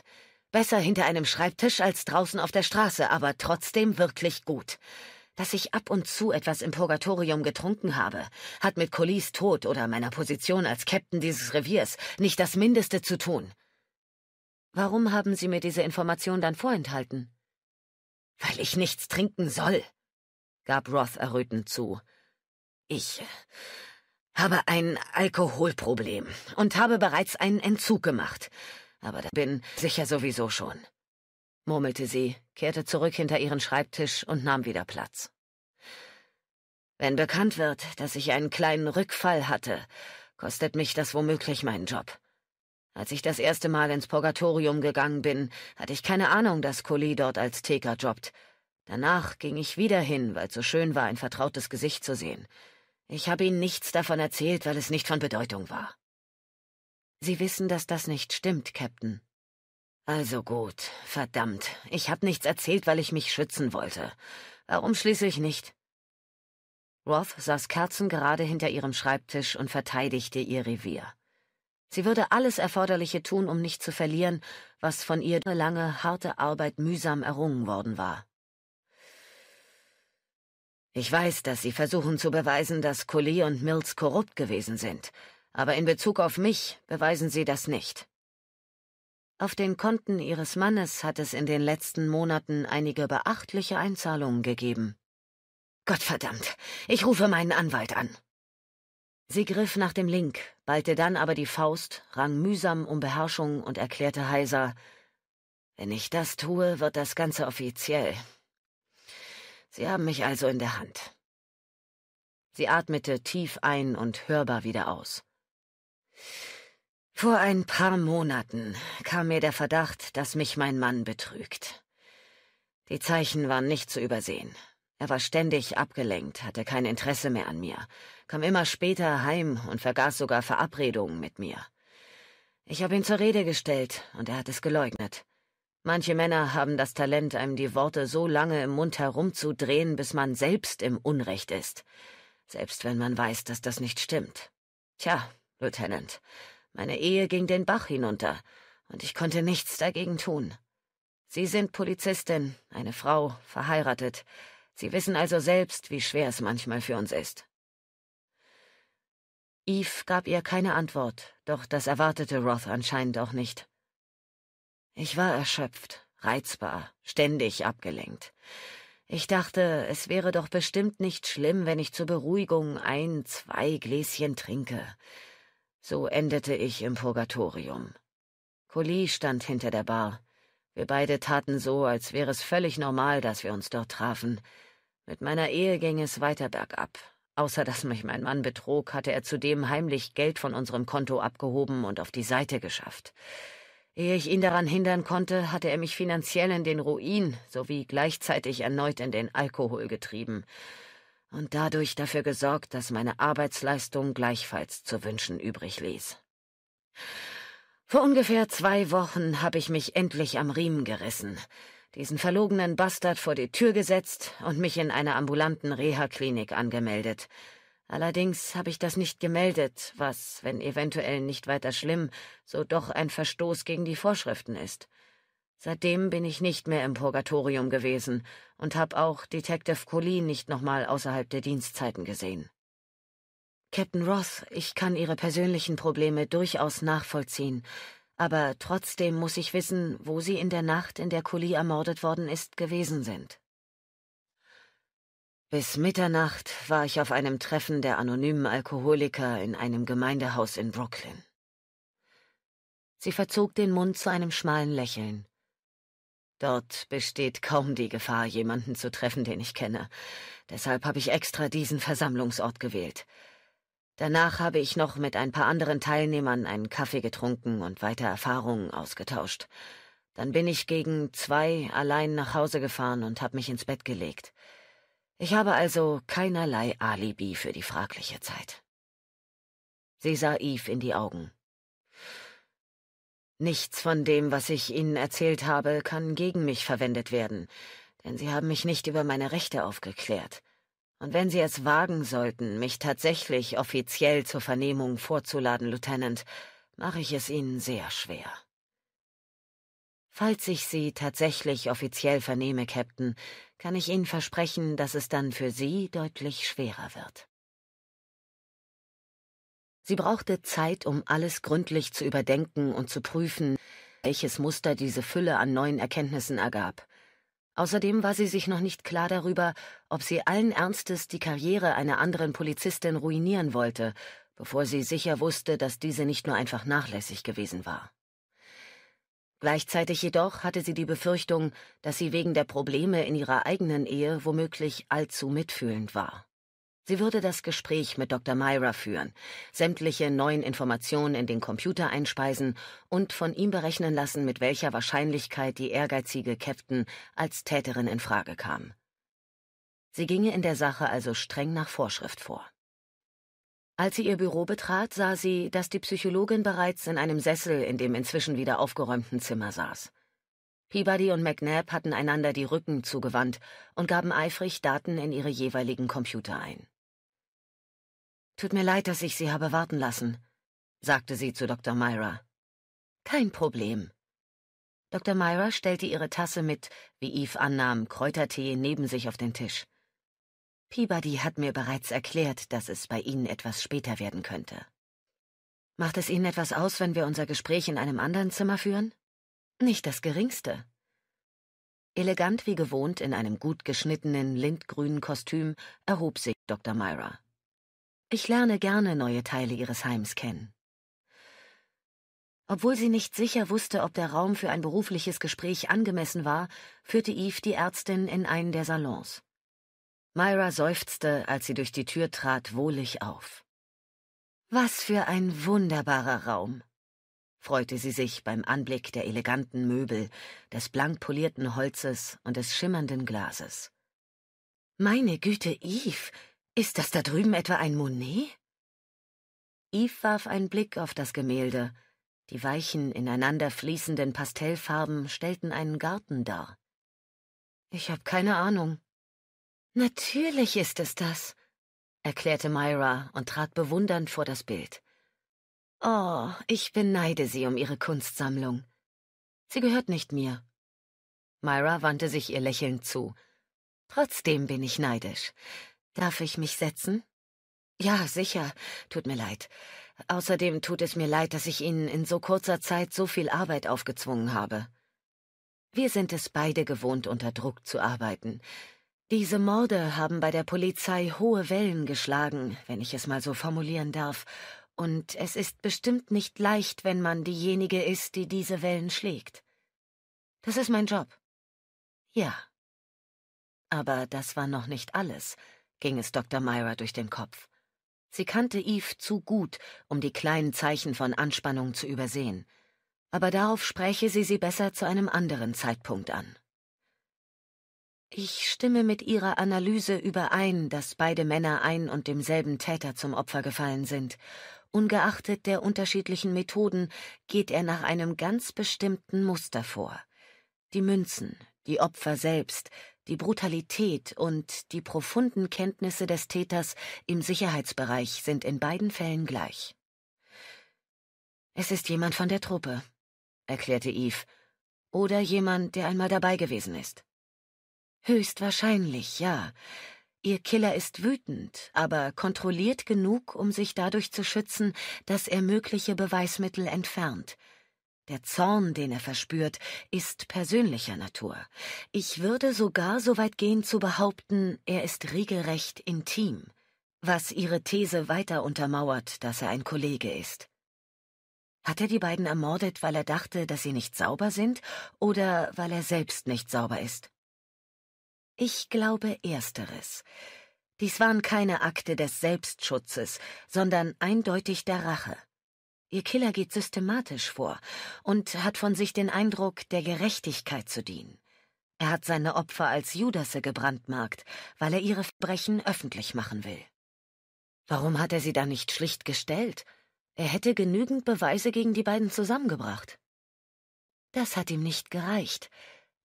Besser hinter einem Schreibtisch als draußen auf der Straße, aber trotzdem wirklich gut. Dass ich ab und zu etwas im Purgatorium getrunken habe, hat mit Colleys Tod oder meiner Position als Captain dieses Reviers nicht das Mindeste zu tun.« »Warum haben Sie mir diese Information dann vorenthalten?« »Weil ich nichts trinken soll«, gab Roth errötend zu. »Ich habe ein Alkoholproblem und habe bereits einen Entzug gemacht, aber da bin ich sicher sowieso schon«, murmelte sie, kehrte zurück hinter ihren Schreibtisch und nahm wieder Platz. »Wenn bekannt wird, dass ich einen kleinen Rückfall hatte, kostet mich das womöglich meinen Job. Als ich das erste Mal ins Purgatorium gegangen bin, hatte ich keine Ahnung, dass Colley dort als Theker jobbt. Danach ging ich wieder hin, weil es so schön war, ein vertrautes Gesicht zu sehen. Ich habe Ihnen nichts davon erzählt, weil es nicht von Bedeutung war.« »Sie wissen, dass das nicht stimmt, Captain.« »Also gut, verdammt. Ich habe nichts erzählt, weil ich mich schützen wollte. Warum schließlich nicht?« Roth saß kerzengerade hinter ihrem Schreibtisch und verteidigte ihr Revier. Sie würde alles Erforderliche tun, um nicht zu verlieren, was von ihr durch lange, harte Arbeit mühsam errungen worden war. »Ich weiß, dass Sie versuchen zu beweisen, dass Colley und Mills korrupt gewesen sind, aber in Bezug auf mich beweisen Sie das nicht.« Auf den Konten ihres Mannes hat es in den letzten Monaten einige beachtliche Einzahlungen gegeben. »Gottverdammt, ich rufe meinen Anwalt an.« Sie griff nach dem Link, ballte dann aber die Faust, rang mühsam um Beherrschung und erklärte heiser, »Wenn ich das tue, wird das Ganze offiziell. Sie haben mich also in der Hand.« Sie atmete tief ein und hörbar wieder aus. »Vor ein paar Monaten kam mir der Verdacht, dass mich mein Mann betrügt. Die Zeichen waren nicht zu übersehen. Er war ständig abgelenkt, hatte kein Interesse mehr an mir, kam immer später heim und vergaß sogar Verabredungen mit mir. Ich habe ihn zur Rede gestellt, und er hat es geleugnet. Manche Männer haben das Talent, einem die Worte so lange im Mund herumzudrehen, bis man selbst im Unrecht ist, selbst wenn man weiß, dass das nicht stimmt. Tja, Lieutenant, meine Ehe ging den Bach hinunter, und ich konnte nichts dagegen tun. Sie sind Polizistin, eine Frau, verheiratet. Sie wissen also selbst, wie schwer es manchmal für uns ist. Eve gab ihr keine Antwort, doch das erwartete Roth anscheinend auch nicht. Ich war erschöpft, reizbar, ständig abgelenkt. Ich dachte, es wäre doch bestimmt nicht schlimm, wenn ich zur Beruhigung 1, 2 Gläschen trinke. So endete ich im Purgatorium. Colley stand hinter der Bar. Wir beide taten so, als wäre es völlig normal, dass wir uns dort trafen. Mit meiner Ehe ging es weiter bergab. Außer dass mich mein Mann betrog, hatte er zudem heimlich Geld von unserem Konto abgehoben und auf die Seite geschafft. Ehe ich ihn daran hindern konnte, hatte er mich finanziell in den Ruin sowie gleichzeitig erneut in den Alkohol getrieben und dadurch dafür gesorgt, dass meine Arbeitsleistung gleichfalls zu wünschen übrig ließ. Vor ungefähr 2 Wochen habe ich mich endlich am Riemen gerissen, diesen verlogenen Bastard vor die Tür gesetzt und mich in einer ambulanten Reha-Klinik angemeldet. Allerdings habe ich das nicht gemeldet, was, wenn eventuell nicht weiter schlimm, so doch ein Verstoß gegen die Vorschriften ist. Seitdem bin ich nicht mehr im Purgatorium gewesen und habe auch Detective Colley nicht nochmal außerhalb der Dienstzeiten gesehen. Captain Roth, ich kann Ihre persönlichen Probleme durchaus nachvollziehen, aber trotzdem muss ich wissen, wo Sie in der Nacht, in der Colley ermordet worden ist, gewesen sind. Bis Mitternacht war ich auf einem Treffen der anonymen Alkoholiker in einem Gemeindehaus in Brooklyn. Sie verzog den Mund zu einem schmalen Lächeln. Dort besteht kaum die Gefahr, jemanden zu treffen, den ich kenne. Deshalb habe ich extra diesen Versammlungsort gewählt. Danach habe ich noch mit ein paar anderen Teilnehmern einen Kaffee getrunken und weiter Erfahrungen ausgetauscht. Dann bin ich gegen 2 allein nach Hause gefahren und habe mich ins Bett gelegt. Ich habe also keinerlei Alibi für die fragliche Zeit. Sie sah Eve in die Augen. Nichts von dem, was ich Ihnen erzählt habe, kann gegen mich verwendet werden, denn Sie haben mich nicht über meine Rechte aufgeklärt. Und wenn Sie es wagen sollten, mich tatsächlich offiziell zur Vernehmung vorzuladen, Lieutenant, mache ich es Ihnen sehr schwer. Falls ich Sie tatsächlich offiziell vernehme, Captain, kann ich Ihnen versprechen, dass es dann für Sie deutlich schwerer wird. Sie brauchte Zeit, um alles gründlich zu überdenken und zu prüfen, welches Muster diese Fülle an neuen Erkenntnissen ergab. Außerdem war sie sich noch nicht klar darüber, ob sie allen Ernstes die Karriere einer anderen Polizistin ruinieren wollte, bevor sie sicher wusste, dass diese nicht nur einfach nachlässig gewesen war. Gleichzeitig jedoch hatte sie die Befürchtung, dass sie wegen der Probleme in ihrer eigenen Ehe womöglich allzu mitfühlend war. Sie würde das Gespräch mit Dr. Myra führen, sämtliche neuen Informationen in den Computer einspeisen und von ihm berechnen lassen, mit welcher Wahrscheinlichkeit die ehrgeizige Captain als Täterin in Frage kam. Sie ginge in der Sache also streng nach Vorschrift vor. Als sie ihr Büro betrat, sah sie, dass die Psychologin bereits in einem Sessel in dem inzwischen wieder aufgeräumten Zimmer saß. Peabody und McNab hatten einander die Rücken zugewandt und gaben eifrig Daten in ihre jeweiligen Computer ein. »Tut mir leid, dass ich Sie habe warten lassen«, sagte sie zu Dr. Myra. »Kein Problem.« Dr. Myra stellte ihre Tasse mit, wie Eve annahm, Kräutertee neben sich auf den Tisch. »Peabody hat mir bereits erklärt, dass es bei Ihnen etwas später werden könnte. Macht es Ihnen etwas aus, wenn wir unser Gespräch in einem anderen Zimmer führen?« »Nicht das Geringste.« Elegant wie gewohnt in einem gut geschnittenen, lindgrünen Kostüm erhob sich Dr. Myra. »Ich lerne gerne neue Teile Ihres Heims kennen.« Obwohl sie nicht sicher wusste, ob der Raum für ein berufliches Gespräch angemessen war, führte Eve die Ärztin in einen der Salons. Myra seufzte, als sie durch die Tür trat, wohlig auf. »Was für ein wunderbarer Raum«, freute sie sich beim Anblick der eleganten Möbel, des blank polierten Holzes und des schimmernden Glases. Meine Güte, Eve, ist das da drüben etwa ein Monet? Eve warf einen Blick auf das Gemälde. Die weichen, ineinander fließenden Pastellfarben stellten einen Garten dar. Ich habe keine Ahnung. Natürlich ist es das, erklärte Myra und trat bewundernd vor das Bild. Oh, ich beneide sie um ihre Kunstsammlung. Sie gehört nicht mir. Myra wandte sich ihr lächelnd zu. Trotzdem bin ich neidisch. Darf ich mich setzen? Ja, sicher. Tut mir leid. Außerdem tut es mir leid, dass ich Ihnen in so kurzer Zeit so viel Arbeit aufgezwungen habe. Wir sind es beide gewohnt, unter Druck zu arbeiten. Diese Morde haben bei der Polizei hohe Wellen geschlagen, wenn ich es mal so formulieren darf. Und es ist bestimmt nicht leicht, wenn man diejenige ist, die diese Wellen schlägt. Das ist mein Job. Ja. Aber das war noch nicht alles, ging es Dr. Myra durch den Kopf. Sie kannte Eve zu gut, um die kleinen Zeichen von Anspannung zu übersehen. Aber darauf spräche sie besser zu einem anderen Zeitpunkt an. Ich stimme mit Ihrer Analyse überein, dass beide Männer ein und demselben Täter zum Opfer gefallen sind. Ungeachtet der unterschiedlichen Methoden geht er nach einem ganz bestimmten Muster vor. Die Münzen, die Opfer selbst, die Brutalität und die profunden Kenntnisse des Täters im Sicherheitsbereich sind in beiden Fällen gleich. Es ist jemand von der Truppe, erklärte Eve, oder jemand, der einmal dabei gewesen ist. Höchstwahrscheinlich, ja. Ihr Killer ist wütend, aber kontrolliert genug, um sich dadurch zu schützen, dass er mögliche Beweismittel entfernt. Der Zorn, den er verspürt, ist persönlicher Natur. Ich würde sogar so weit gehen zu behaupten, er ist regelrecht intim, was Ihre These weiter untermauert, dass er ein Kollege ist. Hat er die beiden ermordet, weil er dachte, dass sie nicht sauber sind, oder weil er selbst nicht sauber ist? Ich glaube Ersteres. Dies waren keine Akte des Selbstschutzes, sondern eindeutig der Rache. Ihr Killer geht systematisch vor und hat von sich den Eindruck, der Gerechtigkeit zu dienen. Er hat seine Opfer als Judasse gebrandmarkt, weil er ihre Verbrechen öffentlich machen will. Warum hat er sie dann nicht schlicht gestellt? Er hätte genügend Beweise gegen die beiden zusammengebracht. Das hat ihm nicht gereicht.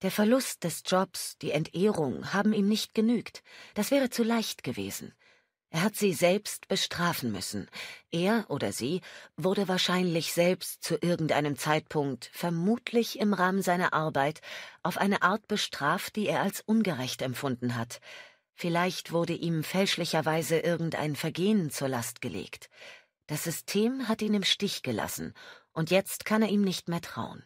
Der Verlust des Jobs, die Entehrung haben ihm nicht genügt. Das wäre zu leicht gewesen. Er hat sie selbst bestrafen müssen. Er oder sie wurde wahrscheinlich selbst zu irgendeinem Zeitpunkt, vermutlich im Rahmen seiner Arbeit, auf eine Art bestraft, die er als ungerecht empfunden hat. Vielleicht wurde ihm fälschlicherweise irgendein Vergehen zur Last gelegt. Das System hat ihn im Stich gelassen, und jetzt kann er ihm nicht mehr trauen.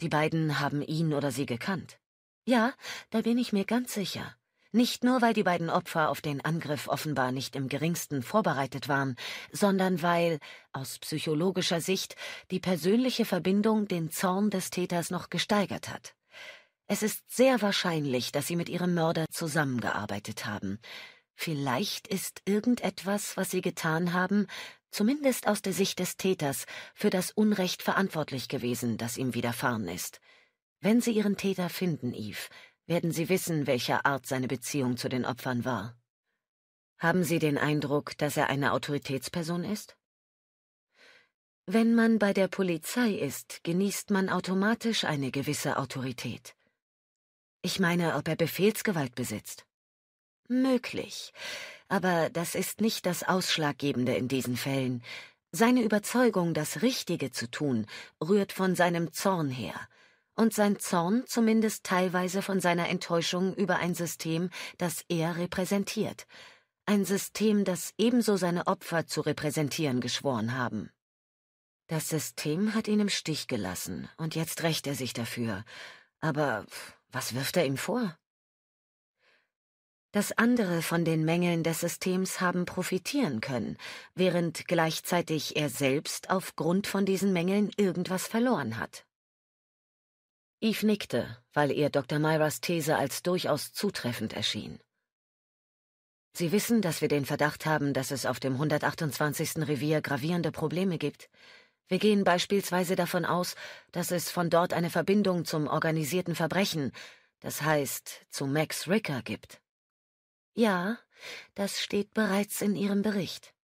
Die beiden haben ihn oder sie gekannt. Ja, da bin ich mir ganz sicher. Nicht nur, weil die beiden Opfer auf den Angriff offenbar nicht im geringsten vorbereitet waren, sondern weil, aus psychologischer Sicht, die persönliche Verbindung den Zorn des Täters noch gesteigert hat. Es ist sehr wahrscheinlich, dass sie mit ihrem Mörder zusammengearbeitet haben. Vielleicht ist irgendetwas, was sie getan haben, zumindest aus der Sicht des Täters, für das Unrecht verantwortlich gewesen, das ihm widerfahren ist. Wenn Sie Ihren Täter finden, Eve, werden Sie wissen, welcher Art seine Beziehung zu den Opfern war. Haben Sie den Eindruck, dass er eine Autoritätsperson ist? Wenn man bei der Polizei ist, genießt man automatisch eine gewisse Autorität. Ich meine, ob er Befehlsgewalt besitzt. Möglich. Aber das ist nicht das Ausschlaggebende in diesen Fällen. Seine Überzeugung, das Richtige zu tun, rührt von seinem Zorn her. Und sein Zorn zumindest teilweise von seiner Enttäuschung über ein System, das er repräsentiert. Ein System, das ebenso seine Opfer zu repräsentieren geschworen haben. Das System hat ihn im Stich gelassen, und jetzt rächt er sich dafür. Aber was wirft er ihm vor? Dass andere von den Mängeln des Systems haben profitieren können, während gleichzeitig er selbst aufgrund von diesen Mängeln irgendwas verloren hat. Eve nickte, weil ihr Dr. Myras These als durchaus zutreffend erschien. Sie wissen, dass wir den Verdacht haben, dass es auf dem 128. Revier gravierende Probleme gibt. Wir gehen beispielsweise davon aus, dass es von dort eine Verbindung zum organisierten Verbrechen, das heißt zu Max Ricker, gibt. Ja, das steht bereits in Ihrem Bericht.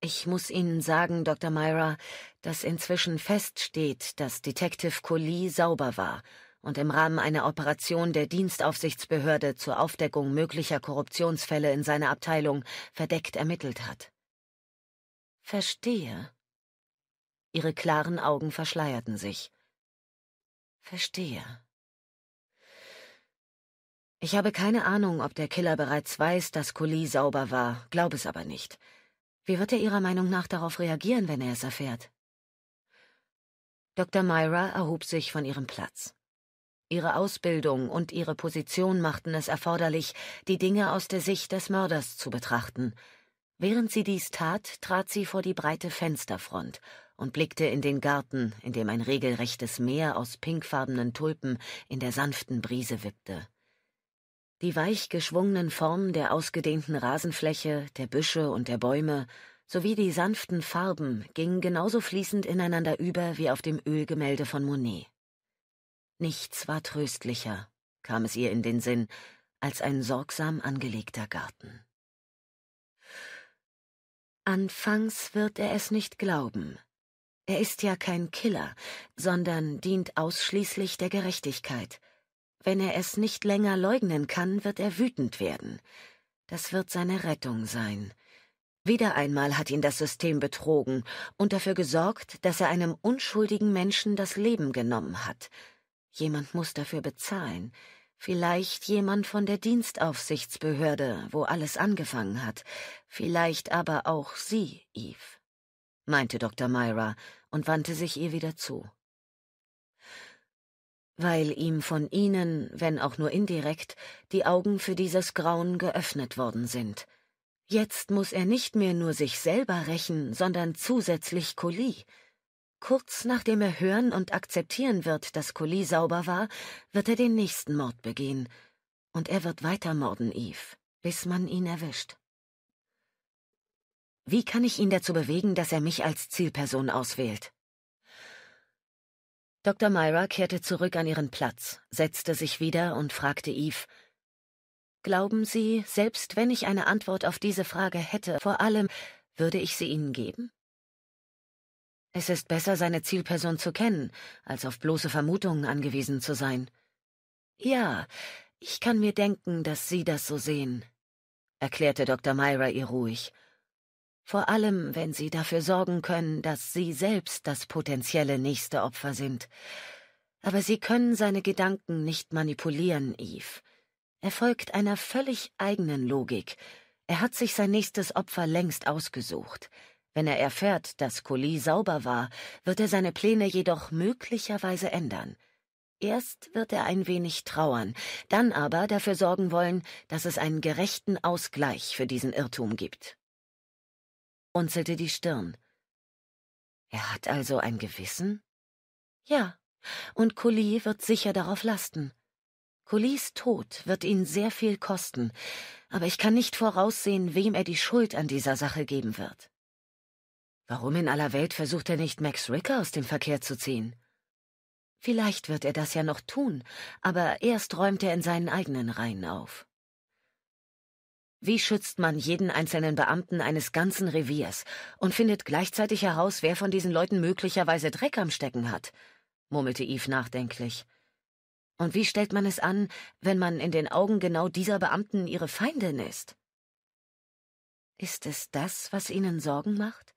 Ich muss Ihnen sagen, Dr. Myra, dass inzwischen feststeht, dass Detective Colley sauber war und im Rahmen einer Operation der Dienstaufsichtsbehörde zur Aufdeckung möglicher Korruptionsfälle in seiner Abteilung verdeckt ermittelt hat. Verstehe. Ihre klaren Augen verschleierten sich. Verstehe. Ich habe keine Ahnung, ob der Killer bereits weiß, dass Colley sauber war, glaube es aber nicht. Wie wird er Ihrer Meinung nach darauf reagieren, wenn er es erfährt? Dr. Myra erhob sich von ihrem Platz. Ihre Ausbildung und ihre Position machten es erforderlich, die Dinge aus der Sicht des Mörders zu betrachten. Während sie dies tat, trat sie vor die breite Fensterfront und blickte in den Garten, in dem ein regelrechtes Meer aus pinkfarbenen Tulpen in der sanften Brise wippte. Die weich geschwungenen Formen der ausgedehnten Rasenfläche, der Büsche und der Bäume sowie die sanften Farben gingen genauso fließend ineinander über wie auf dem Ölgemälde von Monet. Nichts war tröstlicher, kam es ihr in den Sinn, als ein sorgsam angelegter Garten. Anfangs wird er es nicht glauben. Er ist ja kein Killer, sondern dient ausschließlich der Gerechtigkeit. Wenn er es nicht länger leugnen kann, wird er wütend werden. Das wird seine Rettung sein. Wieder einmal hat ihn das System betrogen und dafür gesorgt, dass er einem unschuldigen Menschen das Leben genommen hat. Jemand muss dafür bezahlen. Vielleicht jemand von der Dienstaufsichtsbehörde, wo alles angefangen hat. Vielleicht aber auch Sie, Eve, meinte Dr. Myra und wandte sich ihr wieder zu. Weil ihm von Ihnen, wenn auch nur indirekt, die Augen für dieses Grauen geöffnet worden sind. Jetzt muss er nicht mehr nur sich selber rächen, sondern zusätzlich Colley. Kurz nachdem er hören und akzeptieren wird, dass Colley sauber war, wird er den nächsten Mord begehen. Und er wird weiter morden, Eve, bis man ihn erwischt. Wie kann ich ihn dazu bewegen, dass er mich als Zielperson auswählt? Dr. Myra kehrte zurück an ihren Platz, setzte sich wieder und fragte Eve, »Glauben Sie, selbst wenn ich eine Antwort auf diese Frage hätte, vor allem, würde ich sie Ihnen geben?« Es ist besser, seine Zielperson zu kennen, als auf bloße Vermutungen angewiesen zu sein. Ja, ich kann mir denken, dass Sie das so sehen, erklärte Dr. Myra ihr ruhig. Vor allem, wenn Sie dafür sorgen können, dass Sie selbst das potenzielle nächste Opfer sind. Aber Sie können seine Gedanken nicht manipulieren, Eve. Er folgt einer völlig eigenen Logik. Er hat sich sein nächstes Opfer längst ausgesucht. Wenn er erfährt, dass Colley sauber war, wird er seine Pläne jedoch möglicherweise ändern. Erst wird er ein wenig trauern, dann aber dafür sorgen wollen, dass es einen gerechten Ausgleich für diesen Irrtum gibt. Runzelte die Stirn. Er hat also ein Gewissen? Ja, und Colley wird sicher darauf lasten. Colleys Tod wird ihn sehr viel kosten, aber ich kann nicht voraussehen, wem er die Schuld an dieser Sache geben wird. Warum in aller Welt versucht er nicht, Max Ricker aus dem Verkehr zu ziehen? Vielleicht wird er das ja noch tun, aber erst räumt er in seinen eigenen Reihen auf. Wie schützt man jeden einzelnen Beamten eines ganzen Reviers und findet gleichzeitig heraus, wer von diesen Leuten möglicherweise Dreck am Stecken hat? Murmelte Eve nachdenklich. Und wie stellt man es an, wenn man in den Augen genau dieser Beamten ihre Feindin ist? Ist es das, was Ihnen Sorgen macht?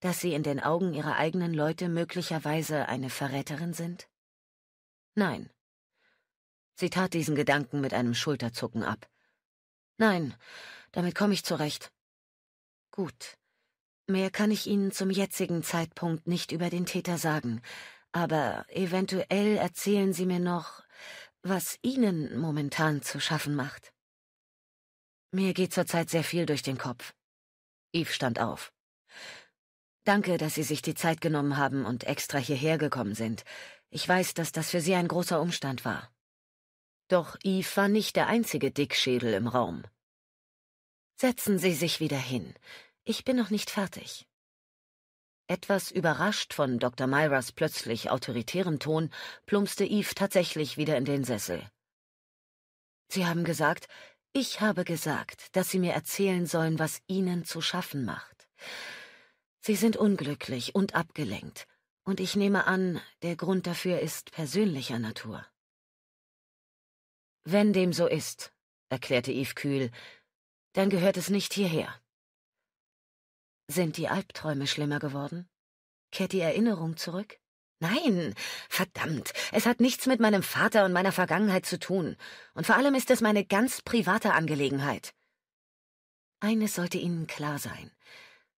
Dass Sie in den Augen Ihrer eigenen Leute möglicherweise eine Verräterin sind? Nein. Sie tat diesen Gedanken mit einem Schulterzucken ab. Nein, damit komme ich zurecht. Gut. Mehr kann ich Ihnen zum jetzigen Zeitpunkt nicht über den Täter sagen, aber eventuell erzählen Sie mir noch, was Ihnen momentan zu schaffen macht. Mir geht zurzeit sehr viel durch den Kopf. Eve stand auf. Danke, dass Sie sich die Zeit genommen haben und extra hierher gekommen sind. Ich weiß, dass das für Sie ein großer Umstand war. Doch Eve war nicht der einzige Dickschädel im Raum. Setzen Sie sich wieder hin. Ich bin noch nicht fertig. Etwas überrascht von Dr. Myras plötzlich autoritärem Ton, plumpste Eve tatsächlich wieder in den Sessel. »Sie haben gesagt, ich habe gesagt, dass Sie mir erzählen sollen, was Ihnen zu schaffen macht. Sie sind unglücklich und abgelenkt, und ich nehme an, der Grund dafür ist persönlicher Natur.« »Wenn dem so ist«, erklärte Eve kühl, »dann gehört es nicht hierher.« Sind die Albträume schlimmer geworden? Kehrt die Erinnerung zurück? Nein, verdammt, es hat nichts mit meinem Vater und meiner Vergangenheit zu tun. Und vor allem ist es meine ganz private Angelegenheit. Eines sollte Ihnen klar sein.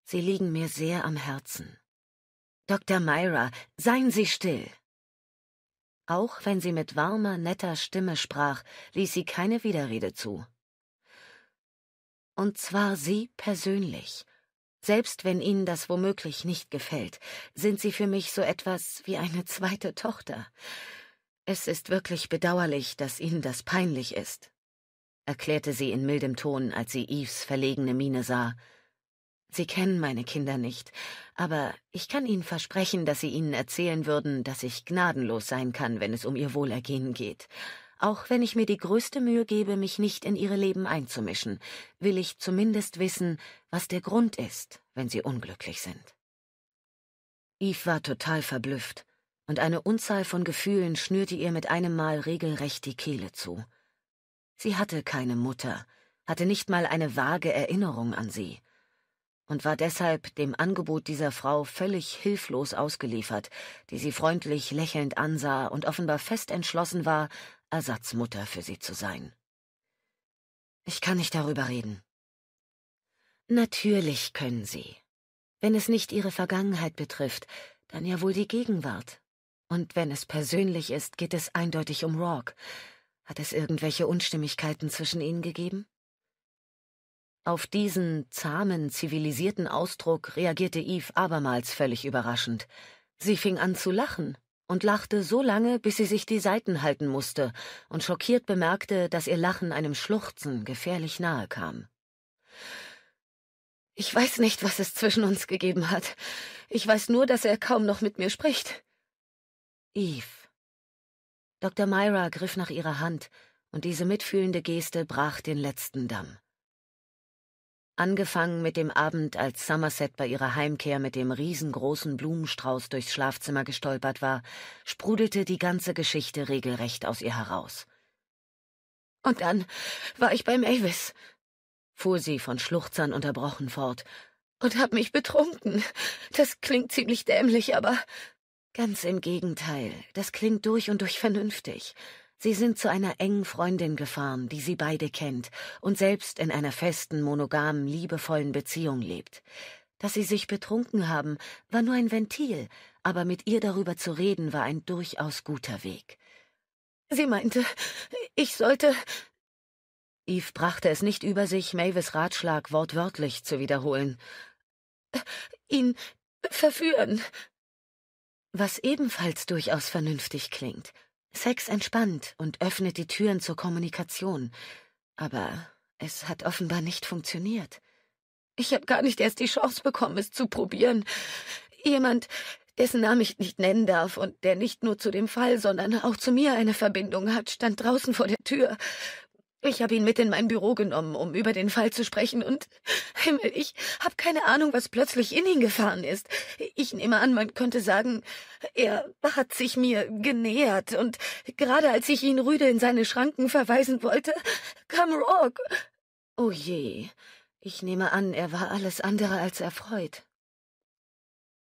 Sie liegen mir sehr am Herzen. Dr. Myra, seien Sie still. Auch wenn sie mit warmer, netter Stimme sprach, ließ sie keine Widerrede zu. Und zwar Sie persönlich. Selbst wenn Ihnen das womöglich nicht gefällt, sind Sie für mich so etwas wie eine zweite Tochter. Es ist wirklich bedauerlich, dass Ihnen das peinlich ist, erklärte sie in mildem Ton, als sie Eves verlegene Miene sah. Sie kennen meine Kinder nicht, aber ich kann Ihnen versprechen, dass Sie ihnen erzählen würden, dass ich gnadenlos sein kann, wenn es um ihr Wohlergehen geht. Auch wenn ich mir die größte Mühe gebe, mich nicht in ihre Leben einzumischen, will ich zumindest wissen, was der Grund ist, wenn sie unglücklich sind. Eve war total verblüfft, und eine Unzahl von Gefühlen schnürte ihr mit einem Mal regelrecht die Kehle zu. Sie hatte keine Mutter, hatte nicht mal eine vage Erinnerung an sie und war deshalb dem Angebot dieser Frau völlig hilflos ausgeliefert, die sie freundlich lächelnd ansah und offenbar fest entschlossen war, Ersatzmutter für sie zu sein. Ich kann nicht darüber reden. Natürlich können Sie. Wenn es nicht Ihre Vergangenheit betrifft, dann ja wohl die Gegenwart. Und wenn es persönlich ist, geht es eindeutig um Roarke. Hat es irgendwelche Unstimmigkeiten zwischen Ihnen gegeben? Auf diesen zahmen, zivilisierten Ausdruck reagierte Eve abermals völlig überraschend. Sie fing an zu lachen. Und lachte so lange, bis sie sich die Seiten halten musste und schockiert bemerkte, dass ihr Lachen einem Schluchzen gefährlich nahe kam. »Ich weiß nicht, was es zwischen uns gegeben hat. Ich weiß nur, dass er kaum noch mit mir spricht.« »Eve.« Dr. Myra griff nach ihrer Hand, und diese mitfühlende Geste brach den letzten Damm. Angefangen mit dem Abend, als Somerset bei ihrer Heimkehr mit dem riesengroßen Blumenstrauß durchs Schlafzimmer gestolpert war, sprudelte die ganze Geschichte regelrecht aus ihr heraus. »Und dann war ich bei Mavis«, fuhr sie von Schluchzern unterbrochen fort, »und hab mich betrunken. Das klingt ziemlich dämlich, aber...« »Ganz im Gegenteil, das klingt durch und durch vernünftig.« Sie sind zu einer engen Freundin gefahren, die sie beide kennt und selbst in einer festen, monogamen, liebevollen Beziehung lebt. Dass sie sich betrunken haben, war nur ein Ventil, aber mit ihr darüber zu reden, war ein durchaus guter Weg. Sie meinte, ich sollte... Eve brachte es nicht über sich, Mavis' Ratschlag wortwörtlich zu wiederholen. Ihn verführen. Was ebenfalls durchaus vernünftig klingt. Sex entspannt und öffnet die Türen zur Kommunikation. Aber es hat offenbar nicht funktioniert. Ich habe gar nicht erst die Chance bekommen, es zu probieren. Jemand, dessen Namen ich nicht nennen darf und der nicht nur zu dem Fall, sondern auch zu mir eine Verbindung hat, stand draußen vor der Tür. Ich habe ihn mit in mein Büro genommen, um über den Fall zu sprechen und, Himmel, ich habe keine Ahnung, was plötzlich in ihn gefahren ist. Ich nehme an, man könnte sagen, er hat sich mir genähert und gerade als ich ihn rüde in seine Schranken verweisen wollte, kam Roarke. Oh je, ich nehme an, er war alles andere als erfreut.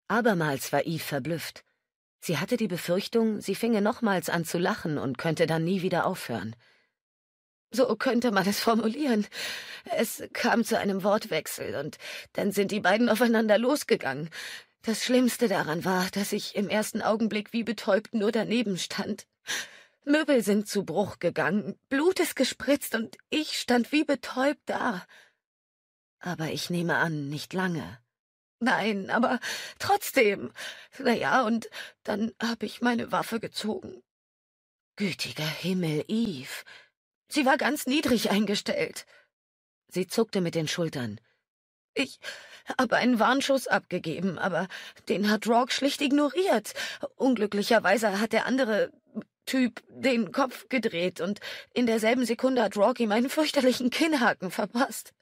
Abermals war Eve verblüfft. Sie hatte die Befürchtung, sie finge nochmals an zu lachen und könnte dann nie wieder aufhören. So könnte man es formulieren. Es kam zu einem Wortwechsel und dann sind die beiden aufeinander losgegangen. Das Schlimmste daran war, dass ich im ersten Augenblick wie betäubt nur daneben stand. Möbel sind zu Bruch gegangen, Blut ist gespritzt und ich stand wie betäubt da. Aber ich nehme an, nicht lange. Nein, aber trotzdem. Naja, und dann habe ich meine Waffe gezogen. Gütiger Himmel, Eve. Sie war ganz niedrig eingestellt. Sie zuckte mit den Schultern. Ich habe einen Warnschuss abgegeben, aber den hat Roarke schlicht ignoriert. Unglücklicherweise hat der andere Typ den Kopf gedreht und in derselben Sekunde hat Roarke ihm einen fürchterlichen Kinnhaken verpasst.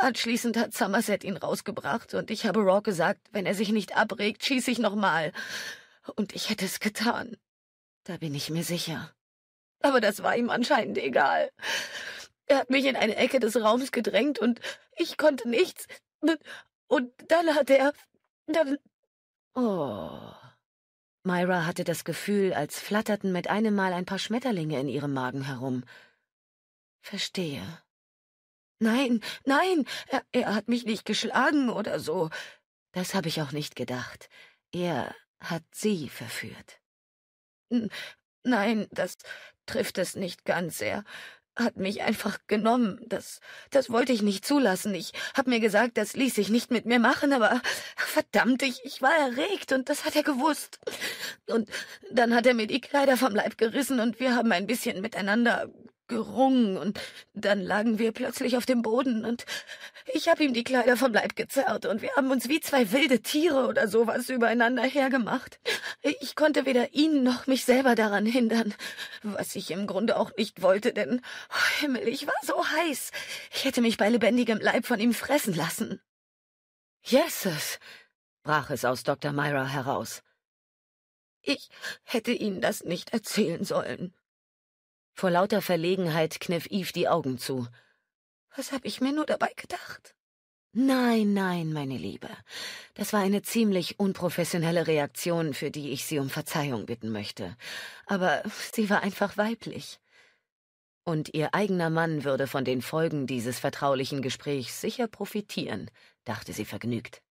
Anschließend hat Somerset ihn rausgebracht und ich habe Roarke gesagt, wenn er sich nicht abregt, schieße ich nochmal. Und ich hätte es getan. Da bin ich mir sicher. Aber das war ihm anscheinend egal. Er hat mich in eine Ecke des Raums gedrängt und ich konnte nichts. Und dann hat er... Oh. Myra hatte das Gefühl, als flatterten mit einem Mal ein paar Schmetterlinge in ihrem Magen herum. Verstehe. Nein, nein, er hat mich nicht geschlagen oder so. Das habe ich auch nicht gedacht. Er hat sie verführt. Nein, das trifft es nicht ganz. Er hat mich einfach genommen. Das wollte ich nicht zulassen. Ich habe mir gesagt, das ließ sich nicht mit mir machen, aber verdammt, ich war erregt und das hat er gewusst. Und dann hat er mir die Kleider vom Leib gerissen und wir haben ein bisschen miteinander gerungen und dann lagen wir plötzlich auf dem Boden und ich habe ihm die Kleider vom Leib gezerrt und wir haben uns wie zwei wilde Tiere oder sowas übereinander hergemacht. Ich konnte weder ihn noch mich selber daran hindern, was ich im Grunde auch nicht wollte, denn, oh Himmel, ich war so heiß. Ich hätte mich bei lebendigem Leib von ihm fressen lassen. Jesus, brach es aus Dr. Myra heraus. Ich hätte Ihnen das nicht erzählen sollen. Vor lauter Verlegenheit kniff Eve die Augen zu. Was habe ich mir nur dabei gedacht? Nein, nein, meine Liebe. Das war eine ziemlich unprofessionelle Reaktion, für die ich Sie um Verzeihung bitten möchte. Aber sie war einfach weiblich. Und Ihr eigener Mann würde von den Folgen dieses vertraulichen Gesprächs sicher profitieren, dachte sie vergnügt.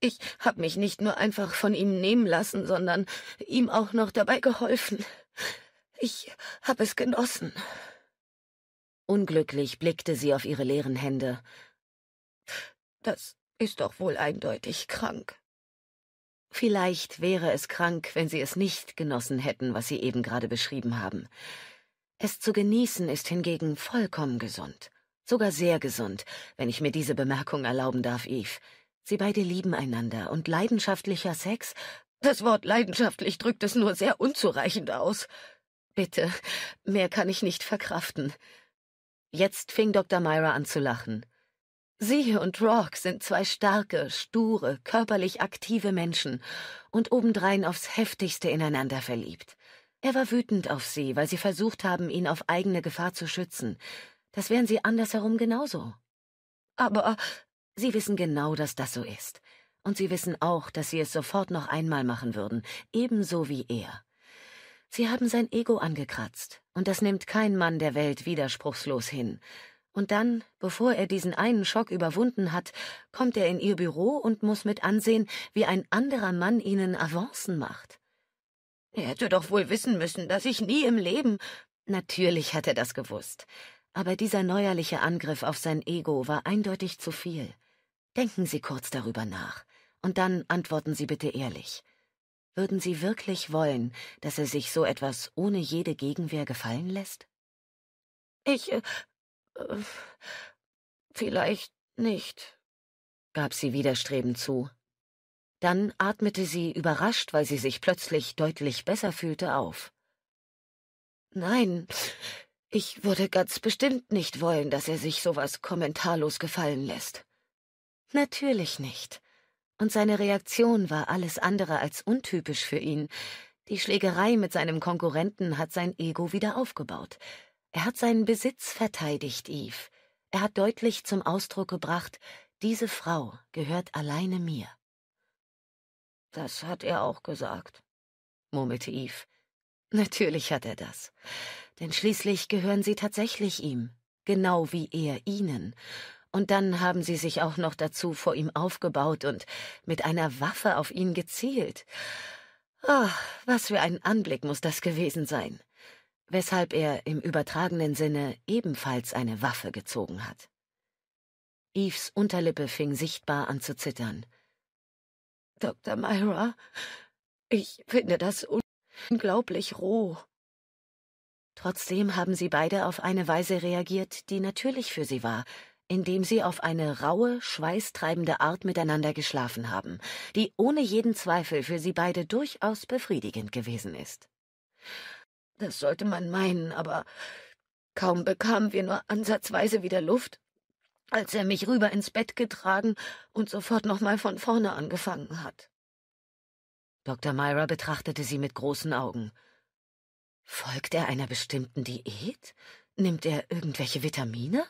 Ich habe mich nicht nur einfach von ihm nehmen lassen, sondern ihm auch noch dabei geholfen. Ich habe es genossen. Unglücklich blickte sie auf ihre leeren Hände. Das ist doch wohl eindeutig krank. Vielleicht wäre es krank, wenn sie es nicht genossen hätten, was sie eben gerade beschrieben haben. Es zu genießen ist hingegen vollkommen gesund. Sogar sehr gesund, wenn ich mir diese Bemerkung erlauben darf, Eve. Sie beide lieben einander und leidenschaftlicher Sex... Das Wort leidenschaftlich drückt es nur sehr unzureichend aus. Bitte, mehr kann ich nicht verkraften. Jetzt fing Dr. Myra an zu lachen. Sie und Roarke sind zwei starke, sture, körperlich aktive Menschen und obendrein aufs Heftigste ineinander verliebt. Er war wütend auf sie, weil sie versucht haben, ihn auf eigene Gefahr zu schützen. Das wären sie andersherum genauso. Aber sie wissen genau, dass das so ist. Und sie wissen auch, dass sie es sofort noch einmal machen würden, ebenso wie er. Sie haben sein Ego angekratzt, und das nimmt kein Mann der Welt widerspruchslos hin. Und dann, bevor er diesen einen Schock überwunden hat, kommt er in ihr Büro und muss mit ansehen, wie ein anderer Mann ihnen Avancen macht. Er hätte doch wohl wissen müssen, dass ich nie im Leben... Natürlich hat er das gewusst. Aber dieser neuerliche Angriff auf sein Ego war eindeutig zu viel. Denken Sie kurz darüber nach, und dann antworten Sie bitte ehrlich. Würden Sie wirklich wollen, dass er sich so etwas ohne jede Gegenwehr gefallen lässt? Ich, vielleicht nicht, gab sie widerstrebend zu. Dann atmete sie, überrascht, weil sie sich plötzlich deutlich besser fühlte, auf. Nein, ich würde ganz bestimmt nicht wollen, dass er sich sowas kommentarlos gefallen lässt. Natürlich nicht. Und seine Reaktion war alles andere als untypisch für ihn. Die Schlägerei mit seinem Konkurrenten hat sein Ego wieder aufgebaut. Er hat seinen Besitz verteidigt, Eve. Er hat deutlich zum Ausdruck gebracht, diese Frau gehört alleine mir. Das hat er auch gesagt, murmelte Eve. Natürlich hat er das. Denn schließlich gehören sie tatsächlich ihm, genau wie er ihnen. Und dann haben sie sich auch noch dazu vor ihm aufgebaut und mit einer Waffe auf ihn gezielt. Oh, was für ein Anblick muss das gewesen sein, weshalb er im übertragenen Sinne ebenfalls eine Waffe gezogen hat. Eves Unterlippe fing sichtbar an zu zittern. Dr. Myra, ich finde das unglaublich roh. Trotzdem haben sie beide auf eine Weise reagiert, die natürlich für sie war, in dem sie auf eine raue, schweißtreibende Art miteinander geschlafen haben, die ohne jeden Zweifel für sie beide durchaus befriedigend gewesen ist. Das sollte man meinen, aber kaum bekamen wir nur ansatzweise wieder Luft, als er mich rüber ins Bett getragen und sofort nochmal von vorne angefangen hat. Dr. Myra betrachtete sie mit großen Augen. Folgt er einer bestimmten Diät? Nimmt er irgendwelche Vitamine?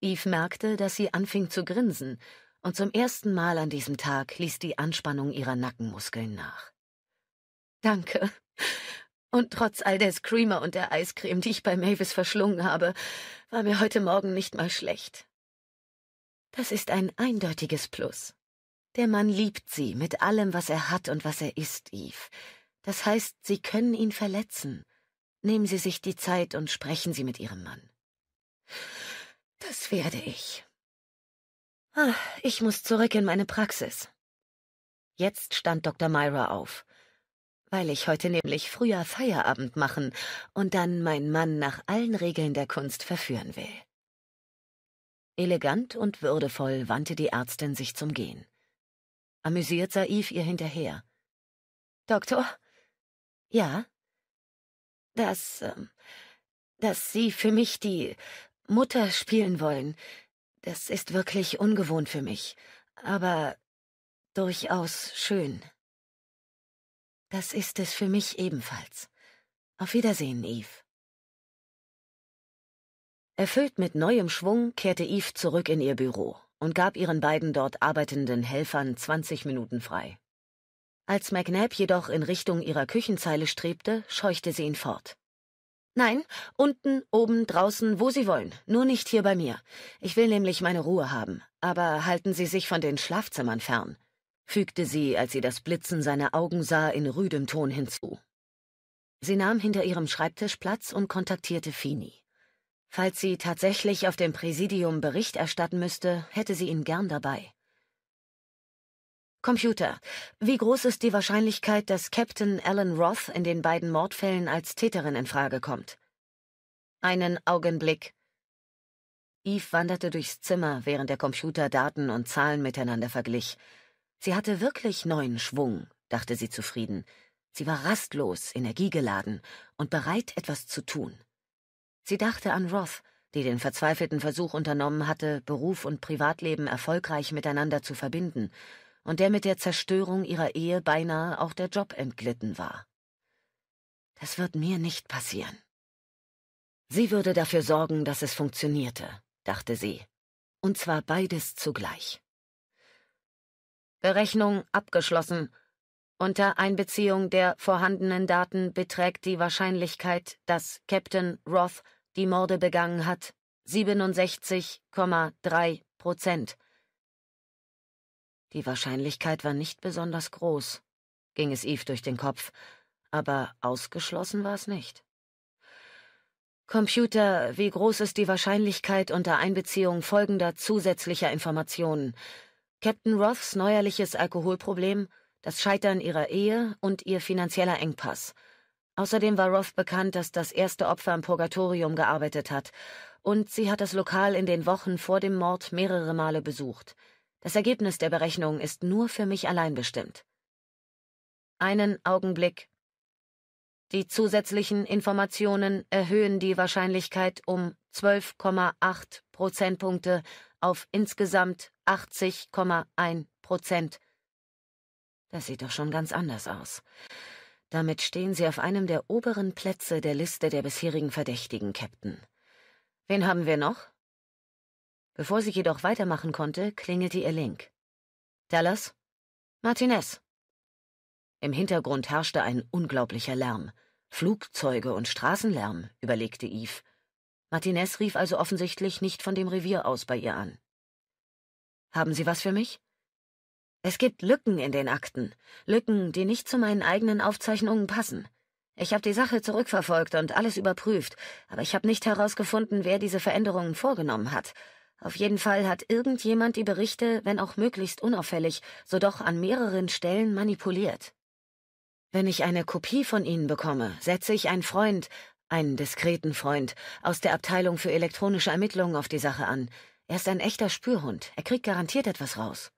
Eve merkte, dass sie anfing zu grinsen, und zum ersten Mal an diesem Tag ließ die Anspannung ihrer Nackenmuskeln nach. Danke. Und trotz all des Creamer und der Eiscreme, die ich bei Mavis verschlungen habe, war mir heute Morgen nicht mal schlecht. Das ist ein eindeutiges Plus. Der Mann liebt sie mit allem, was er hat und was er ist, Eve. Das heißt, Sie können ihn verletzen. Nehmen Sie sich die Zeit und sprechen Sie mit Ihrem Mann. Das werde ich. Ich muss zurück in meine Praxis. Jetzt stand Dr. Myra auf. Weil ich heute nämlich früher Feierabend machen und dann meinen Mann nach allen Regeln der Kunst verführen will. Elegant und würdevoll wandte die Ärztin sich zum Gehen. Amüsiert sah Eve ihr hinterher. »Doktor?« »Ja?« »Dass Sie für mich die Mutter spielen wollen, das ist wirklich ungewohnt für mich, aber durchaus schön.« »Das ist es für mich ebenfalls. Auf Wiedersehen, Eve.« Erfüllt mit neuem Schwung kehrte Eve zurück in ihr Büro und gab ihren beiden dort arbeitenden Helfern 20 Minuten frei. Als McNab jedoch in Richtung ihrer Küchenzeile strebte, scheuchte sie ihn fort. »Nein, unten, oben, draußen, wo Sie wollen, nur nicht hier bei mir. Ich will nämlich meine Ruhe haben, aber halten Sie sich von den Schlafzimmern fern«, fügte sie, als sie das Blitzen seiner Augen sah, in rüdem Ton hinzu. Sie nahm hinter ihrem Schreibtisch Platz und kontaktierte Feeney. Falls sie tatsächlich auf dem Präsidium Bericht erstatten müsste, hätte sie ihn gern dabei. Computer, wie groß ist die Wahrscheinlichkeit, dass Captain Alan Roth in den beiden Mordfällen als Täterin in Frage kommt? Einen Augenblick. Eve wanderte durchs Zimmer, während der Computer Daten und Zahlen miteinander verglich. Sie hatte wirklich neuen Schwung, dachte sie zufrieden. Sie war rastlos, energiegeladen und bereit, etwas zu tun. Sie dachte an Roth, die den verzweifelten Versuch unternommen hatte, Beruf und Privatleben erfolgreich miteinander zu verbinden, und der mit der Zerstörung ihrer Ehe beinahe auch der Job entglitten war. Das wird mir nicht passieren. Sie würde dafür sorgen, dass es funktionierte, dachte sie, und zwar beides zugleich. Berechnung abgeschlossen. Unter Einbeziehung der vorhandenen Daten beträgt die Wahrscheinlichkeit, dass Captain Roth die Morde begangen hat, 67,3%. Die Wahrscheinlichkeit war nicht besonders groß, ging es Eve durch den Kopf, aber ausgeschlossen war es nicht. Computer, wie groß ist die Wahrscheinlichkeit unter Einbeziehung folgender zusätzlicher Informationen? Captain Roths neuerliches Alkoholproblem, das Scheitern ihrer Ehe und ihr finanzieller Engpass. Außerdem war Roth bekannt, dass das erste Opfer im Purgatorium gearbeitet hat, und sie hat das Lokal in den Wochen vor dem Mord mehrere Male besucht. Das Ergebnis der Berechnung ist nur für mich allein bestimmt. Einen Augenblick. Die zusätzlichen Informationen erhöhen die Wahrscheinlichkeit um 12,8 Prozentpunkte auf insgesamt 80,1%. Das sieht doch schon ganz anders aus. Damit stehen Sie auf einem der oberen Plätze der Liste der bisherigen Verdächtigen, Captain. Wen haben wir noch? Bevor sie jedoch weitermachen konnte, klingelte ihr Link. Dallas? Martinez. Im Hintergrund herrschte ein unglaublicher Lärm. Flugzeuge und Straßenlärm, überlegte Eve. Martinez rief also offensichtlich nicht von dem Revier aus bei ihr an. Haben Sie was für mich? Es gibt Lücken in den Akten. Lücken, die nicht zu meinen eigenen Aufzeichnungen passen. Ich habe die Sache zurückverfolgt und alles überprüft, aber ich habe nicht herausgefunden, wer diese Veränderungen vorgenommen hat. Auf jeden Fall hat irgendjemand die Berichte, wenn auch möglichst unauffällig, so doch an mehreren Stellen manipuliert. Wenn ich eine Kopie von ihnen bekomme, setze ich einen Freund, einen diskreten Freund aus der Abteilung für elektronische Ermittlungen auf die Sache an. Er ist ein echter Spürhund. Er kriegt garantiert etwas raus.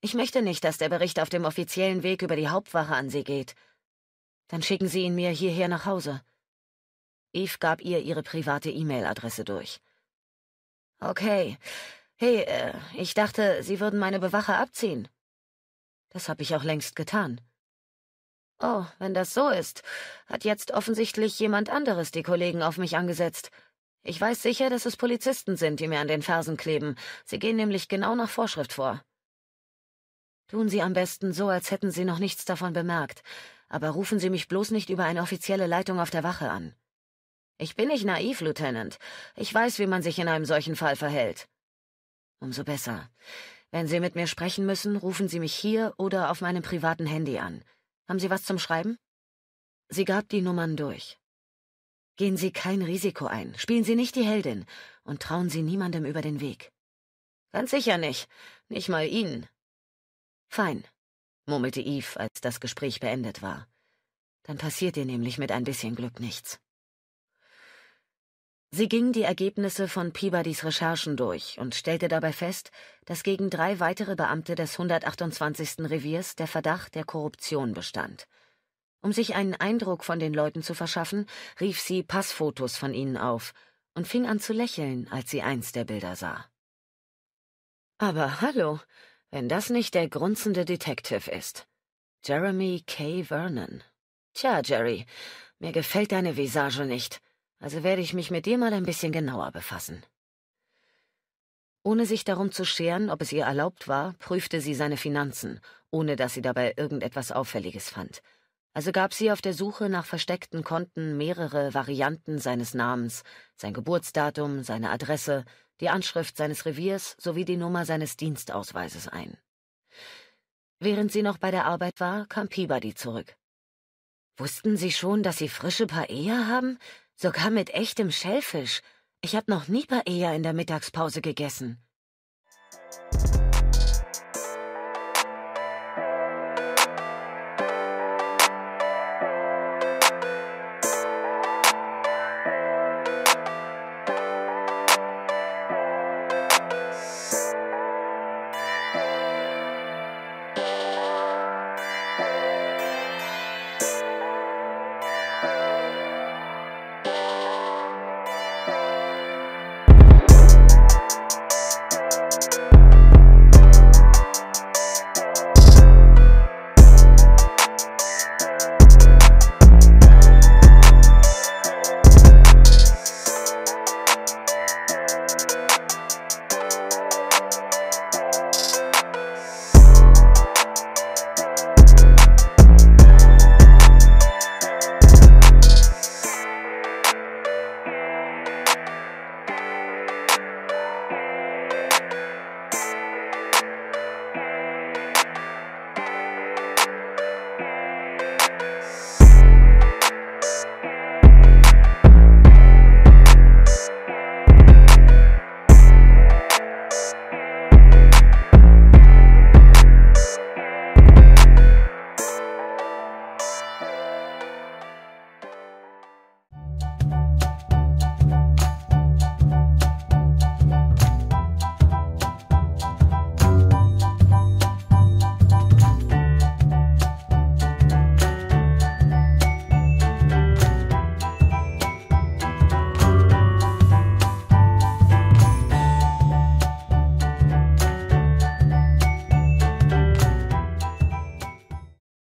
Ich möchte nicht, dass der Bericht auf dem offiziellen Weg über die Hauptwache an Sie geht. Dann schicken Sie ihn mir hierher nach Hause. Eve gab ihr ihre private E-Mail-Adresse durch. Okay. Hey, ich dachte, Sie würden meine Bewacher abziehen. Das habe ich auch längst getan. Oh, wenn das so ist, hat jetzt offensichtlich jemand anderes die Kollegen auf mich angesetzt. Ich weiß sicher, dass es Polizisten sind, die mir an den Fersen kleben. Sie gehen nämlich genau nach Vorschrift vor. Tun Sie am besten so, als hätten Sie noch nichts davon bemerkt. Aber rufen Sie mich bloß nicht über eine offizielle Leitung auf der Wache an. Ich bin nicht naiv, Lieutenant. Ich weiß, wie man sich in einem solchen Fall verhält. Umso besser. Wenn Sie mit mir sprechen müssen, rufen Sie mich hier oder auf meinem privaten Handy an. Haben Sie was zum Schreiben? Sie gab die Nummern durch. Gehen Sie kein Risiko ein, spielen Sie nicht die Heldin und trauen Sie niemandem über den Weg. Ganz sicher nicht, nicht mal Ihnen. Fein, murmelte Eve, als das Gespräch beendet war. Dann passiert ihr nämlich mit ein bisschen Glück nichts. Sie ging die Ergebnisse von Peabodys Recherchen durch und stellte dabei fest, dass gegen 3 weitere Beamte des 128. Reviers der Verdacht der Korruption bestand. Um sich einen Eindruck von den Leuten zu verschaffen, rief sie Passfotos von ihnen auf und fing an zu lächeln, als sie eins der Bilder sah. Aber hallo, wenn das nicht der grunzende Detective ist. Jeremy K. Vernon. Tja, Jerry, mir gefällt deine Visage nicht. Also werde ich mich mit dir mal ein bisschen genauer befassen. Ohne sich darum zu scheren, ob es ihr erlaubt war, prüfte sie seine Finanzen, ohne dass sie dabei irgendetwas Auffälliges fand. Also gab sie auf der Suche nach versteckten Konten mehrere Varianten seines Namens, sein Geburtsdatum, seine Adresse, die Anschrift seines Reviers sowie die Nummer seines Dienstausweises ein. Während sie noch bei der Arbeit war, kam Peabody zurück. »Wussten Sie schon, dass Sie frische Paella haben? Sogar mit echtem Schellfisch. Ich habe noch nie Paella in der Mittagspause gegessen.«